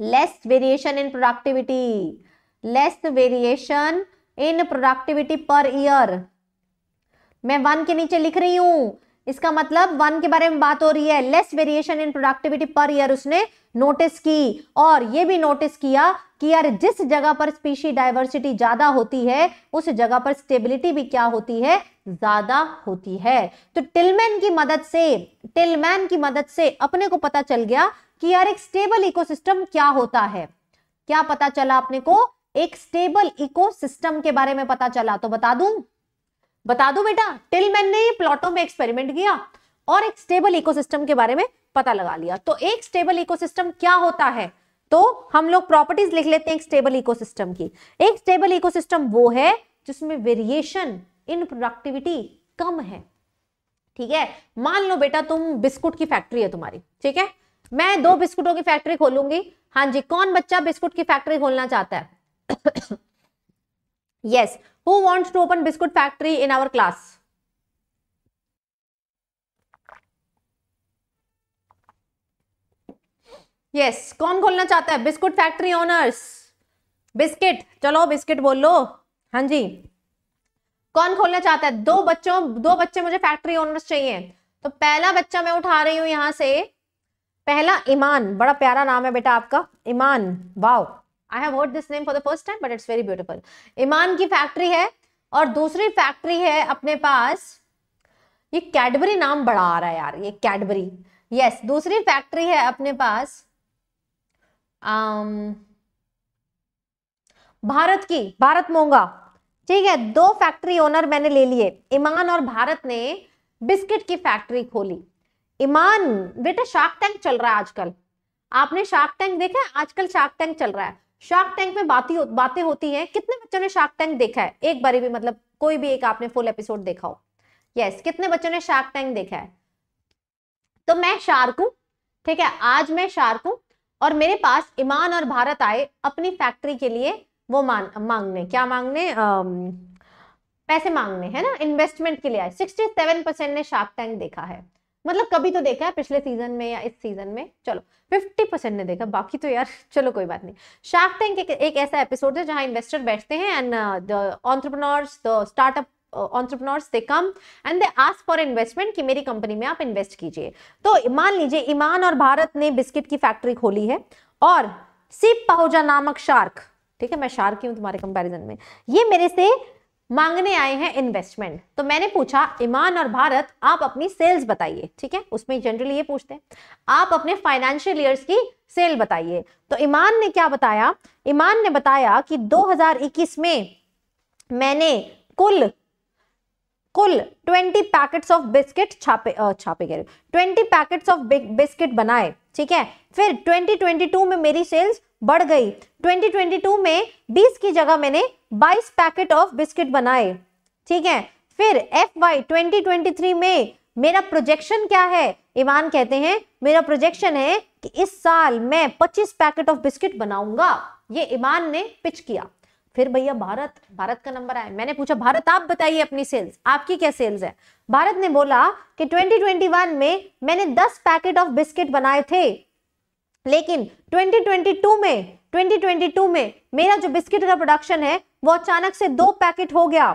Less variation in productivity, less variation in productivity per year. मैं वन के नीचे लिख रही हूं, इसका मतलब वन के बारे में बात हो रही है। Less variation in productivity per year उसने नोटिस की। और ये भी नोटिस किया कि यार जिस जगह पर स्पीशी डाइवर्सिटी ज्यादा होती है उस जगह पर स्टेबिलिटी भी क्या होती है? ज्यादा होती है। तो टिलमैन की मदद से अपने को पता चल गया कि यार एक स्टेबल इकोसिस्टम क्या होता है। क्या पता चला अपने को? एक स्टेबल इकोसिस्टम के बारे में पता चला। तो बता दूं बेटा, टिलमैन ने प्लॉटों में एक्सपेरिमेंट किया और एक स्टेबल इकोसिस्टम के बारे में पता लगा लिया। तो एक स्टेबल इकोसिस्टम क्या होता है? तो हम लोग प्रॉपर्टीज लिख लेते हैं एक स्टेबल इकोसिस्टम की। एक स्टेबल इकोसिस्टम वो है जिसमें वेरिएशन इन प्रोडक्टिविटी कम है, ठीक है। मान लो बेटा तुम बिस्कुट की फैक्ट्री है तुम्हारी, ठीक है, मैं 2 बिस्कुटों की फैक्ट्री खोलूंगी। हाँ जी, कौन बच्चा बिस्कुट की फैक्ट्री खोलना चाहता है? Yes, who wants to open biscuit factory in our class? Yes, कौन खोलना चाहता है? बिस्कुट फैक्ट्री ओनर्स, बिस्किट, चलो बिस्किट बोल लो। हाँ जी, कौन खोलना चाहता है? 2 बच्चे मुझे फैक्ट्री ओनर्स चाहिए। तो पहला बच्चा मैं उठा रही हूँ यहाँ से, पहला ईमान, बड़ा प्यारा नाम है बेटा आपका, Iman. Wow, I have heard this name for the first time but it's very beautiful. Iman की फैक्ट्री है और दूसरी फैक्ट्री है अपने पास, ये कैडबरी नाम बड़ा आ रहा है यार, ये कैडबरी। यस, दूसरी फैक्ट्री है अपने पास भारत की, भारत मोंगा, ठीक है। 2 फैक्ट्री ओनर मैंने ले लिए, ईमान और भारत ने बिस्किट की फैक्ट्री खोली। ईमान बेटा, शार्क टैंक चल रहा है आजकल, आपने शार्क टैंक देखा है? आजकल शार्क टैंक चल रहा है, शार्क टैंक में बातें होती हैं। कितने बच्चों ने शार्क टैंक देखा है एक बारी भी, मतलब कोई भी एक आपने फुल एपिसोड देखा हो? यस, कितने बच्चों ने शार्क टैंक देखा है? तो मैं शार्क हूं, ठीक है, आज मैं शार्क हूं और मेरे पास ईमान और भारत आए अपनी फैक्ट्री के लिए वो मांगने, क्या मांगने? पैसे मांगने, है ना, इन्वेस्टमेंट के लिए आए। 67% ने शार्क टैंक देखा है, मतलब कभी तो देखा है पिछले सीजन में या इस सीजन में। चलो 50% ने देखा, बाकी तो यार चलो कोई बात नहीं। शार्क टैंक एक ऐसा एपिसोड है जहां इन्वेस्टर बैठते हैं and the entrepreneurs, the startup entrepreneurs, they come and they ask for investment कि मेरी कंपनी में आप इन्वेस्ट कीजिए। तो मान लीजिए ईमान और भारत ने बिस्किट की फैक्ट्री खोली है और सीप पहुजा नामक शार्क, ठीक है, मैं शार्क हूं तुम्हारे कंपैरिजन में, ये मेरे से मांगने आए हैं इन्वेस्टमेंट। तो मैंने पूछा ईमान और भारत आप अपनी सेल्स बताइए, ठीक है, उसमें जनरली ये पूछते हैं आप अपने फाइनेंशियल ईयर्स की सेल बताइए। तो ईमान ने क्या बताया? ईमान ने बताया कि 2021 में मैंने कुल 20 packets of biscuit twenty packets of biscuit बनाए, ठीक है। फिर 2022 में मेरी सेल्स बढ़ गई, 2022 में 20 की जगह मैंने 22 पैकेट ऑफ बिस्किट बनाए, ठीक है। फिर FY 2023 में मेरा प्रोजेक्शन क्या है? ईमान कहते हैं मेरा प्रोजेक्शन है कि इस साल मैं 25 पैकेट ऑफ बिस्किट बनाऊंगा, ये ईमान ने पिच किया। फिर भैया भारत का नंबर आया, मैंने पूछा भारत आप बताइए अपनी सेल्स, आपकी क्या सेल्स है? भारत ने बोला कि 2021 में मैंने 10 पैकेट ऑफ बिस्किट बनाए थे, लेकिन 2022 में मेरा जो बिस्किट का प्रोडक्शन है वो अचानक से 2 पैकेट हो गया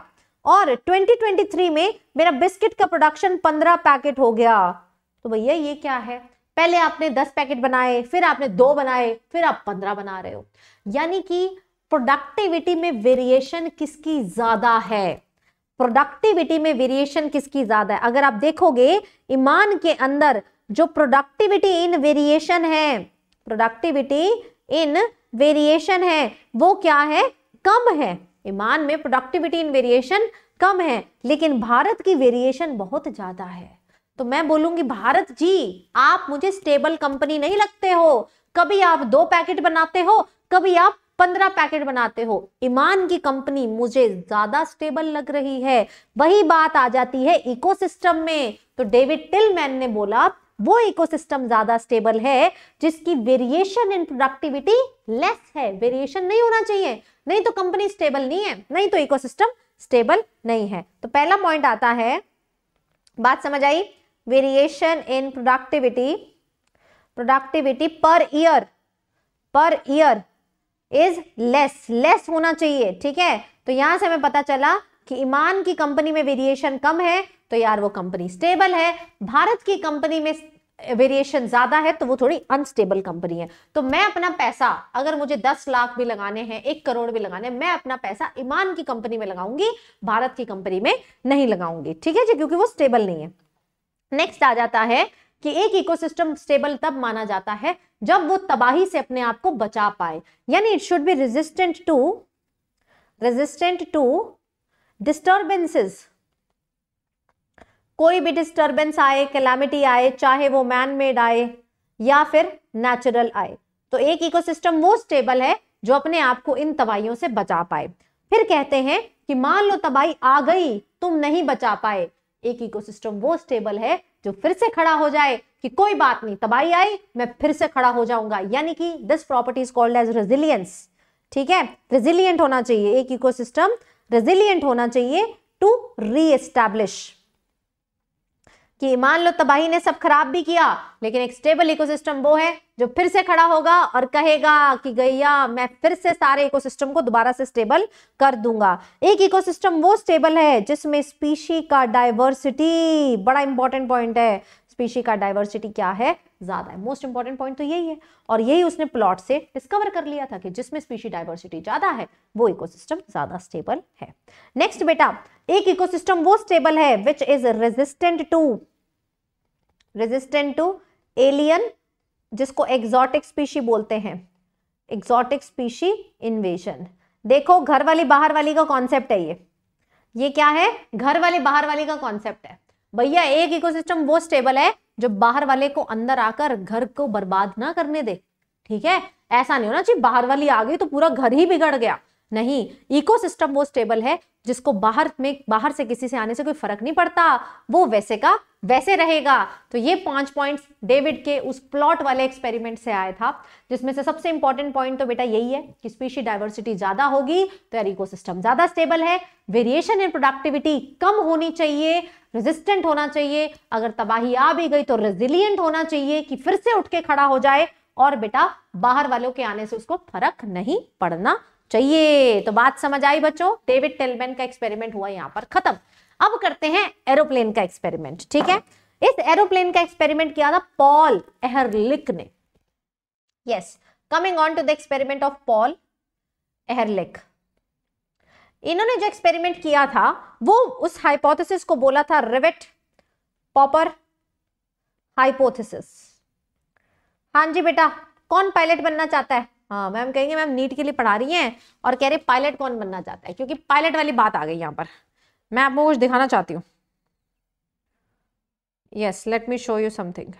और 2023 में मेरा बिस्किट का प्रोडक्शन 15 पैकेट हो गया। तो भैया ये क्या है, पहले आपने 10 पैकेट बनाए, फिर आपने 2 बनाए, फिर आप 15 बना रहे हो। यानी कि प्रोडक्टिविटी में वेरिएशन किसकी ज्यादा है, प्रोडक्टिविटी में वेरिएशन किसकी ज्यादा है। अगर आप देखोगे ईमान के अंदर जो प्रोडक्टिविटी इन वेरिएशन है, प्रोडक्टिविटी इन वेरिएशन है वो क्या है, कम है। ईमान में प्रोडक्टिविटी इन वेरिएशन कम है, लेकिन भारत की वेरिएशन बहुत ज्यादा है। तो मैं बोलूंगी भारत जी आप मुझे स्टेबल कंपनी नहीं लगते हो, कभी आप 2 पैकेट बनाते हो, कभी आप 15 पैकेट बनाते हो। ईमान की कंपनी मुझे ज्यादा स्टेबल लग रही है। वही बात आ जाती है इकोसिस्टम में, तो डेविड टिलमैन ने बोला वो इकोसिस्टम ज्यादा स्टेबल है जिसकी वेरिएशन इन प्रोडक्टिविटी लेस है। वेरिएशन नहीं होना चाहिए, नहीं तो कंपनी स्टेबल नहीं है, नहीं तो इकोसिस्टम स्टेबल नहीं है। तो पहला पॉइंट आता है, बात समझ आई, variation in productivity, productivity per year is less, less होना चाहिए। ठीक है, तो यहां से हमें पता चला कि ईमान की कंपनी में वेरिएशन कम है तो यार वो कंपनी स्टेबल है, भारत की कंपनी में वेरिएशन ज्यादा है तो वो थोड़ी अनस्टेबल कंपनी है। तो मैं अपना पैसा, अगर मुझे 10 लाख भी लगाने हैं, 1 करोड़ भी लगाने, मैं अपना पैसा ईमान की कंपनी में लगाऊंगी, भारत की कंपनी में नहीं लगाऊंगी। ठीक है जी, क्योंकि वो स्टेबल नहीं है। नेक्स्ट आ जाता है कि एक इकोसिस्टम स्टेबल तब माना जाता है जब वो तबाही से अपने आप को बचा पाए, यानी it should be resistant to disturbances. कोई भी डिस्टर्बेंस आए, कैलामिटी आए, चाहे वो मैन मेड आए या फिर नेचुरल आए, तो एक इकोसिस्टम वो स्टेबल है जो अपने आप को इन तबाहियों से बचा पाए। फिर कहते हैं कि मान लो तबाही आ गई, तुम नहीं बचा पाए, एक इकोसिस्टम वो स्टेबल है जो फिर से खड़ा हो जाए कि कोई बात नहीं, तबाही आई, मैं फिर से खड़ा हो जाऊंगा। यानी कि this property is called as resilience. ठीक है, रेजिलियंट होना चाहिए, एक इकोसिस्टम रेजिलियंट होना चाहिए टू रीएस्टैब्लिश। कि मान लो तबाही ने सब खराब भी किया, लेकिन एक स्टेबल इकोसिस्टम वो है जो फिर से खड़ा होगा और कहेगा कि गैया मैं फिर से सारे इकोसिस्टम को दोबारा से स्टेबल कर दूंगा। एक इकोसिस्टम वो स्टेबल है जिसमें स्पीशी का डाइवर्सिटी, बड़ा इंपॉर्टेंट पॉइंट है, स्पीशी का डाइवर्सिटी क्या है, ज्यादा है। मोस्ट इंपॉर्टेंट पॉइंट तो यही है, और यही उसने प्लॉट से डिस्कवर कर लिया था कि जिसमें स्पीशी डाइवर्सिटी ज्यादा है वो इकोसिस्टम ज्यादा स्टेबल है। नेक्स्ट बेटा, एक इकोसिस्टम वो स्टेबल है which is resistant to alien, जिसको एक्सोटिक स्पीशी बोलते हैं, एक्सोटिक स्पीशी इन्वेजन। देखो घर वाली बाहर वाली का कॉन्सेप्ट है ये क्या है, घर वाले बाहर वाले का कॉन्सेप्ट है। भैया एक इकोसिस्टम वो स्टेबल है जो बाहर वाले को अंदर आकर घर को बर्बाद ना करने दे। ठीक है, ऐसा नहीं होना चाहिए बाहर वाली आ गई तो पूरा घर ही बिगड़ गया, नहीं। इकोसिस्टम वो स्टेबल है जिसको बाहर से किसी से आने से कोई फर्क नहीं पड़ता, वो वैसे का वैसे रहेगा। तो ये 5 पॉइंट्स डेविड के उस प्लॉट वाले एक्सपेरिमेंट से आया था, जिसमें से सबसे इंपॉर्टेंट पॉइंट तो बेटा यही है कि स्पीशी डाइवर्सिटी ज्यादा होगी तो यार इकोसिस्टम ज्यादा स्टेबल है। वेरिएशन इन प्रोडक्टिविटी कम होनी चाहिए, रेजिस्टेंट होना चाहिए, अगर तबाही आ भी गई तो रेजिलियंट होना चाहिए कि फिर से उठ के खड़ा हो जाए, और बेटा बाहर वालों के आने से उसको फर्क नहीं पड़ना चाहिए। तो बात समझ आई बच्चों, डेविड टिलमैन का एक्सपेरिमेंट हुआ यहाँ पर खत्म। अब करते हैं एरोप्लेन का एक्सपेरिमेंट। ठीक है, इस एरोप्लेन का एक्सपेरिमेंट किया था पॉल एहरलिक ने। Yes, coming on to the experiment of Paul Ehrlich. इन्होंने जो एक्सपेरिमेंट किया था वो उस हाइपोथेसिस को बोला था रिवेट पॉपर हाइपोथेसिस। हाँ जी बेटा, कौन पायलट बनना चाहता है? हाँ मैम कहेंगे मैम नीट के लिए पढ़ा रही हैं और कह रहे पायलट कौन बनना चाहता है, क्योंकि पायलट वाली बात आ गई यहाँ पर। मैं आपको कुछ दिखाना चाहती हूँ। Yes, let me show you something.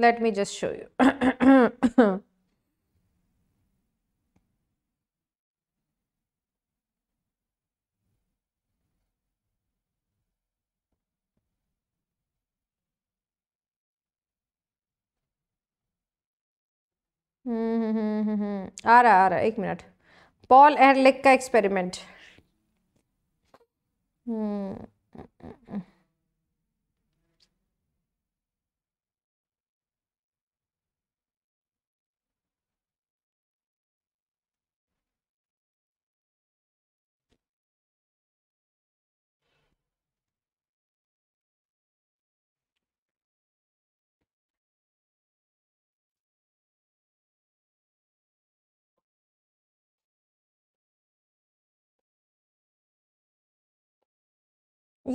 Let me just show you. आ रहा 1 मिनट। पॉल एहरलिक का एक्सपेरिमेंट।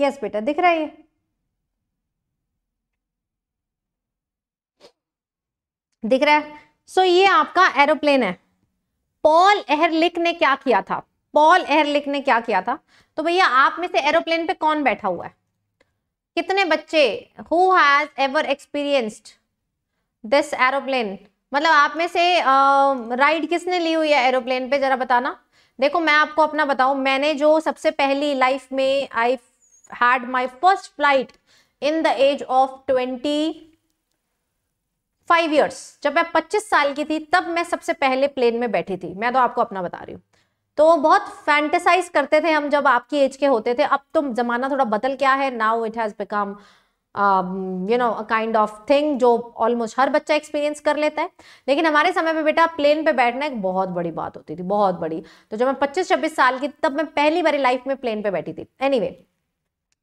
यस बेटा दिख रहा है, दिख रहा है। सो ये आपका एरोप्लेन है। पॉल एहरलिक ने क्या किया था, पॉल एहरलिक ने क्या किया था? तो भैया आप में से एरोप्लेन पे कौन बैठा हुआ है, कितने बच्चे who has ever experienced this aeroplane, मतलब आप में से राइड किसने ली हुई है एरोप्लेन पे, जरा बताना। देखो मैं आपको अपना बताऊं, मैंने जो सबसे पहली लाइफ में I had my first flight in the age of 25 years, जब मैं 25 साल की थी तब मैं सबसे पहले प्लेन में बैठी थी। मैं तो आपको अपना बता रही हूँ। तो बहुत फैंटेसाइज करते थे हम जब आपकी एज के होते थे। अब तो जमाना थोड़ा बदल गया है, now it has become you know a kind of thing जो ऑलमोस्ट हर बच्चा एक्सपीरियंस कर लेता है। लेकिन हमारे समय पे बेटा प्लेन पे बैठना एक बहुत बड़ी बात होती थी, बहुत बड़ी। तो जब मैं 25-26 साल की तब मैं पहली बार लाइफ में प्लेन पे बैठी थी। एनीवे,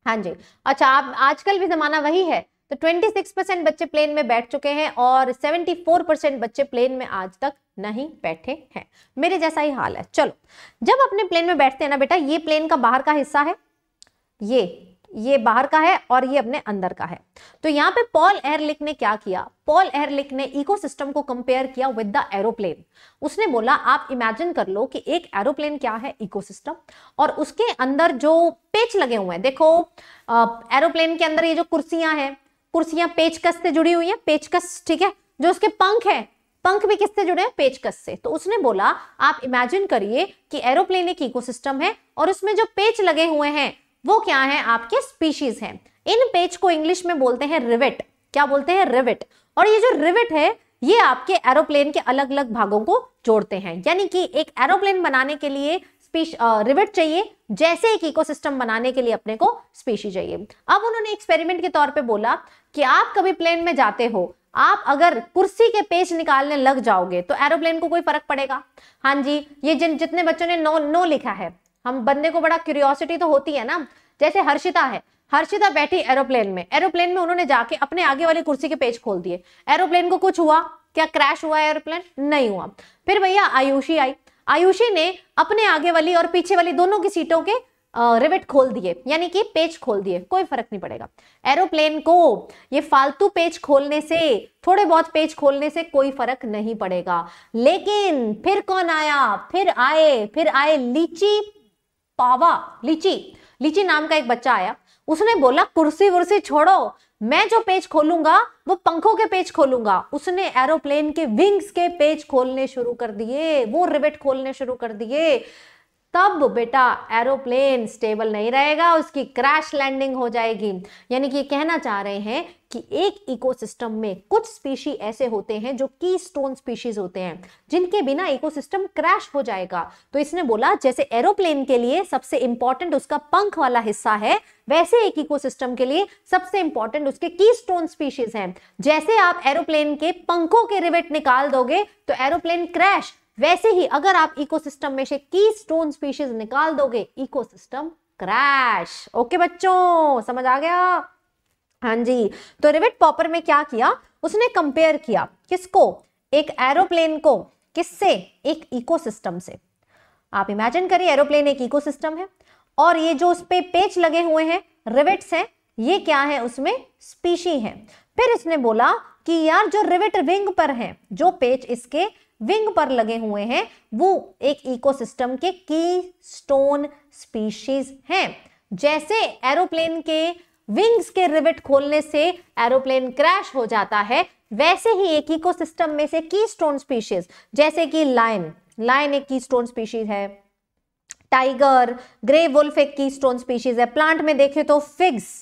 हाँ जी, अच्छा आप आजकल भी जमाना वही है। तो 26% बच्चे प्लेन में बैठ चुके हैं और 74% बच्चे प्लेन में आज तक नहीं बैठे हैं। मेरे जैसा ही हाल है। चलो, जब अपने प्लेन में बैठते हैं ना बेटा, ये प्लेन का बाहर का हिस्सा है, ये बाहर का है और ये अपने अंदर का है। तो यहाँ पे पॉल एहरलिक ने क्या किया, पॉल एहरलिक ने इकोसिस्टम को कंपेयर किया विद द एरोप्लेन। उसने बोला आप इमेजिन कर लो कि एक एरोप्लेन क्या है, इकोसिस्टम, और उसके अंदर जो पेच लगे हुए हैं। देखो एरोप्लेन के अंदर ये जो कुर्सियां हैं, कुर्सियां पेचकस से जुड़ी हुई है, पेचकस, ठीक है। जो उसके पंख है, पंख भी किससे जुड़े हैं, पेचकस से। तो उसने बोला आप इमेजिन करिए कि एरोप्लेन एक इकोसिस्टम है और उसमें जो पेच लगे हुए हैं वो क्या है, आपके स्पीशीज हैं। इन पेच को इंग्लिश में बोलते हैं रिवेट। क्या बोलते हैं, रिवेट। और ये जो रिवेट है ये आपके एरोप्लेन के अलग अलग भागों को जोड़ते हैं। यानी कि एक एरोप्लेन बनाने के लिए रिवेट चाहिए, जैसे एक इकोसिस्टम बनाने के लिए अपने को स्पीशी चाहिए। अब उन्होंने एक्सपेरिमेंट के तौर पे बोला कि आप कभी प्लेन में जाते हो, आप अगर कुर्सी के पेच निकालने लग जाओगे तो एरोप्लेन को कोई फर्क पड़ेगा? हाँ जी, ये जितने बच्चों ने नो लिखा है, हम बंदे को बड़ा क्यूरियोसिटी तो होती है ना। जैसे हर्षिता है, हर्षिता बैठी एरोप्लेन में उन्होंने जाके अपने आगे वाली कुर्सी के पेच खोल दिए। एरोप्लेन को कुछ हुआ क्या, क्रैश हुआ एरोप्लेन? नहीं हुआ। फिर भैया आयुषी आई, आयुषी ने अपने आगे वाली और पीछे वाली दोनों की सीटों के रिवेट खोल दिए, यानी कि पेच खोल दिए, कोई फर्क नहीं पड़ेगा। एरोप्लेन को ये फालतू पेच खोलने से, थोड़े बहुत पेच खोलने से कोई फर्क नहीं पड़ेगा। लेकिन फिर कौन आया, फिर आए लीची पावा, लीची नाम का एक बच्चा आया। उसने बोला कुर्सी वुर्सी छोड़ो, मैं जो पेज खोलूंगा वो पंखों के पेज खोलूंगा। उसने एरोप्लेन के विंग्स के पेज खोलने शुरू कर दिए, वो रिवेट खोलने शुरू कर दिए। तब बेटा एरोप्लेन स्टेबल नहीं रहेगा, उसकी क्रैश लैंडिंग हो जाएगी। यानी कि कहना चाह रहे हैं कि एक इकोसिस्टम में कुछ स्पीशी ऐसे होते हैं जो की स्टोन स्पीशीज होते हैं, जिनके बिना इकोसिस्टम क्रैश हो जाएगा। तो इसने बोला जैसे एरोप्लेन के लिए सबसे इंपॉर्टेंट उसका पंख वाला हिस्सा है, वैसे एक इकोसिस्टम के लिए सबसे इंपॉर्टेंट उसके की स्टोन स्पीशीज हैं। जैसे आप एरोप्लेन के पंखों के रिवेट निकाल दोगे तो एरोप्लेन क्रैश, वैसे ही अगर आप इकोसिस्टम में से की स्टोन स्पीशीज निकाल दोगे, इकोसिस्टम क्रैश। ओके बच्चों, समझ आ गया? हाँ जी। तो रिवेट पॉपर में क्या किया, उसने कंपेयर किया किसको, एक एरोप्लेन को, किससे, एक इकोसिस्टम से। आप इमेजिन करिए एरोप्लेन एक इकोसिस्टम है और ये जो उस पे पेच लगे हुए हैं, रिवेट्स हैं, ये क्या है, उसमें स्पीशी है। फिर इसने बोला कि यार जो रिवेट विंग पर है, जो पेच इसके विंग पर लगे हुए हैं, वो एक इकोसिस्टम के की स्टोन स्पीशीज हैं। जैसे एरोप्लेन के विंग्स के रिवेट खोलने से एरोप्लेन क्रैश हो जाता है, वैसे ही एक इकोसिस्टम में से की स्टोन स्पीशीज, जैसे कि लायन एक की स्टोन स्पीशीज है, टाइगर, ग्रे वुल्फ एक की स्टोन स्पीशीज है। प्लांट में देखें तो फिग्स,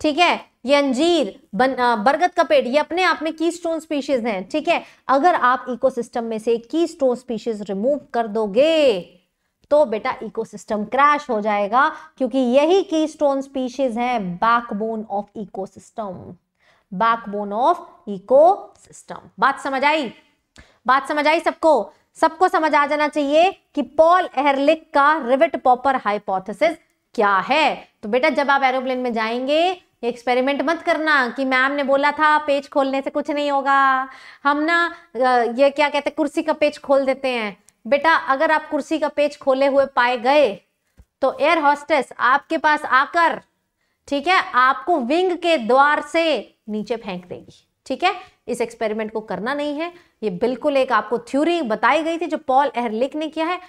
ठीक है, ये अंजीर, बरगद का पेड़, ये अपने आप में की स्टोन स्पीशीज हैं, ठीक है। अगर आप इकोसिस्टम में से की स्टोन स्पीशीज रिमूव कर दोगे तो बेटा इकोसिस्टम क्रैश हो जाएगा, क्योंकि यही की स्टोन स्पीशीज है backbone of ecosystem, backbone of ecosystem. बात समझ आई, बात समझ आई सबको? सबको समझ आ जाना चाहिए कि पॉल एहरलिक का रिवेट पॉपर हाइपोथेसिस क्या है। तो बेटा जब आप एरोप्लेन में जाएंगे एक्सपेरिमेंट मत करना कि मैम ने बोला था पेज खोलने से कुछ नहीं होगा, हम ना ये क्या कहते हैं, कुर्सी का पेज खोल देते हैं। बेटा अगर आप कुर्सी का पेज खोले हुए पाए गए तो एयर होस्टेस आपके पास आकर, ठीक है, आपको विंग के द्वार से नीचे फेंक देगी। ठीक है, इस एक्सपेरिमेंट को करना नहीं है। ये बिल्कुल एक आपको थ्योरी बताई गई थी जो पॉल एहरलिक ने किया है।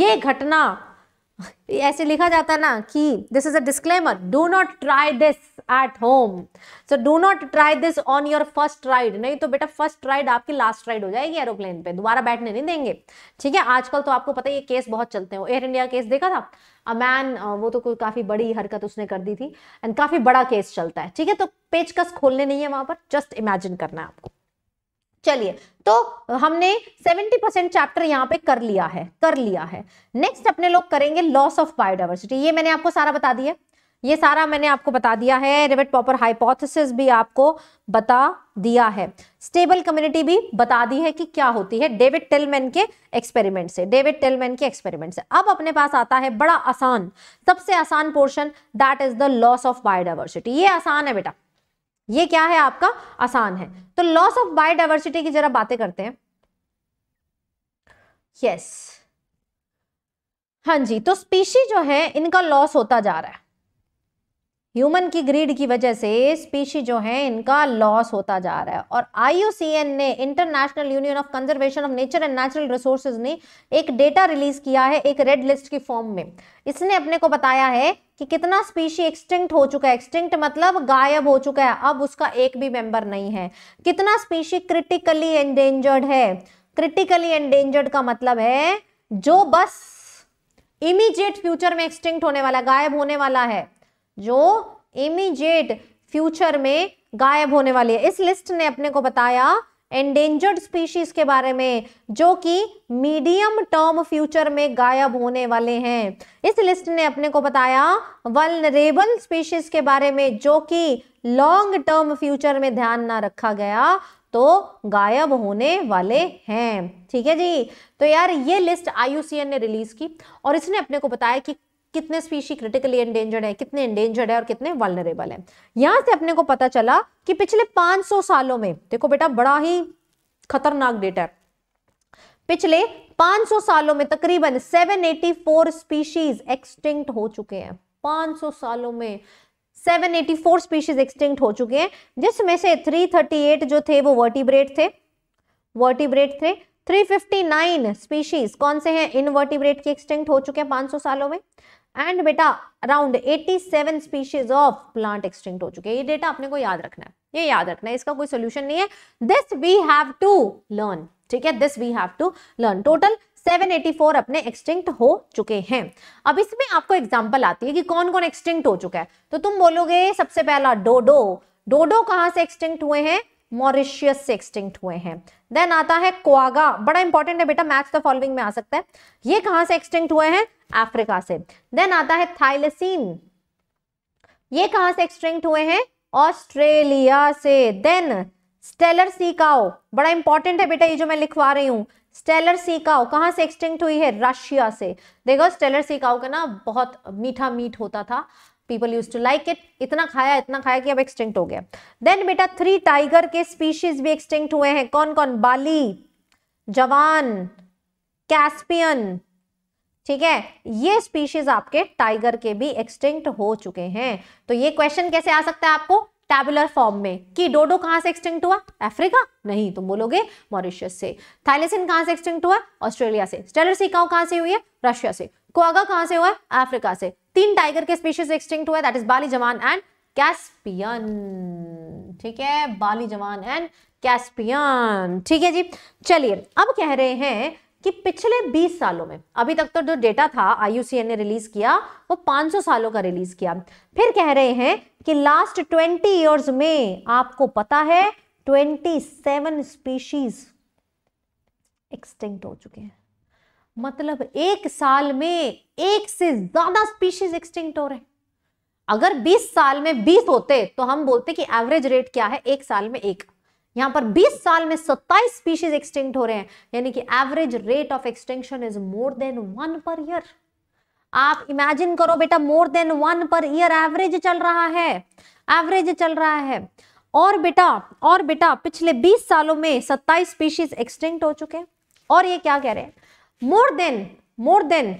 ये घटना ऐसे लिखा जाता है ना कि this is a disclaimer, do not try this at home, so do not try this on your first ride. नहीं तो बेटा फर्स्ट राइड आपकी लास्ट राइड हो जाएगी, एरोप्लेन पे दोबारा बैठने नहीं देंगे। ठीक है, आजकल तो आपको पता है ये केस बहुत चलते हैं। एयर इंडिया केस देखा था, अ मैन, वो तो कोई काफी बड़ी हरकत उसने कर दी थी एंड काफी बड़ा केस चलता है। ठीक है, तो पेचकस खोलने नहीं है वहां पर, जस्ट इमेजिन करना है आपको। चलिए, तो हमने 70% चैप्टर यहाँ पे कर लिया है। नेक्स्ट अपने लोग करेंगे लॉस ऑफ बायोडाइवर्सिटी। ये मैंने आपको सारा बता दिया, ये सारा मैंने आपको बता दिया है। रिवेट पॉपर हाइपोथेसिस भी आपको बता दिया है, स्टेबल कम्युनिटी भी बता दी है कि क्या होती है डेविड टिलमैन के एक्सपेरिमेंट से। अब अपने पास आता है बड़ा आसान, सबसे आसान portion, that is the loss of biodiversity. ये आसान है बेटा, ये क्या है आपका, आसान है। तो लॉस ऑफ बायोडाइवर्सिटी की जरा बातें करते हैं। यस, हाँ जी, तो स्पीशीज जो है इनका लॉस होता जा रहा है। ह्यूमन की ग्रीड की वजह से स्पीशीज जो है इनका लॉस होता जा रहा है। और IUCN ने, international union of conservation of nature and natural resources, ने एक डेटा रिलीज किया है एक रेड लिस्ट की फॉर्म में। इसने अपने को बताया है कि कितना स्पीशी एक्सटिंक्ट हो चुका है, एक्सटिंक्ट मतलब गायब हो चुका है, अब उसका एक भी मेंबर नहीं है। कितना स्पीशी क्रिटिकली एंडेंजर्ड है, क्रिटिकली एंडेंजर्ड का मतलब है जो बस इमीडिएट फ्यूचर में एक्सटिंक्ट होने वाला, गायब होने वाला है, जो इमीडिएट फ्यूचर में गायब होने वाली है। इस लिस्ट ने अपने को बताया एंडेंजर्ड स्पीशीज के बारे में जो कि मीडियम टर्म फ्यूचर में गायब होने वाले हैं। इस लिस्ट ने अपने को बताया वल्नरेबल स्पीशीज के बारे में जो कि लॉन्ग टर्म फ्यूचर में ध्यान ना रखा गया तो गायब होने वाले हैं। ठीक है जी, तो यार ये लिस्ट IUCN ने रिलीज की और इसने अपने को बताया कि कितने स्पीशी क्रिटिकली एंडेंजर्ड है, कितने एंडेंजर्ड है और कितने वल्नरेबल है। यहां से अपने को पता चला कि पिछले 500 सालों में, देखो बेटा बड़ा ही खतरनाक डेटा है, पिछले 500 सालों में तकरीबन 784 स्पीशीज एक्सटिंक्ट हो चुके हैं। 500 सालों में 784 स्पीशीज एक्सटिंक्ट हो चुके हैं, जिसमें से 338 जो थे वो वर्टिब्रेट थे। 359 स्पीशीज कौन से हैं, इनवर्टिब्रेट की एक्सटिंक्ट हो चुके हैं 500 सालों में। एंड बेटा around 87 species of plant extinct हो चुके हैं। ये डेटा अपने को याद रखना है, ये याद रखना है, इसका कोई सोल्यूशन नहीं है। This we have to learn, ठीक है, this we have to learn. Total 784 अपने एक्सटिंक्ट हो चुके हैं। अब इसमें आपको एग्जाम्पल आती है कि कौन कौन एक्सटिंक्ट हो चुका है। तो तुम बोलोगे सबसे पहला डोडो। डोडो कहाँ से एक्सटिंक्ट हुए हैं, मॉरिशियस से एक्सटिंक्ट हुए हैं। देन आता है क्वागा, बड़ा इंपॉर्टेंट है बेटा, मैच द फॉलोइंग में आ सकता है। ये कहां से एक्सटिंक्ट हुए हैं, अफ्रीका से। देन आता है थाइलेसिन, ये कहां से एक्सटिंक्ट हुए हैं, ऑस्ट्रेलिया से। देन स्टेलर सी काओ, बड़ा इंपॉर्टेंट है बेटा, ये जो मैं लिखवा रही हूँ, स्टेलर सी काओ कहां से एक्सटिंक्ट हुई है, रशिया से। देखो स्टेलर सी काओ का ना बहुत मीठा मीट होता था, people use to like it, इतना खाया कि अब एक्सटिंक्ट हो गया। देन बेटा 3 टाइगर के स्पीशीज भी एक्सटिंक्ट हुए हैं, कौन कौन, बाली, जवान, कैस्पियन, ठीक है, ये स्पीशीज आपके टाइगर के भी एक्सटिंक्ट हो चुके हैं। तो ये क्वेश्चन कैसे आ सकता है आपको टैबुलर फॉर्म में कि डोडो कहां से एक्सटिंक्ट हुआ, अफ्रीका, नहीं तुम बोलोगे मॉरिशस से। थाइलेसिन कहां से एक्सटिंक्ट हुआ, ऑस्ट्रेलिया से। स्टेलर सी काऊ कहां से हुई है, रशिया से। क्वागा कहां से हुआ, अफ्रीका से। 3 टाइगर के स्पीशीज एक्सटिंक्ट हुआ, that is Bali, Javan and Caspian, ठीक है, बाली, जवान एंड कैस्पियन। ठीक है जी, चलिए अब कह रहे हैं कि पिछले 20 सालों में, अभी तक तो जो डेटा था IUCN ने रिलीज किया वो 500 सालों का रिलीज किया, फिर कह रहे हैं कि लास्ट 20 इयर्स में आपको पता है 27 स्पीशीज एक्सटिंक्ट हो चुके हैं। मतलब एक साल में एक से ज्यादा स्पीशीज एक्सटिंक्ट हो रहे हैं। अगर 20 साल में 20 होते तो हम बोलते कि एवरेज रेट क्या है, एक साल में एक। यहाँ पर 20 साल में 27 स्पीशीज एक्सटिंक्ट हो रहे हैं, यानी कि average rate of extinction is more than 1 per year. आप इमेजिन करो बेटा, more than 1 per year average चल रहा है, एवरेज चल रहा है। और बेटा पिछले 20 सालों में 27 स्पीशीज एक्सटिंक्ट हो चुके हैं। और ये क्या कह रहे हैं, मोर देन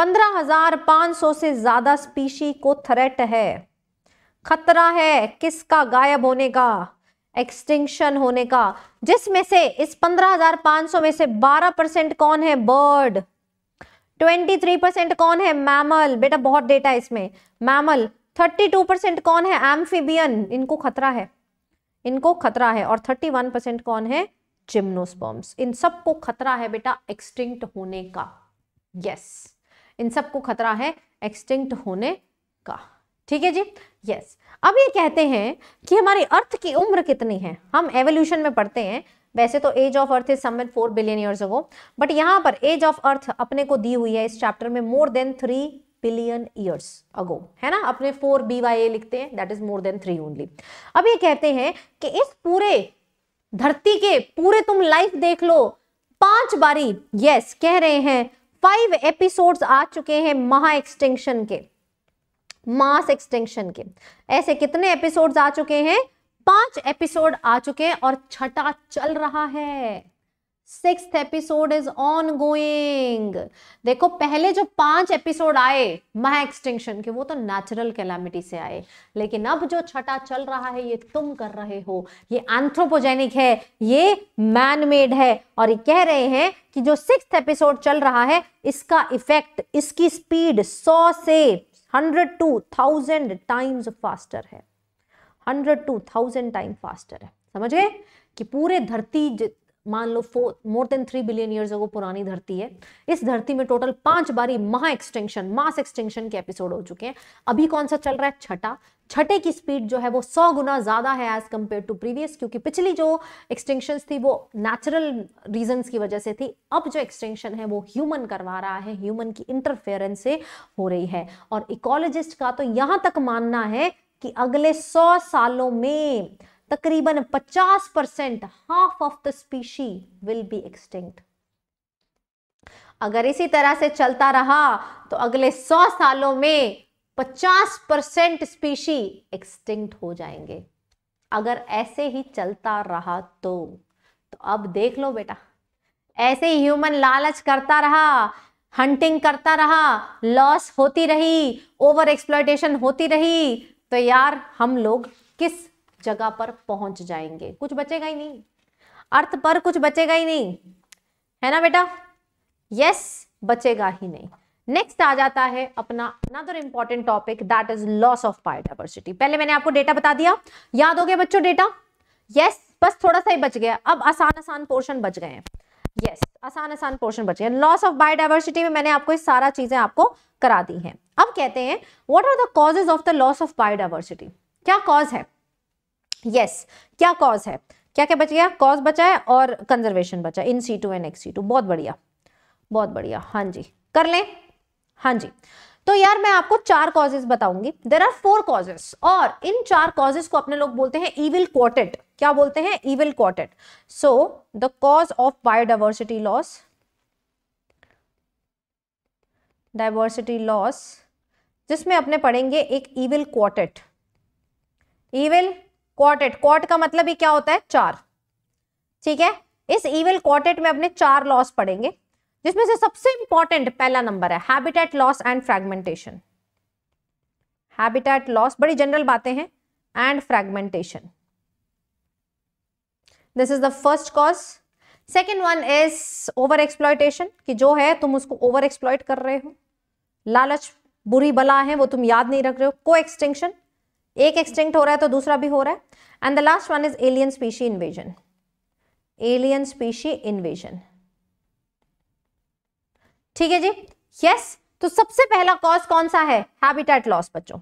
15,500 से ज़्यादा स्पीशी को थ्रेट है, खतरा है किसका, गायब होने का, एक्सटिंक्शन होने का, जिसमें से इस 15,500 में से 12% कौन है? बर्ड। 23% कौन है? मैमल। बेटा बहुत डेटा है इसमें, मैमल। 32% कौन है? एम्फीबियन। इनको खतरा है, इनको खतरा है। और 31% कौन है? जिम्नोस्पर्म्स। इन सबको खतरा है बेटा एक्सटिंक्ट होने का। यस, इन सबको खतरा है एक्सटिंक्ट होने का। ठीक है जी। यस, अब ये कहते हैं कि हमारी अर्थ की उम्र कितनी है। हम एवोल्यूशन में पढ़ते हैं, वैसे तो age of earth is somewhere 4 billion years ago, but यहाँ पर एज ऑफ अर्थ अपने को दी हुई है इस चैप्टर में more than 3 billion years ago, है ना। अपने 4 BYA लिखते हैं, that is more than 3 only. अब ये कहते हैं कि इस पूरे धरती के पूरे तुम लाइफ देख लो 5 बारी। यस, कह रहे हैं 5 एपिसोड्स आ चुके हैं महा एक्सटिंक्शन के, मास एक्सटिंक्शन के। ऐसे कितने एपिसोड्स आ चुके हैं? 5 एपिसोड आ चुके हैं और छठा चल रहा है, 6th episode is on going. देखो पहले जो 5 एपिसोड आए महा एक्सटिंक्शन के वो तो नेचुरल कैलामिटी से आए, लेकिन अब जो छठा चल रहा है ये तुम कर रहे हो, ये एंथ्रोपोजेनिक है, ये मैन मेड है। और ये कह रहे हैं कि जो 6th एपिसोड चल रहा है इसका इफेक्ट, इसकी स्पीड 100 to 1000 टाइम्स फास्टर है, 100 to 1000 टाइम फास्टर है। समझ गए कि पूरे धरती, मान लो more than 3 billion years ago पुरानी धरती है, इस धरती में टोटल 5 बारी महा एक्सटिंक्शन, मास एक्सटिंक्शन के एपिसोड हो चुके हैं। अभी कौन सा चल रहा है? छठा। छठे की स्पीड जो है वो 100 गुना ज़्यादा है एज कम्पेयर टू प्रीवियस, क्योंकि पिछली जो एक्सटिंक्शंस थी वो नेचुरल रीजंस की वजह से थी, अब जो एक्सटिंक्शन है वो ह्यूमन करवा रहा है, ह्यूमन की इंटरफेरेंस से हो रही है। और इकोलॉजिस्ट का तो यहाँ तक मानना है कि अगले 100 सालों में तकरीबन 50%, half of the species will be extinct. अगर इसी तरह से चलता रहा तो अगले 100 सालों में 50% स्पीशी एक्सटिंक्ट हो जाएंगे, अगर ऐसे ही चलता रहा तो अब देख लो बेटा, ऐसे ही ह्यूमन लालच करता रहा, हंटिंग करता रहा, लॉस होती रही, ओवर एक्सप्लॉयटेशन होती रही, तो यार हम लोग किस जगह पर पहुंच जाएंगे? कुछ बचेगा ही नहीं, अर्थ पर कुछ बचेगा ही नहीं, है ना बेटा। यस, बचेगा ही नहीं। नेक्स्ट आ जाता है अपना another important topic, that is loss of biodiversity. पहले मैंने आपको डेटा बता दिया, याद हो गया बच्चों डेटा? यस, बस थोड़ा सा ही बच गया, अब आसान पोर्शन बच गए हैं। यस, आसान पोर्शन बच गए। लॉस ऑफ बायोडाइवर्सिटी में मैंने आपको ये सारा चीजें आपको करा दी हैं। अब कहते हैं what are the causes of the loss of biodiversity, क्या कॉज है? यस, क्या कॉज है? क्या क्या बच गया? कॉज बचा है और कंजर्वेशन बचा, in situ and ex situ. बहुत बढ़िया, बहुत बढ़िया। हाँ जी, कर लें। हाँ जी, तो यार मैं आपको 4 कॉजेज बताऊंगी। देयर आर 4 कॉजेज और इन 4 कॉजेज को अपने लोग बोलते हैं इविल क्वार्टेट। क्या बोलते हैं? Evil quartet. So the cause of biodiversity loss, diversity loss, जिसमें अपने पढ़ेंगे एक evil quartet. Evil quartet, quart का मतलब ही क्या होता है? 4। ठीक है, इस इविल क्वार्टेट में अपने 4 लॉस पढ़ेंगे, जिसमें से सबसे इंपॉर्टेंट पहला नंबर है habitat loss and fragmentation. Habitat loss, बड़ी जनरल बातें हैं, and fragmentation, this is the first cause. Second one is over exploitation, कि जो है तुम उसको ओवर एक्सप्लॉयट कर रहे हो, लालच बुरी बला है वो तुम याद नहीं रख रहे हो, को एक्सटिंक्शन, एक एक्सटिंक्ट हो रहा है तो दूसरा भी हो रहा है। And the last one is alien species invasion, alien species invasion. ठीक है जी। यस, तो सबसे पहला कॉज कौन सा है? Habitat loss. बच्चों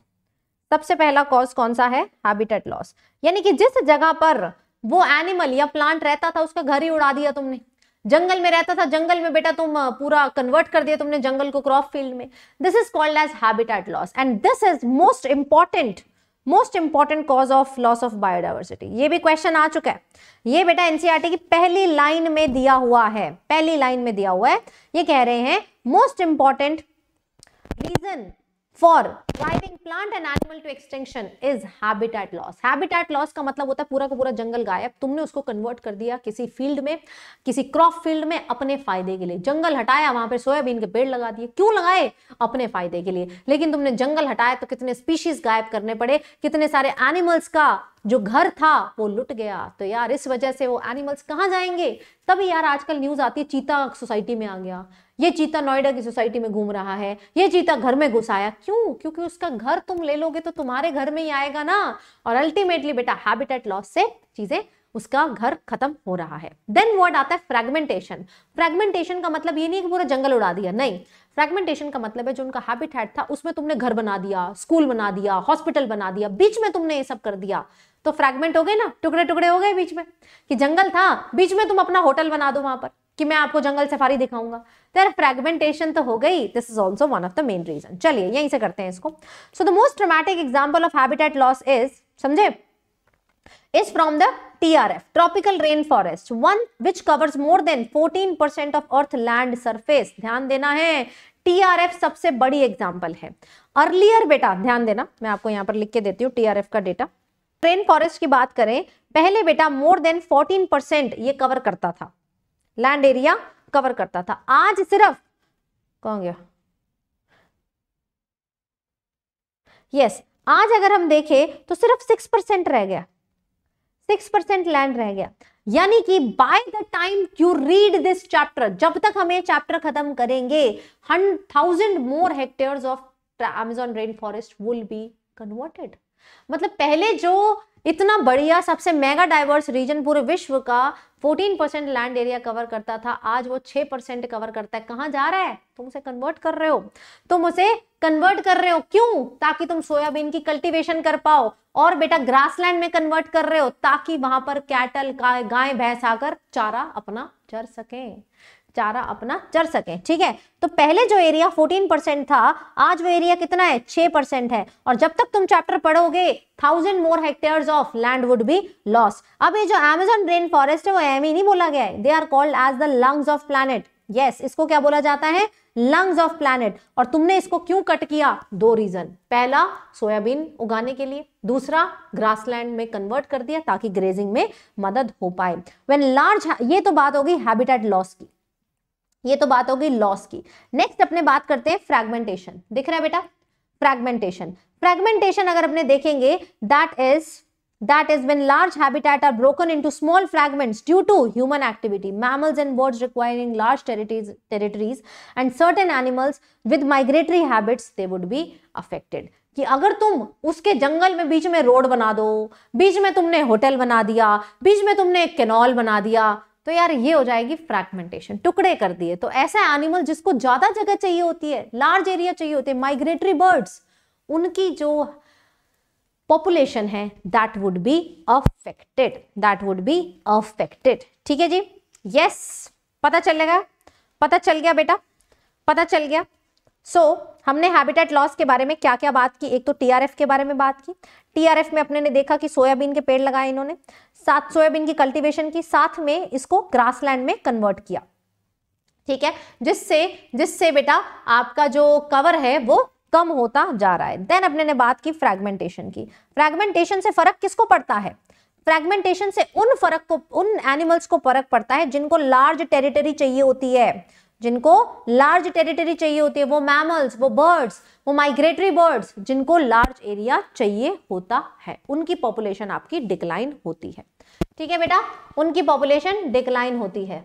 सबसे पहला कॉज कौन सा है? हैबिटेट लॉस, यानी कि जिस जगह पर वो एनिमल या प्लांट रहता था उसका घर ही उड़ा दिया तुमने। जंगल में रहता था, जंगल में बेटा तुम पूरा कन्वर्ट कर दिया तुमने जंगल को क्रॉप फील्ड में। This is called as habitat loss and this is most important cause of loss of biodiversity. ये भी क्वेश्चन आ चुका है, ये बेटा एनसीईआरटी की पहली लाइन में दिया हुआ है, पहली लाइन में दिया हुआ है। ये कह रहे हैं most important reason for driving plant and animal to extension is habitat loss. Habitat loss का मतलब होता है पूरा का पूरा जंगल गायब, तुमने उसको कन्वर्ट कर दिया किसी फील्ड में, किसी क्रॉप फील्ड में अपने फायदे के लिए। जंगल हटाया, वहां पर सोयाबीन के पेड़ लगा दिए, क्यों लगाए? अपने फायदे के लिए। लेकिन तुमने जंगल हटाया तो कितने स्पीशीज गायब करने पड़े, कितने सारे एनिमल्स का जो घर था वो लुट गया। तो यार इस वजह से वो एनिमल्स कहाँ जाएंगे? तभी यार आजकल न्यूज आती है चीता सोसाइटी में आ गया, ये चीता नोएडा की सोसाइटी में घूम रहा है, ये चीता घर में घुस आया। क्यों? क्योंकि उसका घर तुम ले लोगे तो तुम्हारे घर में ही आएगा ना। और अल्टीमेटली बेटा हैबिटेट लॉस से चीजें, उसका घर खत्म हो रहा है। देन वर्ड आता है फ्रेगमेंटेशन। फ्रेगमेंटेशन का मतलब ये नहीं कि पूरा जंगल उड़ा दिया, नहीं। फ्रेगमेंटेशन का मतलब है जो उनका हैबिटेट था उसमें तुमने घर बना दिया, स्कूल बना दिया, हॉस्पिटल बना दिया, बीच में तुमने ये सब कर दिया तो फ्रेगमेंट हो गए ना, टुकड़े टुकड़े हो गए। बीच में कि जंगल था, बीच में तुम अपना होटल बना दो वहां पर कि मैं आपको जंगल सफारी दिखाऊंगा, तो फ्रेगमेंटेशन तो हो गई। This is also one of the main reason. चलिए यहीं से करते हैं इसको। So the most dramatic example of habitat loss is, समझे, is from the TRF, tropical rainforest, one which covers more than 14% of Earth land surface। ध्यान देना है, TRF सबसे बड़ी एग्जाम्पल है। अर्लियर बेटा ध्यान देना, मैं आपको यहाँ पर लिख के देती हूँ TRF का डेटा। रेन फॉरेस्ट की बात करें, पहले बेटा मोर देन 14% ये कवर करता था, लैंड एरिया कवर करता था। आज सिर्फ कौन गया, यस, आज अगर हम देखें तो सिर्फ 6% रह गया, 6% लैंड रह गया। यानी कि by the time you read this chapter, जब तक हमें चैप्टर खत्म करेंगे, 100,000 more hectares of Amazon rain forest will be converted. मतलब पहले जो इतना बढ़िया सबसे मेगा डाइवर्स रीजन पूरे विश्व का 14% लैंड एरिया कवर करता था, आज वो 6% कवर करता है। कहाँ जा रहा है? तुम उसे कन्वर्ट कर रहे हो, तुम उसे कन्वर्ट कर रहे हो। क्यों? ताकि तुम सोयाबीन की कल्टीवेशन कर पाओ, और बेटा ग्रासलैंड में कन्वर्ट कर रहे हो ताकि वहां पर कैटल, गाय भैंस आकर चारा अपना चर सकें, चारा अपना चर सकें। ठीक है, तो पहले जो एरिया 14% था, आज वो एरिया कितना है? 6% है। और जब तक तुम चैप्टर पढ़ोगे, 1000 more hectares of land would be loss. अब ये जो अमेज़न रेन फॉरेस्ट है वो एम ही नहीं बोला गया है, they are called as the lungs of planet. Yes, इसको क्या बोला जाता है? Lungs of planet. और तुमने इसको क्यों कट किया? दो रीजन, पहला सोयाबीन उगाने के लिए, दूसरा ग्रासलैंड में कन्वर्ट कर दिया ताकि ग्रेजिंग में मदद हो पाए। व्हेन लार्ज, ये तो बात होगी हैबिटेट लॉस की, ये तो बात होगी लॉस की। नेक्स्ट अपने बात करते हैं फ्रैगमेंटेशन। दिख रहा है बेटा फ्रैगमेंटेशन। फ्रैगमेंटेशन अगर अपने देखेंगे, that is when large habitat are broken into small fragments due to human activity, mammals and birds requiring large territories and certain animals with migratory habits they would be affected. कि अगर तुम उसके जंगल में बीच में road बना दो, बीच में तुमने होटल बना दिया, बीच में तुमने एक कैनाल बना दिया, तो यार ये हो जाएगी फ्रैगमेंटेशन, टुकड़े कर दिए। तो ऐसा एनिमल जिसको ज्यादा जगह चाहिए होती है, लार्ज एरिया चाहिए होते हैं, माइग्रेटरी बर्ड्स, उनकी जो पॉपुलेशन है that would be affected, that would be affected. ठीक है जी, यस, पता चलेगा, पता चल गया बेटा, पता चल गया। सो हमने हैबिटेट लॉस के बारे में क्या क्या बात की? एक तो टीआरएफ के बारे में बात की। टीआरएफ में अपने ने देखा कि सोयाबीन के पेड़ लगाए इन्होंने, साथ सोयाबीन की कल्टीवेशन की, साथ में इसको ग्रासलैंड में कन्वर्ट किया। ठीक है, जिससे बेटा आपका जो कवर है वो कम होता जा रहा है। देन अपने ने बात की फ्रैगमेंटेशन की। फ्रैगमेंटेशन से फर्क किसको पड़ता है? फ्रैगमेंटेशन से उन एनिमल्स को फर्क पड़ता है जिनको लार्ज टेरिटरी चाहिए होती है, जिनको लार्ज टेरिटरी चाहिए होती है, वो मैमल्स, वो बर्ड्स, वो माइग्रेटरी बर्ड्स, जिनको लार्ज एरिया चाहिए होता है, उनकी पॉपुलेशन आपकी डिक्लाइन होती है। ठीक है बेटा, उनकी पॉपुलेशन डिक्लाइन होती है।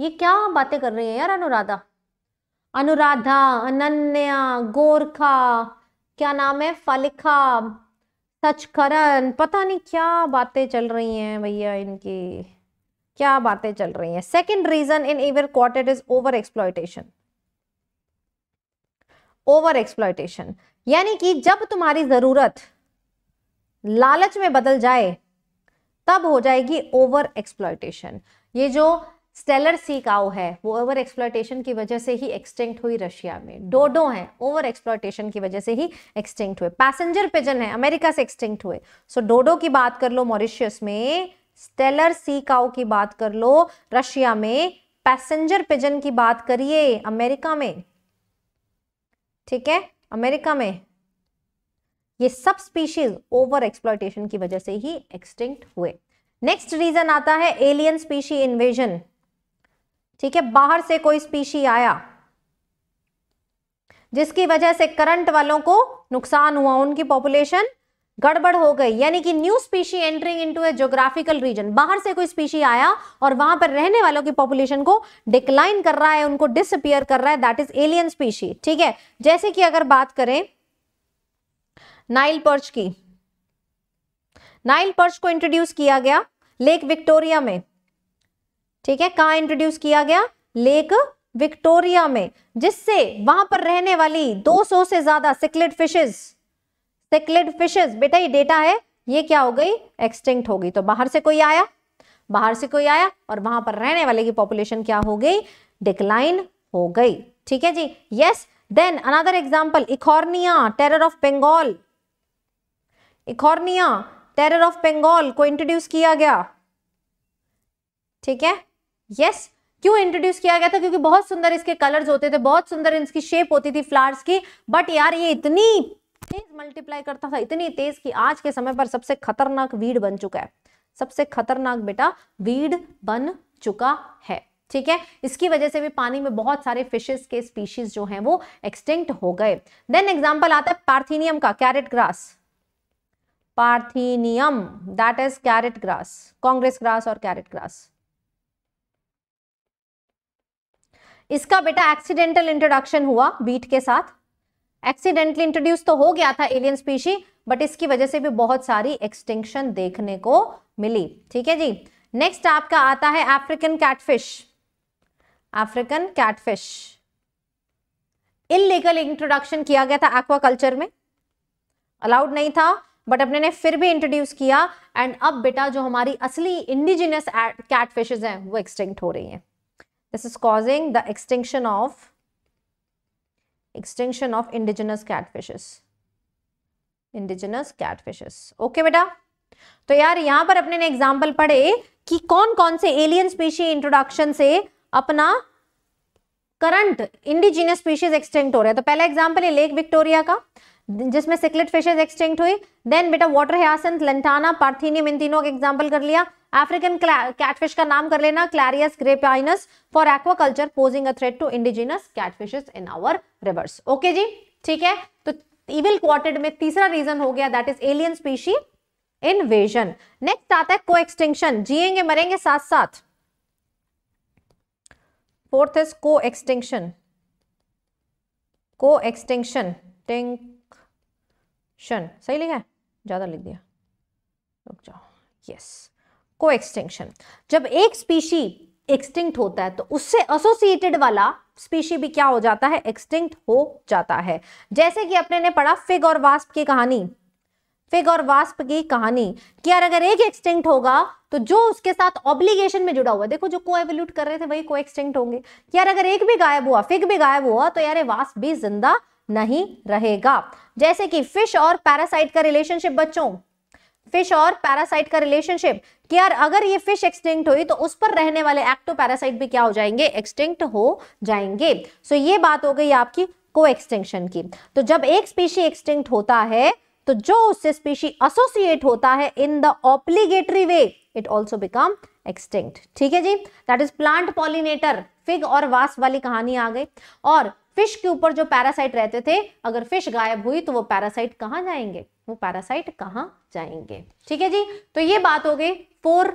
ये क्या बातें कर रही है यार अनुराधा, अनुराधा, अनन्या, गोरखा, क्या नाम है, फलिखा, सचकरण, पता नहीं क्या बातें चल रही हैं भैया, इनकी क्या बातें चल रही हैं। Second reason in ever quartet is over exploitation. Over exploitation यानी कि जब तुम्हारी जरूरत लालच में बदल जाए तब हो जाएगी ओवर एक्सप्लॉयटेशन। ये जो स्टेलर सी काउ है वो ओवर एक्सप्लॉयटेशन की वजह से ही एक्सटिंक्ट हुई रशिया में। डोडो है, ओवर एक्सप्लॉयटेशन की वजह से ही एक्सटिंक्ट हुए। पैसेंजर पिजन है, अमेरिका से एक्सटिंक्ट हुए। सो डोडो की बात कर लो मॉरिशियस में, स्टेलर सी काउ की बात कर लो रशिया में, पैसेंजर पिजन की बात करिए अमेरिका में। ठीक है, अमेरिका में ये सब स्पीशीज ओवर एक्सप्लॉयटेशन की वजह से ही एक्सटिंक्ट हुए। नेक्स्ट रीजन आता है एलियन स्पीशी इन्वेजन। ठीक है, बाहर से कोई स्पीशी आया जिसकी वजह से करंट वालों को नुकसान हुआ, उनकी पॉपुलेशन गड़बड़ हो गई, यानी कि new species entering into a geographical region. बाहर से कोई स्पीशी आया और वहां पर रहने वालों की पॉपुलेशन को डिक्लाइन कर रहा है, उनको डिसअपियर कर रहा है, दैट इज एलियन स्पीशी। ठीक है, जैसे कि अगर बात करें नाइल पर्च की, नाइल पर्च को इंट्रोड्यूस किया गया लेक विक्टोरिया में। ठीक है, कहां इंट्रोड्यूस किया गया? लेक विक्टोरिया में, जिससे वहां पर रहने वाली 200 से ज्यादा सिक्लिड फिशेस, सिक्लिड फिशेस बेटा ये डेटा है, ये क्या हो गई? एक्सटिंक्ट हो गई। तो बाहर से कोई आया, बाहर से कोई आया और वहां पर रहने वाले की पॉपुलेशन क्या हो गई? डिक्लाइन हो गई। ठीक है जी, yes. Then another example Eichhornia terror of Bengal. Eichhornia terror of Bengal को इंट्रोड्यूस किया गया। ठीक है, यस। क्यों इंट्रोड्यूस किया गया था? क्योंकि बहुत सुंदर इसके कलर्स होते थे, बहुत सुंदर इसकी शेप होती थी फ्लावर्स की, बट यार ये इतनी तेज मल्टीप्लाई करता था, इतनी तेज कि आज के समय पर सबसे खतरनाक वीड बन चुका है, सबसे खतरनाक बेटा वीड बन चुका है। ठीक है, इसकी वजह से भी पानी में बहुत सारे फिशेस के स्पीशीज जो हैं वो एक्सटिंक्ट हो गए। देन एग्जाम्पल आता है पार्थेनियम का, carrot grass. Parthenium that is carrot grass, congress grass और कैरेट ग्रास। इसका बेटा एक्सीडेंटल इंट्रोडक्शन हुआ बीट के साथ, एक्सीडेंटली इंट्रोड्यूस तो हो गया था एलियन स्पीशी, बट इसकी वजह से भी बहुत सारी एक्सटिंक्शन देखने को मिली। ठीक है जी, नेक्स्ट आपका आता है African catfish. African catfish illegal introduction किया गया था, एक्वाकल्चर में अलाउड नहीं था, बट अपने ने फिर भी इंट्रोड्यूस किया, एंड अब बेटा जो हमारी असली इंडिजिनियस कैटफिशेस हैं वो एक्सटिंक्ट हो रही हैं। This is causing the extinction of indigenous catfishes, indigenous catfishes. Okay बेटा, तो यार यहाँ पर अपने ने एग्जाम्पल पढ़े कि कौन कौन से एलियन स्पीशी इंट्रोडक्शन से अपना करंट इंडिजिनियस स्पीशीज एक्सटिंक्ट हो रहे हैं। तो पहला एग्जाम्पल है लेक विक्टोरिया का, जिसमें सिक्लिड फिशेज एक्सटिंक्ट हुई। देन बेटा वाटर ह्यासिंथ, लंटाना, पार्थेनियम, इन तीनों का एग्जाम्पल कर लिया। अफ्रीकन कैटफिश का नाम कर लेना Clarias gariepinus for aquaculture, posing a threat to indigenous catfishes in our rivers. Okay जी, ठीक है। तो इविल क्वार्टेट में तीसरा रीजन हो गया that is alien species invasion. Next आता है को एक्सटिंक्शन, जिएंगे मरेंगे साथ साथ। Fourth is coextinction, coextinction, टिंक्शन सही लिखा है, ज्यादा लिख दिया, रुक जाओ। यस, को एक्सटिंक्शन, जब एक स्पीशी एक्सटिंक्ट होता है तो उससे एसोसिएटेड वाला स्पीशी भी क्या हो जाता है? एक्सटिंक्ट हो जाता है। जैसे कि अपने ने पढ़ा फिग और वास्प की कहानी, फिग और वास्प की कहानी कि यार अगर एक एक्सटिंक्ट होगा तो जो उसके साथ ऑब्लिगेशन में जुड़ा हुआ, देखो जो को एवोल्यूट कर रहे थे वही को एक्सटिंक्ट होंगे, कि यार अगर एक भी गायब हुआ, फिग भी गायब हुआ, तो यार वास्प भी जिंदा नहीं रहेगा। जैसे कि फिश और पैरासाइट का रिलेशनशिप, बच्चों फिश और पैरासाइट का रिलेशनशिप, कि यार अगर ये फिश एक्सटिंक्ट हुई तो उस पर रहने वाले एक्टो पैरासाइट भी क्या हो जाएंगे? एक्सटिंक्ट हो जाएंगे। सो ये बात हो गई आपकी को एक्सटिंक्शन की। तो जब एक स्पीशी एक्सटिंक्ट होता है तो जो उससे स्पीशी एसोसिएट होता है in the obligatory way it also become extinct. ठीक है जी, that is plant pollinator, fig और वास्प वाली कहानी आ गई। और फिश के ऊपर जो पैरासाइट रहते थे, अगर फिश गायब हुई तो वो पैरासाइट कहाँ जाएंगे? वो पैरासाइट कहाँ जाएंगे? ठीक है जी, तो ये बात हो गई 4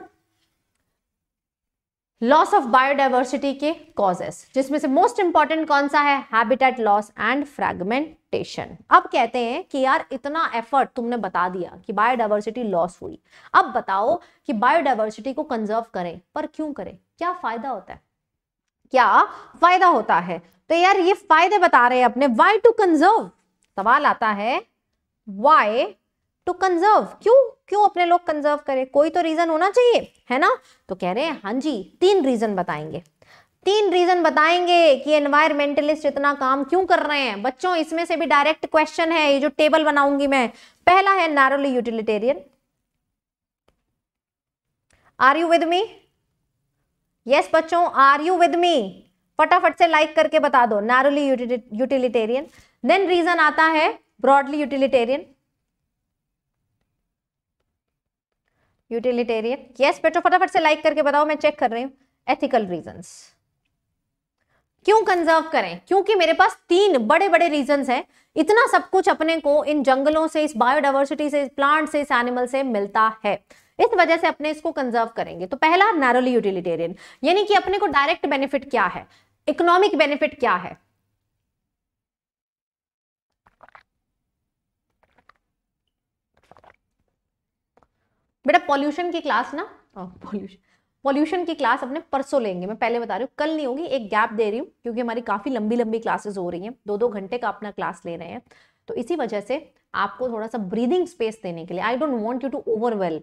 लॉस ऑफ बायोडाइवर्सिटी के कॉजेस, जिसमें से मोस्ट इंपॉर्टेंट कौन सा है? Habitat loss and fragmentation. अब कहते हैं कि यार इतना एफर्ट तुमने बता दिया कि बायोडाइवर्सिटी लॉस हुई, अब बताओ कि बायोडाइवर्सिटी को कंजर्व करें, पर क्यों करें? क्या फायदा होता है? क्या फायदा होता है? तो यार ये फायदे बता रहे हैं अपने, वाई टू कंजर्व। सवाल आता है वाई टू कंजर्व, क्यों अपने लोग कंजर्व करें? कोई तो रीजन होना चाहिए, है ना? तो कह रहे हैं हाँ जी, 3 रीजन बताएंगे, 3 रीजन बताएंगे कि एनवायरमेंटलिस्ट इतना काम क्यों कर रहे हैं। बच्चों इसमें से भी डायरेक्ट क्वेश्चन है, ये जो टेबल बनाऊंगी मैं। पहला है narrowly utilitarian, are you with me? Yes बच्चों, आर यू विद मी? फटाफट से लाइक करके बता दो। Narrowly utilitarian. देन रीजन आता है ब्रॉडली यूटिलिटेरियन, यस बेटो फटाफट से लाइक करके बताओ, मैं चेक कर रही हूँ। एथिकल रीजंस क्यों कंजर्व करें, क्योंकि मेरे पास तीन बड़े बड़े रीजंस हैं। इतना सब कुछ अपने को इन जंगलों से, इस बायोडाइवर्सिटी से, इस प्लांट से, इस एनिमल से मिलता है, इस वजह से अपने इसको कंजर्व करेंगे। तो पहला नैरोली यूटिलिटेरियन, यानी कि अपने को डायरेक्ट बेनिफिट क्या है, इकोनॉमिक बेनिफिट क्या है, बेटा पॉल्यूशन की क्लास ना, पॉल्यूशन की क्लास अपने परसों लेंगे, मैं पहले बता रही हूँ, कल नहीं होगी, एक गैप दे रही हूँ क्योंकि हमारी काफी लंबी लंबी क्लासेस हो रही हैं, 2-2 घंटे का अपना क्लास ले रहे हैं, तो इसी वजह से आपको थोड़ा सा ब्रीदिंग स्पेस देने के लिए, I don't want you to overwhelm,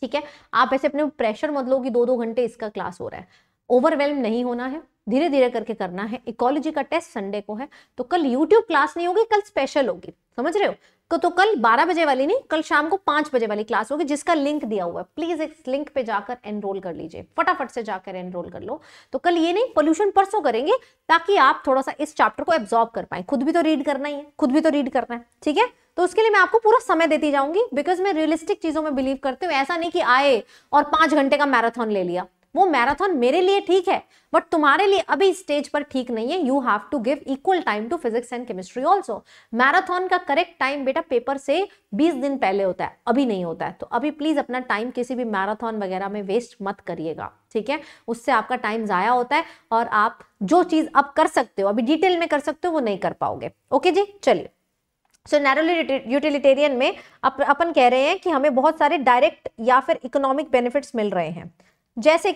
ठीक है, आप ऐसे अपने प्रेशर मत लो कि 2-2 घंटे इसका क्लास हो रहा है, ओवरवेल्म नहीं होना है, धीरे धीरे करके करना है। इकोलॉजी का टेस्ट संडे को है, तो कल यूट्यूब क्लास नहीं होगी, कल स्पेशल होगी, समझ रहे हो, तो कल 12 बजे वाली नहीं, कल शाम को 5 बजे वाली क्लास होगी, जिसका लिंक दिया हुआ है, प्लीज इस लिंक पे जाकर एनरोल कर लीजिए, फटाफट से जाकर एनरोल कर लो। तो कल ये नहीं, पोल्यूशन परसों करेंगे, ताकि आप थोड़ा सा इस चैप्टर को एब्जॉर्ब कर पाए, खुद भी तो रीड करना ही है, खुद भी तो रीड करना है, ठीक है। तो उसके लिए मैं आपको पूरा समय देती जाऊंगी, बिकॉज मैं रियलिस्टिक चीजों में बिलीव करती हूँ। ऐसा नहीं कि आए और 5 घंटे का मैराथन ले लिया, वो मैराथन मेरे लिए ठीक है बट तुम्हारे लिए अभी स्टेज पर ठीक नहीं है। You have to give equal time to physics and chemistry also. Marathon का करेक्ट टाइम बेटा पेपर से 20 दिन पहले होता है, अभी नहीं होता है। तो अभी प्लीज अपना टाइम किसी भी मैराथन वगैरह में वेस्ट मत करिएगा, ठीक है, उससे आपका टाइम जाया होता है और आप जो चीज अब कर सकते हो, अभी डिटेल में कर सकते हो, वो नहीं कर पाओगे। ओके जी, चलिए। सो नैरोली यूटिलिटेरियन में अपन कह रहे हैं कि हमें बहुत सारे डायरेक्ट या फिर इकोनॉमिक बेनिफिट्स मिल रहे हैं, जैसे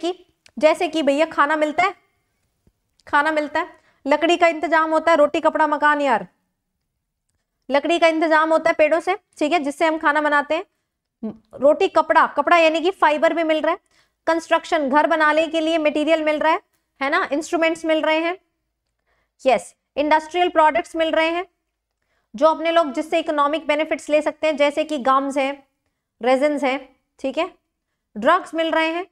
कि भैया खाना मिलता है, लकड़ी का इंतजाम होता है, रोटी कपड़ा मकान, यार लकड़ी का इंतजाम होता है पेड़ों से, ठीक है, जिससे हम खाना बनाते हैं। रोटी कपड़ा, यानी कि फाइबर भी मिल रहा है, कंस्ट्रक्शन घर बनाने के लिए मटेरियल मिल रहा है ना, इंस्ट्रूमेंट्स मिल रहे हैं, यस, इंडस्ट्रियल प्रोडक्ट्स मिल रहे हैं, जो अपने लोग जिससे इकोनॉमिक बेनिफिट्स ले सकते हैं, जैसे कि गम्स हैं, रेजिन्स हैं, ठीक है, ड्रग्स मिल रहे हैं,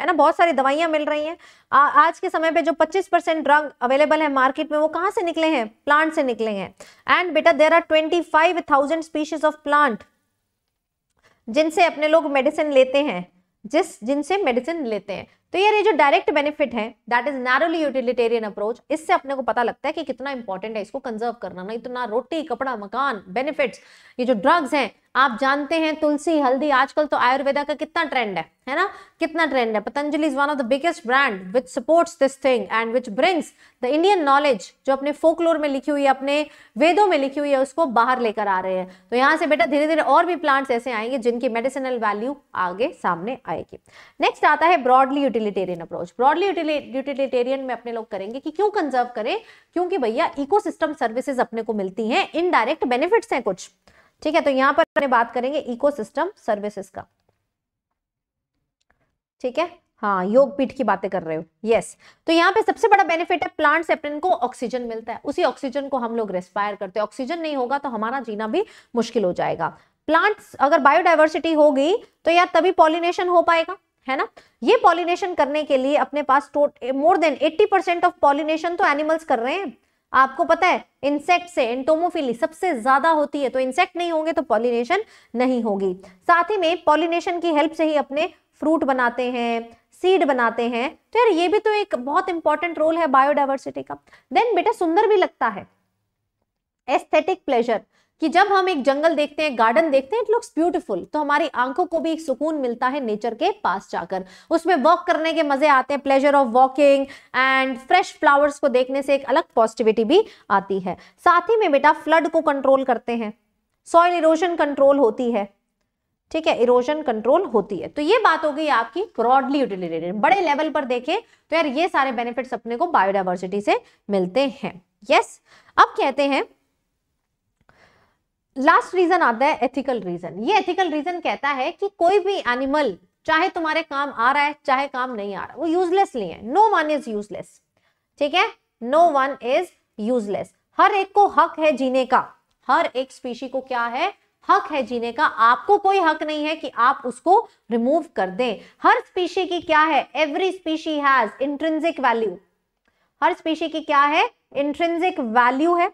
है ना, बहुत सारी दवाइयां मिल रही हैं। आज के समय पे जो 25% ड्रग अवेलेबल है मार्केट में, वो कहाँ से निकले हैं, प्लांट से निकले हैं। एंड बेटा there are 25,000 species of plant जिनसे अपने लोग मेडिसिन लेते हैं, तो यार ये जो डायरेक्ट बेनिफिट है, that is narrowly utilitarian approach. इससे अपने को पता लगता है कि कितना इंपॉर्टेंट है इसको कंजर्व करना ना। इतना रोटी कपड़ा मकान बेनिफिट्स, ये जो ड्रग्स हैं, आप जानते हैं तुलसी हल्दी, आजकल तो आयुर्वेदा का कितना ट्रेंड है ना, कितना ट्रेंड है। Patanjali is one of the biggest brand which supports this thing and which brings the Indian knowledge, जो अपने फोकलोर में लिखी हुई है, अपने वेदों में लिखी हुई है, उसको बाहर लेकर आ रहे हैं। तो यहाँ से बेटा धीरे धीरे और भी प्लांट्स ऐसे आएंगे जिनकी मेडिसिनल वैल्यू आगे सामने आएगी। नेक्स्ट आता है broadly utilitarian approach. Broadly utilitarian में अपने लोग करेंगे कि क्यों कंजर्व करें, क्योंकि भैया इकोसिस्टम सर्विसेज अपने को मिलती हैं, इनडायरेक्ट बेनिफिट्स हैं कुछ, ठीक है। तो यहां पर अपने बात करेंगे इकोसिस्टम सर्विसेज का, ठीक है, हाँ योग पीठ की बातें कर रहे हो, यस। तो यहाँ पे सबसे बड़ा बेनिफिट है प्लांट से अपन को ऑक्सीजन मिलता है, उसी ऑक्सीजन को हम लोग रेस्पायर करते हैं। ऑक्सीजन नहीं होगा तो हमारा जीना भी मुश्किल हो जाएगा। प्लांट्स, अगर बायोडाइवर्सिटी होगी तो यार तभी पॉलिनेशन हो पाएगा, है ना। ये पॉलिनेशन करने के लिए अपने पास मोर देन 80% ऑफ पॉलिनेशन तो एनिमल्स कर रहे हैं। आपको पता है इंसेक्ट से एंटोमोफिली सबसे ज्यादा होती है, तो इंसेक्ट नहीं होंगे तो पॉलिनेशन नहीं होगी। साथ ही में पॉलिनेशन की हेल्प से ही अपने फ्रूट बनाते हैं, सीड बनाते हैं, तो यार ये भी तो एक बहुत इंपॉर्टेंट रोल है बायोडाइवर्सिटी का। देन बेटा सुंदर भी लगता है, एस्थेटिक प्लेजर, कि जब हम एक जंगल देखते हैं, गार्डन देखते हैं, इट लुक्स ब्यूटीफुल, तो हमारी आंखों को भी एक सुकून मिलता है नेचर के पास जाकर। उसमें वॉक करने के मजे आते हैं, pleasure of walking and fresh flowers को देखने से एक अलग पॉजिटिविटी भी आती है। साथ ही में बेटा फ्लड को कंट्रोल करते हैं, सॉइल इरोजन कंट्रोल होती है, ठीक है, इरोजन कंट्रोल होती है। तो ये बात हो गई आपकी ब्रॉडली यूटिलिटेरियन। बड़े लेवल पर देखें तो यार ये सारे बेनिफिट्स अपने को बायोडाइवर्सिटी से मिलते हैं, यस। अब कहते हैं लास्ट रीजन आता है एथिकल रीजन। ये एथिकल रीजन कहता है कि कोई भी एनिमल चाहे तुम्हारे काम आ रहा है चाहे काम नहीं आ रहा, वो यूजलेस नहीं है। नो वन इज यूजलेस, ठीक है, नो वन इज यूजलेस। हर एक को हक है जीने का, हर एक स्पीशी को क्या है, हक है जीने का। आपको कोई हक नहीं है कि आप उसको रिमूव कर दें। हर स्पीशी की क्या है, every species has intrinsic value, हर स्पीशी की क्या है, इंट्रिंसिक वैल्यू है।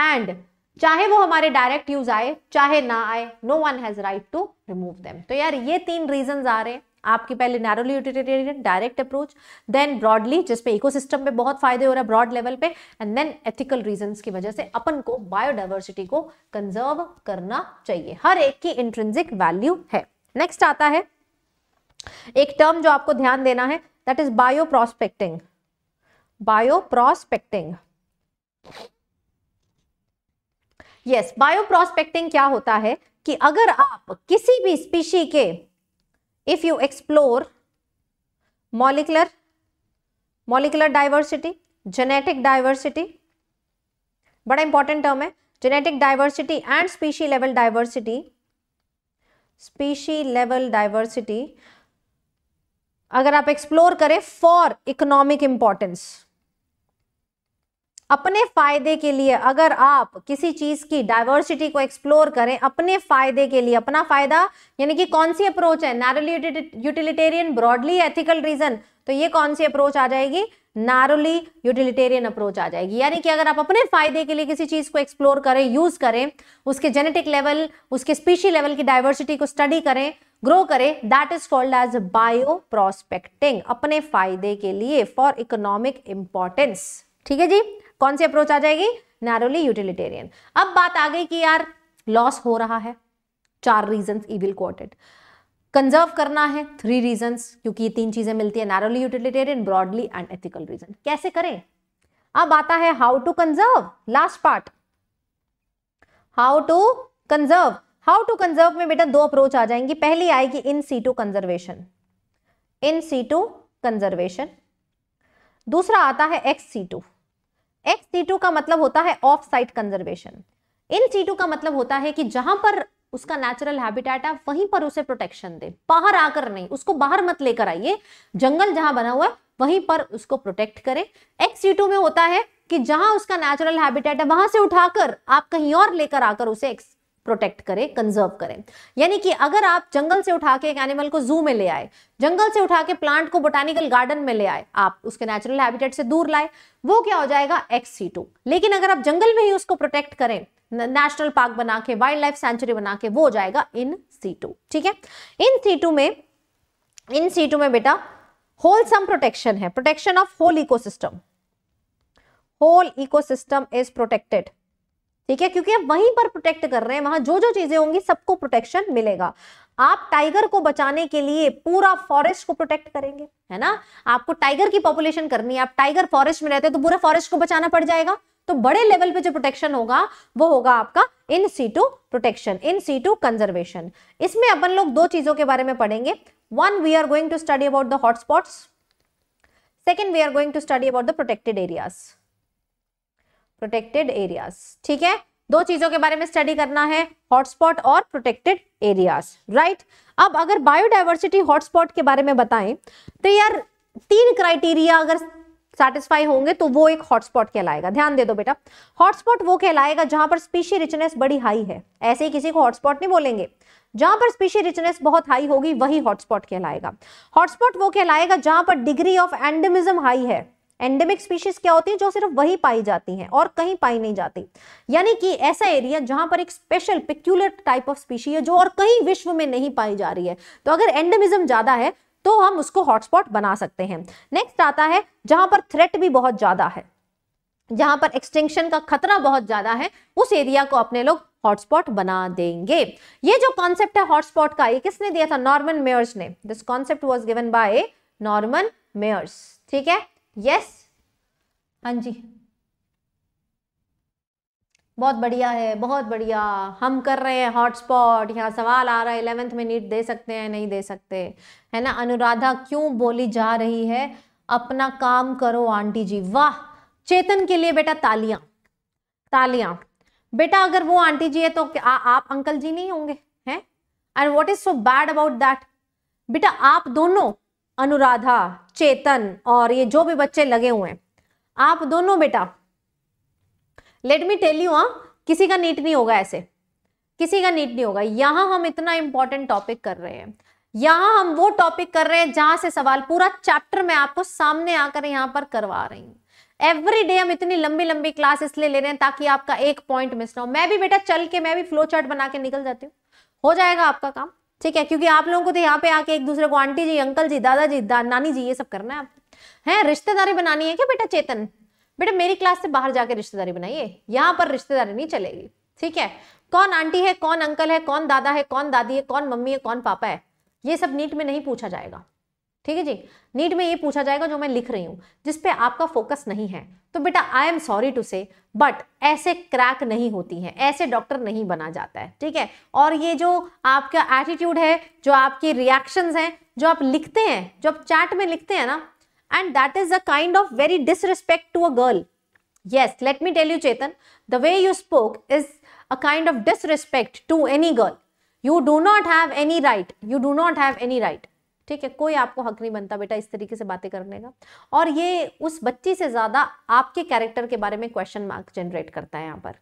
एंड चाहे वो हमारे डायरेक्ट यूज आए चाहे ना आए, no one has right to remove them. तो यार ये तीन रीजंस आ रहे हैं आपकी, पहले narrowly utilitarian direct approach, then broadly जिसपे इकोसिस्टम में बहुत फायदे हो रहा है ब्रॉड लेवल पे, एंड देन एथिकल रीजंस की वजह से अपन को बायोडाइवर्सिटी को कंजर्व करना चाहिए। हर एक की इंट्रिंसिक वैल्यू है। नेक्स्ट आता है एक टर्म जो आपको ध्यान देना है, that is bioprospecting. Bioprospecting, yes, bioprospecting क्या होता है कि अगर आप किसी भी स्पीशी के if you explore molecular diversity, genetic diversity, बड़ा इंपॉर्टेंट टर्म है, genetic diversity and species level diversity, species level diversity अगर आप एक्सप्लोर करें फॉर इकोनॉमिक इंपॉर्टेंस, अपने फायदे के लिए अगर आप किसी चीज की डाइवर्सिटी को एक्सप्लोर करें अपने फायदे के लिए, अपना फायदा यानी कि कौन सी अप्रोच है, narrowly utilitarian, broadly ethical reason, तो ये कौन सी अप्रोच आ जाएगी, नैरोली यूटिलिटेरियन अप्रोच आ जाएगी। यानी कि अगर आप अपने फायदे के लिए किसी चीज को एक्सप्लोर करें, यूज करें, उसके जेनेटिक लेवल, उसके स्पीशी लेवल की डाइवर्सिटी को स्टडी करें, ग्रो करें, that is called as bioprospecting, अपने फायदे के लिए फॉर इकोनॉमिक इंपॉर्टेंस। ठीक है जी, कौन सी अप्रोच आ जाएगी, नैरोली यूटिलिटेरियन। अब बात आ गई कि यार लॉस हो रहा है, चार रीजंस इविल कोटेड, कंजर्व करना है थ्री रीजंस, क्योंकि ये तीन चीजें मिलती है, narrowly utilitarian, broadly and ethical reason, कैसे करें। अब आता है how to conserve, last part, how to conserve. How to conserve में बेटा दो अप्रोच आ जाएंगी, पहली आएगी in situ conservation, in situ conservation, दूसरा आता है एक्स सीटू। एक्स सीटू का मतलब होता है off site conservation, in situ का मतलब होता है कि जहां पर उसका नेचुरल हैबिटेट है वहीं पर उसे प्रोटेक्शन दे, बाहर आकर नहीं, उसको बाहर मत लेकर आइए, जंगल जहां बना हुआ है वहीं पर उसको प्रोटेक्ट करें। एक्स सीटू में होता है कि जहां उसका नेचुरल हैबिटेट है वहां से उठाकर आप कहीं और लेकर आकर उसे प्रोटेक्ट करें, कंजर्व करें। यानी कि अगर आप जंगल से उठा के एक एनिमल को जू में ले आए, जंगल से उठा के प्लांट को बोटानिकल गार्डन में ले आए, आप उसके नेचुरल हैबिटेट से दूर लाए, वो क्या हो जाएगा, एक्स सीटू। लेकिन अगर आप जंगल में ही उसको प्रोटेक्ट करें, नेशनल पार्क बना के, वाइल्ड लाइफ सेंचुरी बना के, वो हो जाएगा इन सीटू। ठीक है, इन सीटू में बेटा होलसम प्रोटेक्शन है, protection of whole ecosystem, whole ecosystem is protected. ठीक है, क्योंकि आप वहीं पर प्रोटेक्ट कर रहे हैं, वहां जो जो चीजें होंगी सबको प्रोटेक्शन मिलेगा। आप टाइगर को बचाने के लिए पूरा फॉरेस्ट को प्रोटेक्ट करेंगे, है ना, आपको टाइगर की पॉपुलेशन करनी है, आप टाइगर फॉरेस्ट में रहते हैं तो पूरा फॉरेस्ट को बचाना पड़ जाएगा। तो बड़े लेवल पे जो प्रोटेक्शन होगा वो होगा आपका in situ protection, in situ conservation. इसमें अपन लोग दो चीजों के बारे में पढ़ेंगे, one we are going to study about the hotspots, second we are going to study about the protected areas, protected areas. ठीक है, दो चीजों के बारे में स्टडी करना है, हॉटस्पॉट और प्रोटेक्टेड एरियाज, राइट। अब अगर बायोडाइवर्सिटी हॉटस्पॉट के बारे में बताएं तो यार तीन क्राइटेरिया अगर सैटिस्फाई होंगे तो वो एक हॉटस्पॉट कहलाएगा। ध्यान दे दो बेटा, हॉटस्पॉट वो कहलाएगा जहां पर स्पीशी रिचनेस बड़ी हाई है, ऐसे ही किसी को हॉटस्पॉट नहीं बोलेंगे, जहां पर स्पीशी रिचनेस बहुत हाई होगी वही हॉटस्पॉट कहलाएगा। हॉटस्पॉट वो कहलाएगा जहां पर डिग्री ऑफ एंडेमिज्म हाई है, एंडेमिक स्पीशीज क्या होती है, जो सिर्फ वही पाई जाती हैं और कहीं पाई नहीं जाती, यानी कि ऐसा एरिया जहां पर एक special peculiar type of species है जो और कहीं विश्व में नहीं पाई जा रही है, तो अगर एंडेमिज्म ज्यादा है तो हम उसको हॉटस्पॉट बना सकते हैं। नेक्स्ट आता है जहां पर थ्रेट भी बहुत ज्यादा है, जहां पर एक्सटिंक्शन का खतरा बहुत ज्यादा है, उस एरिया को अपने लोग हॉटस्पॉट बना देंगे। ये जो कॉन्सेप्ट है हॉटस्पॉट का, ये किसने दिया था, नॉर्मन मेयर्स ने, this concept was given by Norman Myers. ठीक है, यस, हाँ जी, बहुत बढ़िया है, बहुत बढ़िया, हम कर रहे हैं हॉटस्पॉट। यहाँ सवाल आ रहा है 11th में नीट दे सकते हैं नहीं दे सकते, है ना, अनुराधा क्यों बोली जा रही है, अपना काम करो आंटी जी, वाह, चेतन के लिए बेटा तालियां तालियां। बेटा अगर वो आंटी जी है तो आप अंकल जी नहीं होंगे, हैं, and what is so bad about that. बेटा आप दोनों, अनुराधा, चेतन और ये जो भी बच्चे लगे हुए हैं, आप दोनों बेटा, लेट मी टेल यू, किसी का नीट नहीं होगा, ऐसे किसी का नीट नहीं होगा। यहाँ हम इतना इंपॉर्टेंट टॉपिक कर रहे हैं, यहां हम वो टॉपिक कर रहे हैं जहां से सवाल पूरा चैप्टर में आपको सामने आकर यहां पर करवा रही हूँ। एवरी डे हम इतनी लंबी लंबी क्लास इसलिए ले रहे हैं ताकि आपका एक पॉइंट मिस ना हो। मैं भी बेटा चल के मैं भी फ्लो चार्ट बना के निकल जाती हूँ, हो जाएगा आपका काम, ठीक है। क्योंकि आप लोगों को तो यहाँ पे आके एक दूसरे को आंटी जी, अंकल जी, दादाजी, नानी जी ये सब करना है आपको। है रिश्तेदारी बनानी है क्या बेटा चेतन? बेटा मेरी क्लास से बाहर जाके रिश्तेदारी बनाइए, यहाँ पर रिश्तेदारी नहीं चलेगी, ठीक है। कौन आंटी है, कौन अंकल है, कौन दादा है, कौन दादी है, कौन मम्मी है, कौन पापा है, ये सब नीट में नहीं पूछा जाएगा, ठीक है जी। नीट में ये पूछा जाएगा जो मैं लिख रही हूँ, जिसपे आपका फोकस नहीं है। तो बेटा I am sorry to say but ऐसे क्रैक नहीं होती है, ऐसे डॉक्टर नहीं बना जाता है, ठीक है। और ये जो आपका एटीट्यूड है, जो आपकी रिएक्शंस हैं, जो आप लिखते हैं, जो आप चैट में लिखते हैं ना, and that is a kind of very disrespect to a girl. Yes, let me tell you Chetan, the way you spoke is a kind of disrespect to any girl. You do not have any right, you do not have any right, ठीक है। कोई आपको हक नहीं बनता बेटा इस तरीके से बातें करने का। और ये उस बच्ची से ज्यादा आपके कैरेक्टर के बारे में क्वेश्चन मार्क जनरेट करता है यहाँ पर,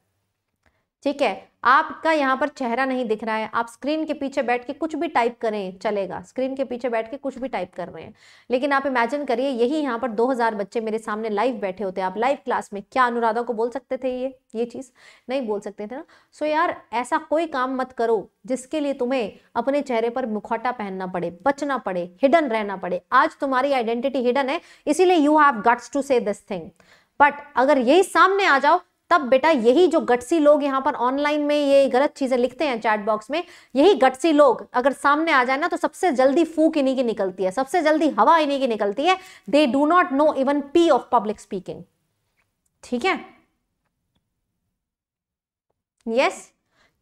ठीक है। आपका यहाँ पर चेहरा नहीं दिख रहा है, आप स्क्रीन के पीछे बैठ के कुछ भी टाइप करें चलेगा, स्क्रीन के पीछे बैठ के कुछ भी टाइप कर रहे हैं। लेकिन आप इमेजिन करिए यही यहाँ पर 2000 बच्चे मेरे सामने लाइव बैठे होते हैं। आप लाइव क्लास में क्या अनुराधा को बोल सकते थे? ये चीज़ नहीं बोल सकते थे ना। सो यार ऐसा कोई काम मत करो जिसके लिए तुम्हें अपने चेहरे पर मुखौटा पहनना पड़े, बचना पड़े, हिडन रहना पड़े। आज तुम्हारी आइडेंटिटी हिडन है, इसीलिए you have guts to say this thing. But अगर यही सामने आ जाओ तब बेटा यही जो गट्सी लोग यहाँ पर ऑनलाइन में ये गलत चीजें लिखते हैं चैट बॉक्स में, यही गट्सी लोग अगर सामने आ जाए ना तो सबसे जल्दी फूंक इन्हीं की निकलती है, सबसे जल्दी हवा इन्हीं की निकलती है। They do not know even P of public speaking, ठीक है। यस,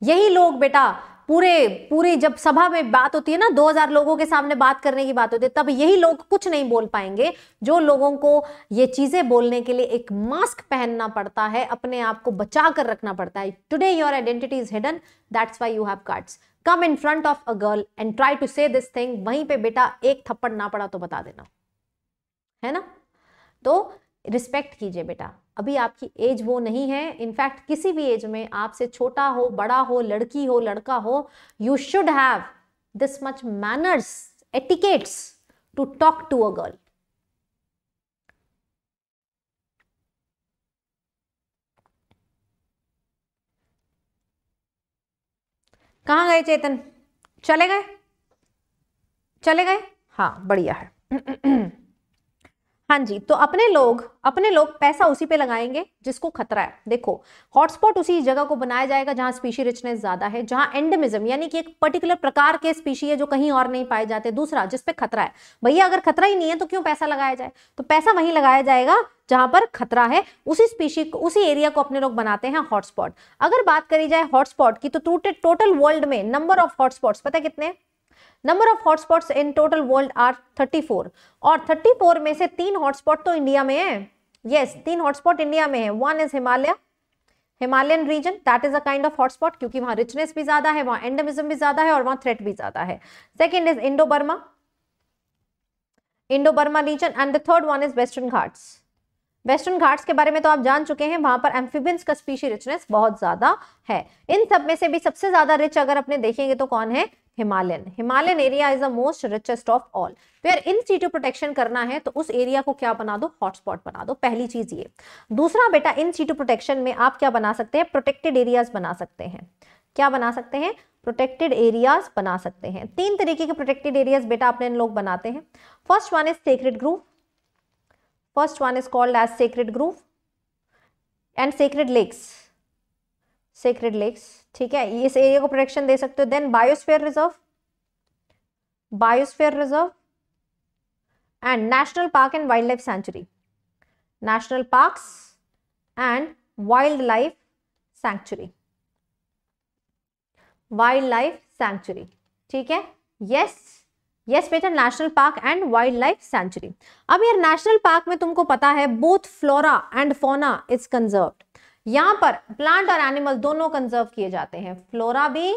यही लोग बेटा पूरी जब सभा में बात होती है ना, 2000 लोगों के सामने बात करने की बात होती है, तब यही लोग कुछ नहीं बोल पाएंगे। जो लोगों को ये चीजें बोलने के लिए एक मास्क पहनना पड़ता है, अपने आप को बचा कर रखना पड़ता है। Today your identity is hidden, that's why you have guts. Come in front of a girl and try to say this thing. वहीं पे बेटा एक थप्पड़ ना पड़ा तो बता देना, है ना। तो रिस्पेक्ट कीजिए बेटा, अभी आपकी एज वो नहीं है। इनफैक्ट किसी भी एज में, आपसे छोटा हो, बड़ा हो, लड़की हो, लड़का हो, you should have this much manners, etiquettes to talk to a girl. कहाँ गए चेतन? चले गए, चले गए, हाँ बढ़िया है। हाँ जी, तो अपने लोग पैसा उसी पे लगाएंगे जिसको खतरा है। देखो, हॉटस्पॉट उसी जगह को बनाया जाएगा जहां स्पीशी रिचनेस ज्यादा है, जहां एंडेमिज्म यानी कि एक पर्टिकुलर प्रकार के स्पीशी है जो कहीं और नहीं पाए जाते। दूसरा, जिस पे खतरा है। भैया अगर खतरा ही नहीं है तो क्यों पैसा लगाया जाए? तो पैसा वहीं लगाया जाएगा जहां पर खतरा है। उसी स्पीशी को, उसी एरिया को अपने लोग बनाते हैं हॉटस्पॉट। अगर बात करी जाए हॉटस्पॉट की, तो टोटल वर्ल्ड में नंबर ऑफ हॉटस्पॉट्स पता है कितने? Number of hotspots in total world are 34, और 34 में से 3 हॉटस्पॉट तो इंडिया में है। यस, 3 हॉटस्पॉट इंडिया में है। One is Himalaya, Himalayan region, that is a kind of hotspot क्योंकि वहां रिचनेस भी ज्यादा है, वहां एंडेमिज्म भी ज्यादा है और वहां थ्रेट भी ज्यादा है। Second is Indo Burma region, and the third one is western Ghats. Western Ghats के बारे में तो आप जान चुके हैं, वहां पर एम्फीबियंस का स्पीशी रिचनेस बहुत ज्यादा है। इन सब में से भी सबसे ज्यादा रिच अगर अपने देखेंगे तो कौन है? Himalayan area is the most richest of all. तो यार इन सीटू प्रोटेक्शन करना है तो उस एरिया को क्या बना दो? हॉटस्पॉट बना दो, पहली चीज ये। दूसरा बेटा, इन सीटू प्रोटेक्शन में आप क्या बना सकते हैं? प्रोटेक्टेड एरियाज बना सकते हैं। क्या बना सकते हैं? प्रोटेक्टेड एरियाज बना सकते हैं। 3 तरीके के प्रोटेक्टेड एरियाज बेटा अपने लोग बनाते हैं। First one is sacred grove, first one is called as sacred grove, and sacred lakes, ठीक है, इस एरिया को प्रोटेक्शन दे सकते हो। Then biosphere reserve and national park and wild life sanctuary, national parks and wild life sanctuary, ठीक है। Yes बेटा, national park and wild life sanctuary. अब यार नेशनल पार्क में तुमको पता है both flora and fauna is conserved. यहाँ पर प्लांट और एनिमल दोनों कंजर्व किए जाते हैं, फ्लोरा भी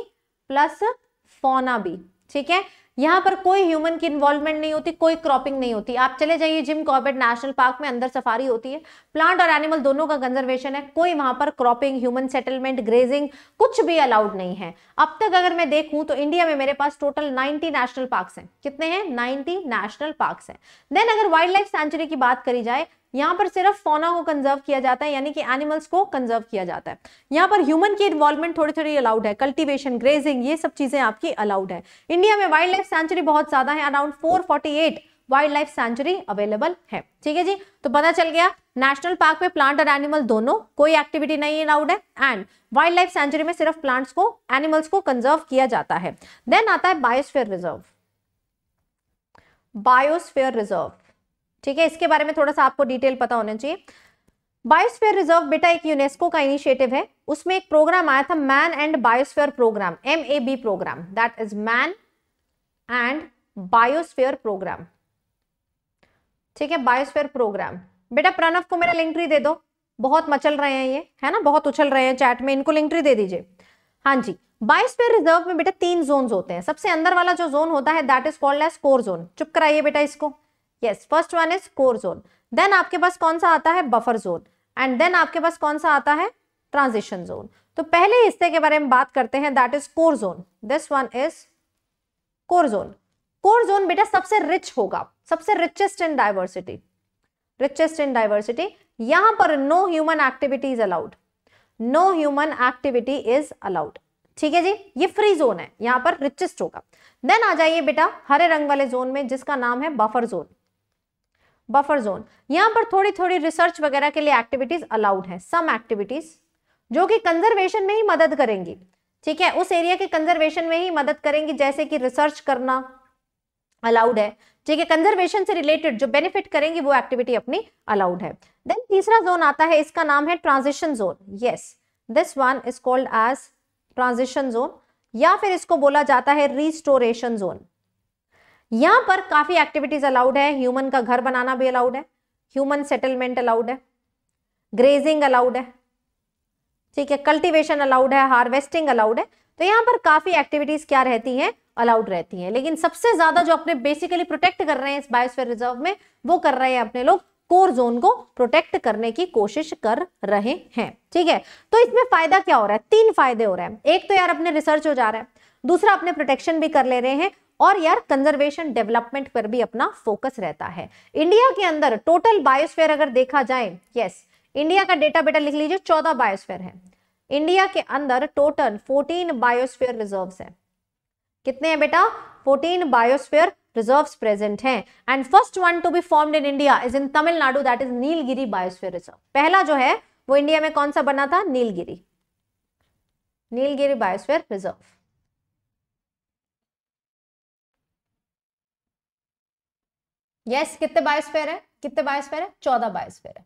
प्लस फौना भी, ठीक है। यहाँ पर कोई ह्यूमन की इन्वॉल्वमेंट नहीं होती, कोई क्रॉपिंग नहीं होती। आप चले जाइए जिम कॉर्बेट नेशनल पार्क में, अंदर सफारी होती है, प्लांट और एनिमल दोनों का कंजर्वेशन है, कोई वहां पर क्रॉपिंग, ह्यूमन सेटलमेंट, ग्रेजिंग कुछ भी अलाउड नहीं है। अब तक अगर मैं देखूं तो इंडिया में मेरे पास टोटल 90 नेशनल पार्क है। कितने हैं? 90 नेशनल पार्क है। देन अगर वाइल्ड लाइफ सेंचुरी की बात करी जाए, यहाँ पर सिर्फ फौना को कंजर्व किया जाता है, यानी कि एनिमल्स को कंजर्व किया जाता है। यहाँ पर ह्यूमन की इन्वॉल्वमेंट थोड़ी थोड़ी अलाउड है, कल्टीवेशन, ग्रेजिंग, ये सब चीजें आपकी अलाउड है। इंडिया में वाइल्ड लाइफ सेंचुरी बहुत ज्यादा है, around 448 wild life sanctuary available है। ठीक है जी, तो पता चल गया नेशनल पार्क में प्लांट और एनिमल दोनों कोई एक्टिविटी नहीं अलाउड है, एंड वाइल्ड लाइफ सेंचुरी में सिर्फ प्लांट्स को, एनिमल्स को कंजर्व किया जाता है। देन आता है बायोस्फीयर रिजर्व, बायोस्फीयर रिजर्व। ठीक है, इसके बारे में थोड़ा सा आपको डिटेल पता होना चाहिए। बायोस्फीयर रिजर्व बेटा एक यूनेस्को का इनिशिएटिव है, उसमें एक प्रोग्राम आया था man and biosphere programme, MAB programme, that is man and biosphere programme. ठीक है, बायोस्फीयर प्रोग्राम। बेटा प्रणव को मेरा लिंक ट्री दे दो, बहुत मचल रहे हैं ये, है ना, बहुत उछल रहे हैं चैट में, इनको लिंक ट्री दे दीजिए। हाँ जी, बायोस्फीयर रिजर्व में बेटा 3 जोन होते हैं। सबसे अंदर वाला जो जोन होता है that is called as core zone. चुप कराइए बेटा इसको। Yes, first one is core zone, then आपके पास कौन सा आता है? बफर जोन, एंड देन आपके पास कौन सा आता है? Transition zone. तो पहले हिस्से के बारे में बात करते हैं, that is core zone, this one is core zone. Core zone बेटा सबसे रिच होगा, सबसे richest in diversity, richest in diversity. यहां पर no human activity is allowed, no human activity is allowed. ठीक है जी, ये फ्री जोन है, यहाँ पर रिचेस्ट होगा। देन आ जाइए बेटा हरे रंग वाले जोन में, जिसका नाम है बफर जोन, बफर जोन। यहाँ पर थोड़ी थोड़ी रिसर्च वगैरह के लिए एक्टिविटीज अलाउड है, सम एक्टिविटीज जो कि कंजर्वेशन में ही मदद करेंगी। ठीक है, उस एरिया के कंजर्वेशन में ही मदद करेंगी, जैसे कि रिसर्च करना अलाउड है। ठीक है, कंजर्वेशन से रिलेटेड जो बेनिफिट करेंगी वो एक्टिविटी अपनी अलाउड है। देन तीसरा जोन आता है, इसका नाम है transition zone. Yes, this one is called as transition zone, या फिर इसको बोला जाता है रिस्टोरेशन जोन। यहाँ पर काफी एक्टिविटीज अलाउड है, ह्यूमन का घर बनाना भी अलाउड है, ह्यूमन सेटलमेंट अलाउड है, ग्रेजिंग अलाउड है, ठीक है, कल्टीवेशन अलाउड है, हार्वेस्टिंग अलाउड है। तो यहाँ पर काफी एक्टिविटीज क्या रहती हैं? अलाउड रहती हैं। लेकिन सबसे ज्यादा जो अपने बेसिकली प्रोटेक्ट कर रहे हैं इस बायोस्फीयर रिजर्व में, वो कर रहे हैं अपने लोग कोर जोन को प्रोटेक्ट करने की कोशिश कर रहे हैं। ठीक है, तो इसमें फायदा क्या हो रहा है? 3 फायदे हो रहे हैं। एक तो यार अपने रिसर्च हो जा रहा है, दूसरा अपने प्रोटेक्शन भी कर ले रहे हैं, और यार कंजर्वेशन डेवलपमेंट पर भी अपना फोकस रहता है। इंडिया के अंदर टोटल बायोस्फीयर अगर देखा जाए, यस, इंडिया का डेटा बेटा लिख लीजिए, 14 बायोस्फीयर है इंडिया के अंदर, टोटल 14 बायोस्फीयर रिजर्व्स हैं। कितने हैं बेटा? 14 बायोस्फीयर रिजर्व्स प्रेजेंट हैं, and first one to be formed in India is in Tamil Nadu, that is Nilgiri biosphere reserve. पहला जो है वो इंडिया में कौन सा बना था? Nilgiri, Nilgiri biosphere reserve. Yes, कितने बायोस्फीयर है? कितने बायोस्फीयर है? 14 बायोस्फीयर है।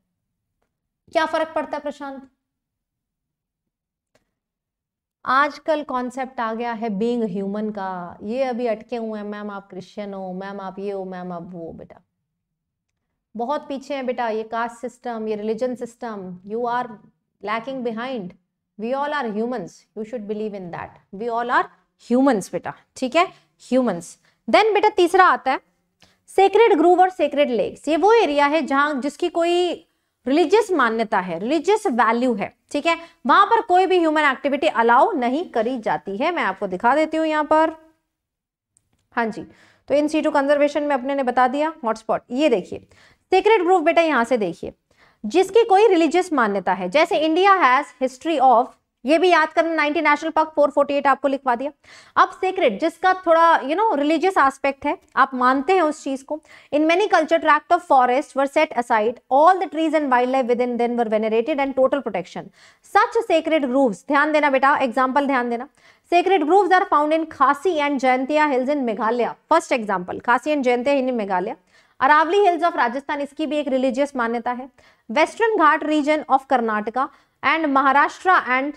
क्या फर्क पड़ता है प्रशांत? आजकल कॉन्सेप्ट आ गया है बीइंग ह्यूमन का, ये अभी अटके हुए हैं, मैम आप क्रिश्चियन हो, मैम आप ये हो, मैम आप वो। बेटा बहुत पीछे हैं बेटा, ये कास्ट सिस्टम, ये religion system, you are lacking behind. We all are humans, you should believe in that, we all are humans बेटा। ठीक है, ह्यूमन्स। देन बेटा तीसरा आता है सेक्रेड ग्रूव और सेक्रेड लेक्स। ये वो एरिया है जहां जिसकी कोई रिलीजियस मान्यता है, रिलीजियस वैल्यू है। ठीक है, वहां पर कोई भी ह्यूमन एक्टिविटी अलाउ नहीं करी जाती है। मैं आपको दिखा देती हूँ यहाँ पर। हाँ जी, तो इन सीटू कंजर्वेशन में अपने ने बता दिया हॉटस्पॉट। ये देखिए सेक्रेड ग्रूव बेटा, यहाँ से देखिए, जिसकी कोई रिलीजियस मान्यता है, जैसे इंडिया हैज हिस्ट्री ऑफ, ये भी याद करना, 90 नेशनल पार्क, 448 आपको लिखवा दिया। अब सेक्रेड जिसका थोड़ा यू नो रिलीजियस एस्पेक्ट है, आप मानते हैं उस चीज को। In many culture tract of forest were set aside, all the trees and wild life within then were venerated and total protection. Such sacred groves, ध्यान देना बेटा, एग्जाम्पल ध्यान देना, sacred groves are found in Khasi and Jaintia hills in Meghalaya. First example, Khasi and Jaintia hill in Meghalaya. Aravalli hills of Rajasthan, इसकी भी एक religious मान्यता है। Western Ghat region of Karnataka and Maharashtra and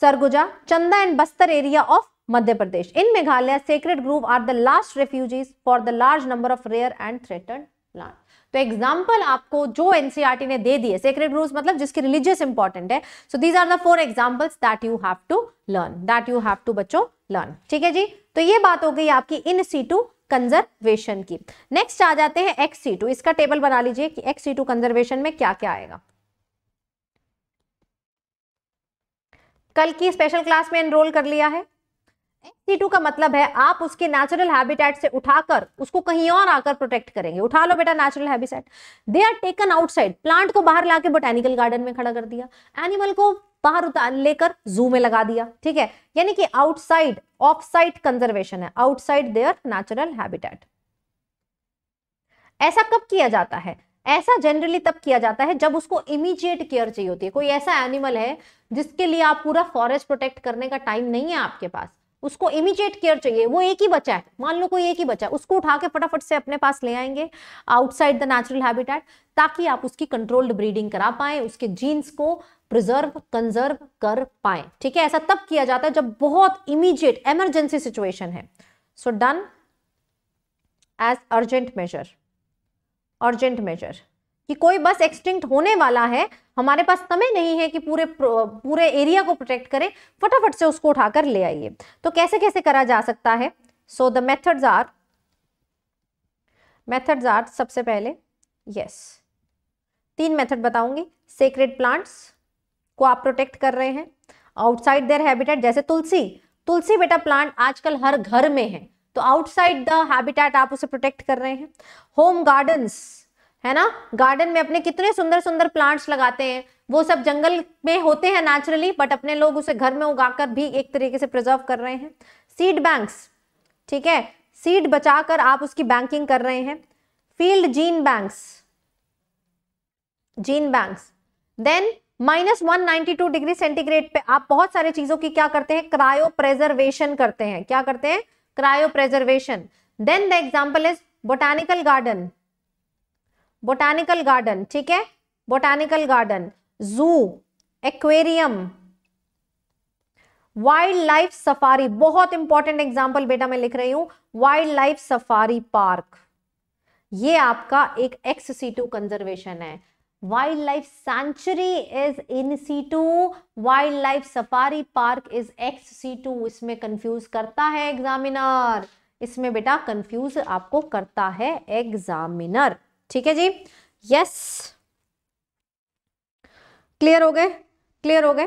Sarguja, Chanda and Bastar area of Madhya Pradesh. In Meghalaya sacred grove are the last refugees for the large number of rare and threatened plant. तो example आपको जो NCERT ने दे दिए, सेक्रेड ग्रूव्स मतलब जिसकी रिलीजियस इंपॉर्टेंट है। So these are the 4 examples that you have to learn, that you have to बच्चों learn. ठीक है जी, तो ये बात हो गई आपकी इन सीटू कंजर्वेशन की। नेक्स्ट आ जाते हैं एक्स सीटू। इसका टेबल बना लीजिए कि एक्स सीटू कंजर्वेशन में क्या क्या आएगा। कल की स्पेशल क्लास में एनरोल कर लिया है। एक्स का मतलब है आप उसके नेचुरल हैबिटेट से उठाकर उसको कहीं और आकर प्रोटेक्ट करेंगे। उठा लो बेटा natural habitat. They are taken outside, plant को बाहर लाके बोटेनिकल गार्डन में खड़ा कर दिया, एनिमल को बाहर उतार लेकर जू में लगा दिया। ठीक है, यानी कि आउटसाइड, ऑफ साइड कंजर्वेशन है, आउटसाइड देयर नेचुरल हैबिटेट। ऐसा कब किया जाता है? ऐसा जनरली तब किया जाता है जब उसको इमीडिएट केयर चाहिए होती है। कोई ऐसा एनिमल है जिसके लिए आप पूरा फॉरेस्ट प्रोटेक्ट करने का टाइम नहीं है आपके पास, उसको इमीडिएट केयर चाहिए। वो एक ही बच्चा है, मान लो कोई एक ही बच्चा है, उसको उठा के फटाफट से अपने पास ले आएंगे आउटसाइड द नेचुरल हैबिटेट, ताकि आप उसकी कंट्रोल्ड ब्रीडिंग करा पाए, उसके जीन्स को प्रिजर्व कंजर्व कर पाए। ठीक है, ऐसा तब किया जाता है जब बहुत इमीडिएट इमरजेंसी सिचुएशन है। So done as urgent measure, urgent measure कि कोई बस एक्सटिंक्ट होने वाला है, हमारे पास समय नहीं है कि पूरे एरिया को प्रोटेक्ट करें, फटाफट से उसको उठाकर ले आइए। तो कैसे कैसे करा जा सकता है? सो द मेथड्स आर सबसे पहले तीन मेथड बताऊंगी। सेक्रेड प्लांट्स को आप प्रोटेक्ट कर रहे हैं आउटसाइड देयर हैबिटेट, जैसे तुलसी बेटा प्लांट आजकल हर घर में है, तो आउटसाइड द हैबिटेट आप उसे प्रोटेक्ट कर रहे हैं। होम गार्डन्स है ना, गार्डन में अपने कितने सुंदर सुंदर प्लांट्स लगाते हैं, वो सब जंगल में होते हैं नेचुरली, बट अपने लोग उसे घर में उगाकर भी एक तरीके से प्रिजर्व कर रहे हैं। सीड बैंक्स, ठीक है, सीड बचाकर आप उसकी बैंकिंग कर रहे हैं। Field gene banks. Then -192 degree centigrade पे आप बहुत सारी चीजों की क्या करते हैं? क्रायो प्रेजर्वेशन करते हैं। क्या करते हैं? Cryopreservation. Then the example is botanical garden, ठीक है, botanical garden, zoo, aquarium, wild life safari. बहुत इंपॉर्टेंट एग्जांपल बेटा मैं लिख रही हूं, वाइल्ड लाइफ सफारी पार्क, ये आपका एक एक्स सीटू कंजर्वेशन है। Wild life sanctuary is in situ, wild life safari park is ex situ. इसमें कंफ्यूज करता है एग्जामिनर, इसमें बेटा कंफ्यूज आपको करता है एग्जामिनर। ठीक है जी, यस, क्लियर हो गए।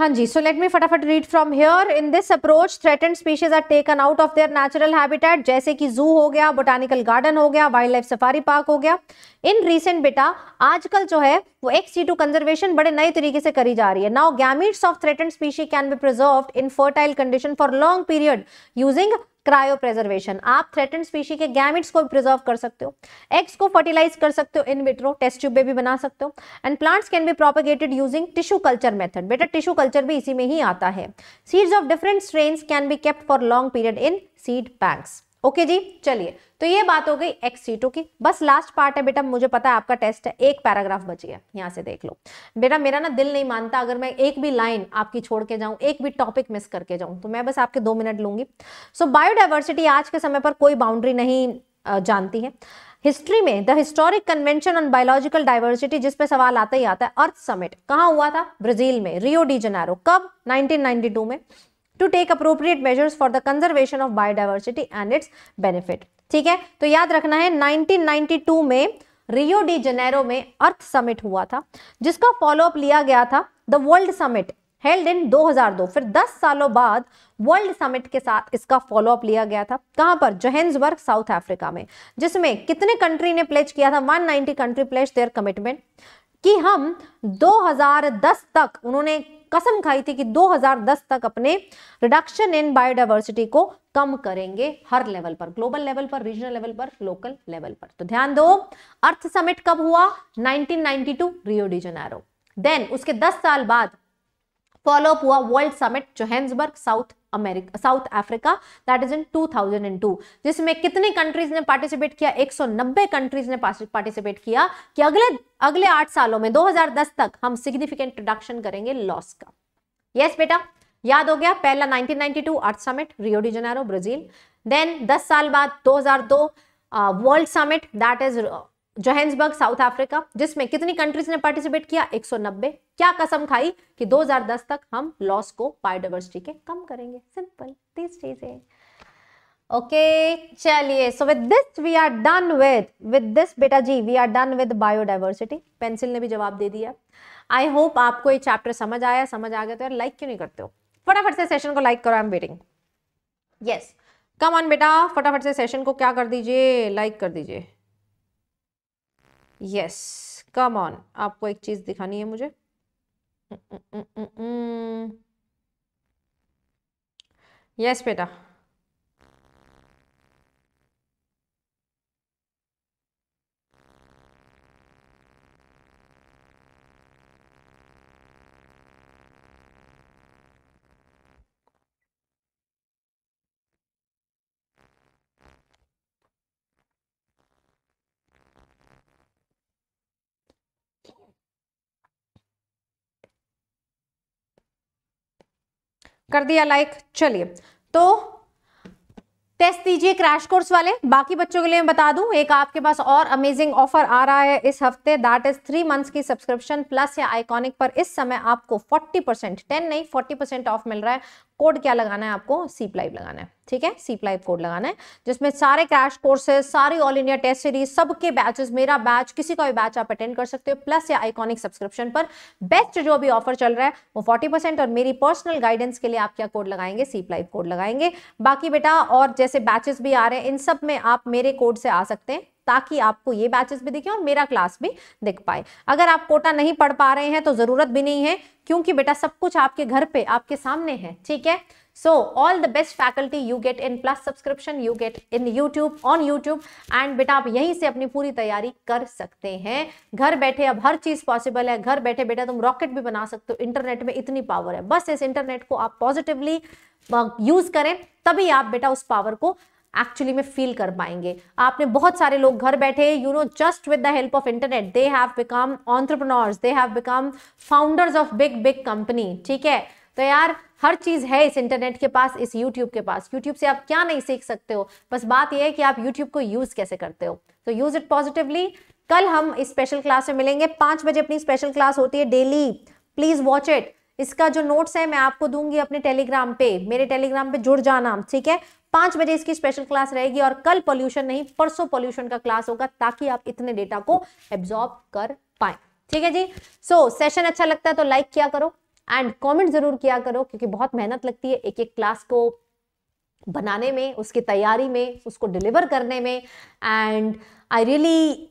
हाँ जी, सो लेट मी फटाफट read from here. In this approach threatened species are taken out of their natural habitat, जैसे कि जू हो गया, बोटानिकल गार्डन हो गया, वाइल्ड लाइफ सफारी पार्क हो गया। इन रीसेंट बेटा आजकल जो है वो एक्स सीटू कंजर्वेशन बड़े नए तरीके से करी जा रही है। Now gametes of threatened species can be preserved in fertile condition for long period using cryopreservation. आप थ्रेटेंड स्पीशी के गैमिट्स को प्रिजर्व कर सकते हो, एग्स को फर्टिलाइज कर सकते हो, इन विट्रो टेस्ट ट्यूब में भी बना सकते हो। And plants can be propagated using tissue culture method, बेटा टिश्यू कल्चर भी इसी में ही आता है। Seeds of different strains can be kept for long period in seed banks. Okay जी, चलिए, तो ये बात हो गई एक्स सीटू की। बस लास्ट पार्ट है बेटा, मुझे पता है आपका टेस्ट है, एक पैराग्राफ बची है, यहाँ से देख लो बेटा। मेरा ना दिल नहीं मानता अगर मैं एक भी लाइन आपकी छोड़ के जाऊं, एक भी टॉपिक मिस करके जाऊं, तो मैं बस आपके 2 मिनट लूंगी। सो बायोडाइवर्सिटी आज के समय पर कोई बाउंड्री नहीं जानती है। हिस्ट्री में the historic convention on biological diversity, जिस पे सवाल आता ही आता है। अर्थ समिट कहाँ हुआ था? ब्राजील में, रियो डी जनेरो। कब? 1992 में। To take appropriate measures for the conservation of biodiversity and its benefit. ठीक है, तो याद रखना है 1992 में रियो डी जनेरो में अर्थ समिट हुआ था, जिसका फॉलोअप लिया गया था the world summit held in 2002। फिर 10 सालों बाद वर्ल्ड समिट के साथ इसका फॉलोअप लिया गया था, कहां पर? जोहान्सबर्ग, साउथ अफ्रीका में, जिसमें कितने कंट्री ने प्लेज किया था? 190 कंट्री प्लेज देयर कमिटमेंट कि हम 2010 तक, उन्होंने कसम खाई थी कि 2010 तक अपने रिडक्शन इन बायोडाइवर्सिटी को कम करेंगे हर लेवल पर, ग्लोबल लेवल पर, रीजनल लेवल पर, लोकल लेवल पर। तो ध्यान दो, अर्थ समिट कब हुआ? 1992 रियो डी जनेरो। देन उसके 10 साल बाद फॉलोअप हुआ world summit Johannesburg, South Africa, that is in 2002, जिसमें कितने कंट्रीज ने पार्टिसिपेट किया? 190 कंट्रीज ने पार्टिसिपेट किया कि अगले 8 सालों में 2010 तक हम सिग्निफिकेंट रिडक्शन करेंगे लॉस का। यस बेटा, याद हो गया? पहला 1992 earth summit Rio de Janeiro, Brazil. Then 10 साल बाद 2002 world summit, that is Johannesburg South Africa, जिसमें कितनी कंट्रीज ने पार्टिसिपेट किया? 190। क्या कसम खाई कि 2010 तक हम लॉस को बायोडाइवर्सिटी के कम करेंगे। सिंपल 30 चीजें। ओके चलिए, so with this we are done with this बेटा जी we are done with biodiversity. Pencil ने भी जवाब दे दिया। आई होप आपको ये चैप्टर समझ आया। समझ आ गया तो यार लाइक क्यों नहीं करते हो? फटाफट से सेशन को लाइक करो, I am waiting. Yes come on बेटा, फटाफट से सेशन को क्या कर दीजिए, लाइक कर दीजिए। यस कम ऑन, आपको एक चीज दिखानी है मुझे। यस बेटा कर दिया लाइक। चलिए तो टेस्ट दीजिए क्रैश कोर्स वाले। बाकी बच्चों के लिए मैं बता दूं, एक आपके पास और अमेजिंग ऑफर आ रहा है इस हफ्ते, दैट इज 3 मंथ्स की सब्सक्रिप्शन प्लस या आइकॉनिक पर इस समय आपको 40% 10 नहीं 40% ऑफ मिल रहा है। कोड क्या लगाना है आपको? SEEPLIVE लगाना है, ठीक है? SEEPLIVE कोड लगाना है, जिसमें सारे क्रैश कोर्सेज, सारी ऑल इंडिया टेस्ट सीरीज, सबके बैचेस, मेरा बैच, किसी का भी बैच आप अटेंड कर सकते हो। प्लस या आइकॉनिक सब्सक्रिप्शन पर बेस्ट जो भी ऑफर चल रहा है वो 40%, और मेरी पर्सनल गाइडेंस के लिए आप क्या कोड लगाएंगे? SEEPLIVE कोड लगाएंगे। बाकी बेटा और जैसे बैचेस भी आ रहे हैं, इन सब में आप मेरे कोड से आ सकते हैं, ताकि आपको ये बैचेस भी दिखें और मेरा क्लास भी दिख पाए। अगर आप कोटा नहीं पढ़ पा रहे हैं तो जरूरत भी नहीं है, क्योंकि बेटा सब कुछ आपके घर पे आपके सामने है, ठीक है? So all the best faculty you get in plus subscription, you get in YouTube, on YouTube, and बेटा आप यहीं से अपनी पूरी तैयारी कर सकते हैं घर बैठे। अब हर चीज पॉसिबल है घर बैठे। बेटा तुम रॉकेट भी बना सकते हो, इंटरनेट में इतनी पावर है। बस इस इंटरनेट को आप पॉजिटिवली यूज करें, तभी आप बेटा उस पावर को एक्चुअली में फील कर पाएंगे। आपने बहुत सारे लोग घर बैठे, you know, just with the help of internet they have become entrepreneurs, they have become founders of big big company, ठीक है? तो यार हर चीज है इस इंटरनेट के पास, इस यूट्यूब के पास। यूट्यूब से आप क्या नहीं सीख सकते हो? बस बात यह है कि आप यूट्यूब को यूज कैसे करते हो। तो यूज इट पॉजिटिवली। कल हम इस स्पेशल क्लास में मिलेंगे 5 बजे, अपनी स्पेशल क्लास होती है डेली, प्लीज वॉच इट। इसका जो नोट्स है मैं आपको दूंगी अपने टेलीग्राम पे, मेरे टेलीग्राम पे जुड़ जाना, ठीक है? 5 बजे इसकी स्पेशल क्लास रहेगी, और कल पॉल्यूशन नहीं परसों पॉल्यूशन का क्लास होगा, ताकि आप इतने डेटा को एब्जॉर्ब कर पाए, ठीक है जी? सो सेशन अच्छा लगता है तो लाइक किया करो एंड कमेंट जरूर किया करो, क्योंकि बहुत मेहनत लगती है एक एक क्लास को बनाने में, उसकी तैयारी में, उसको डिलीवर करने में। And I really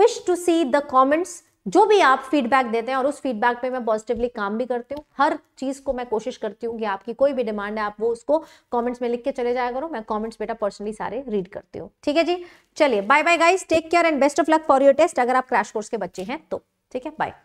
wish to see the comments, जो भी आप फीडबैक देते हैं, और उस फीडबैक पे मैं पॉजिटिवली काम भी करती हूँ। हर चीज़ को मैं कोशिश करती हूँ कि आपकी कोई भी डिमांड है आप वो उसको कमेंट्स में लिख के चले जाया करो। मैं कमेंट्स बेटा पर्सनली सारे रीड करती हूँ, ठीक है जी? चलिए bye bye guys, take care and best of luck for your test, अगर आप क्रैश कोर्स के बच्चे हैं तो, ठीक है? बाय।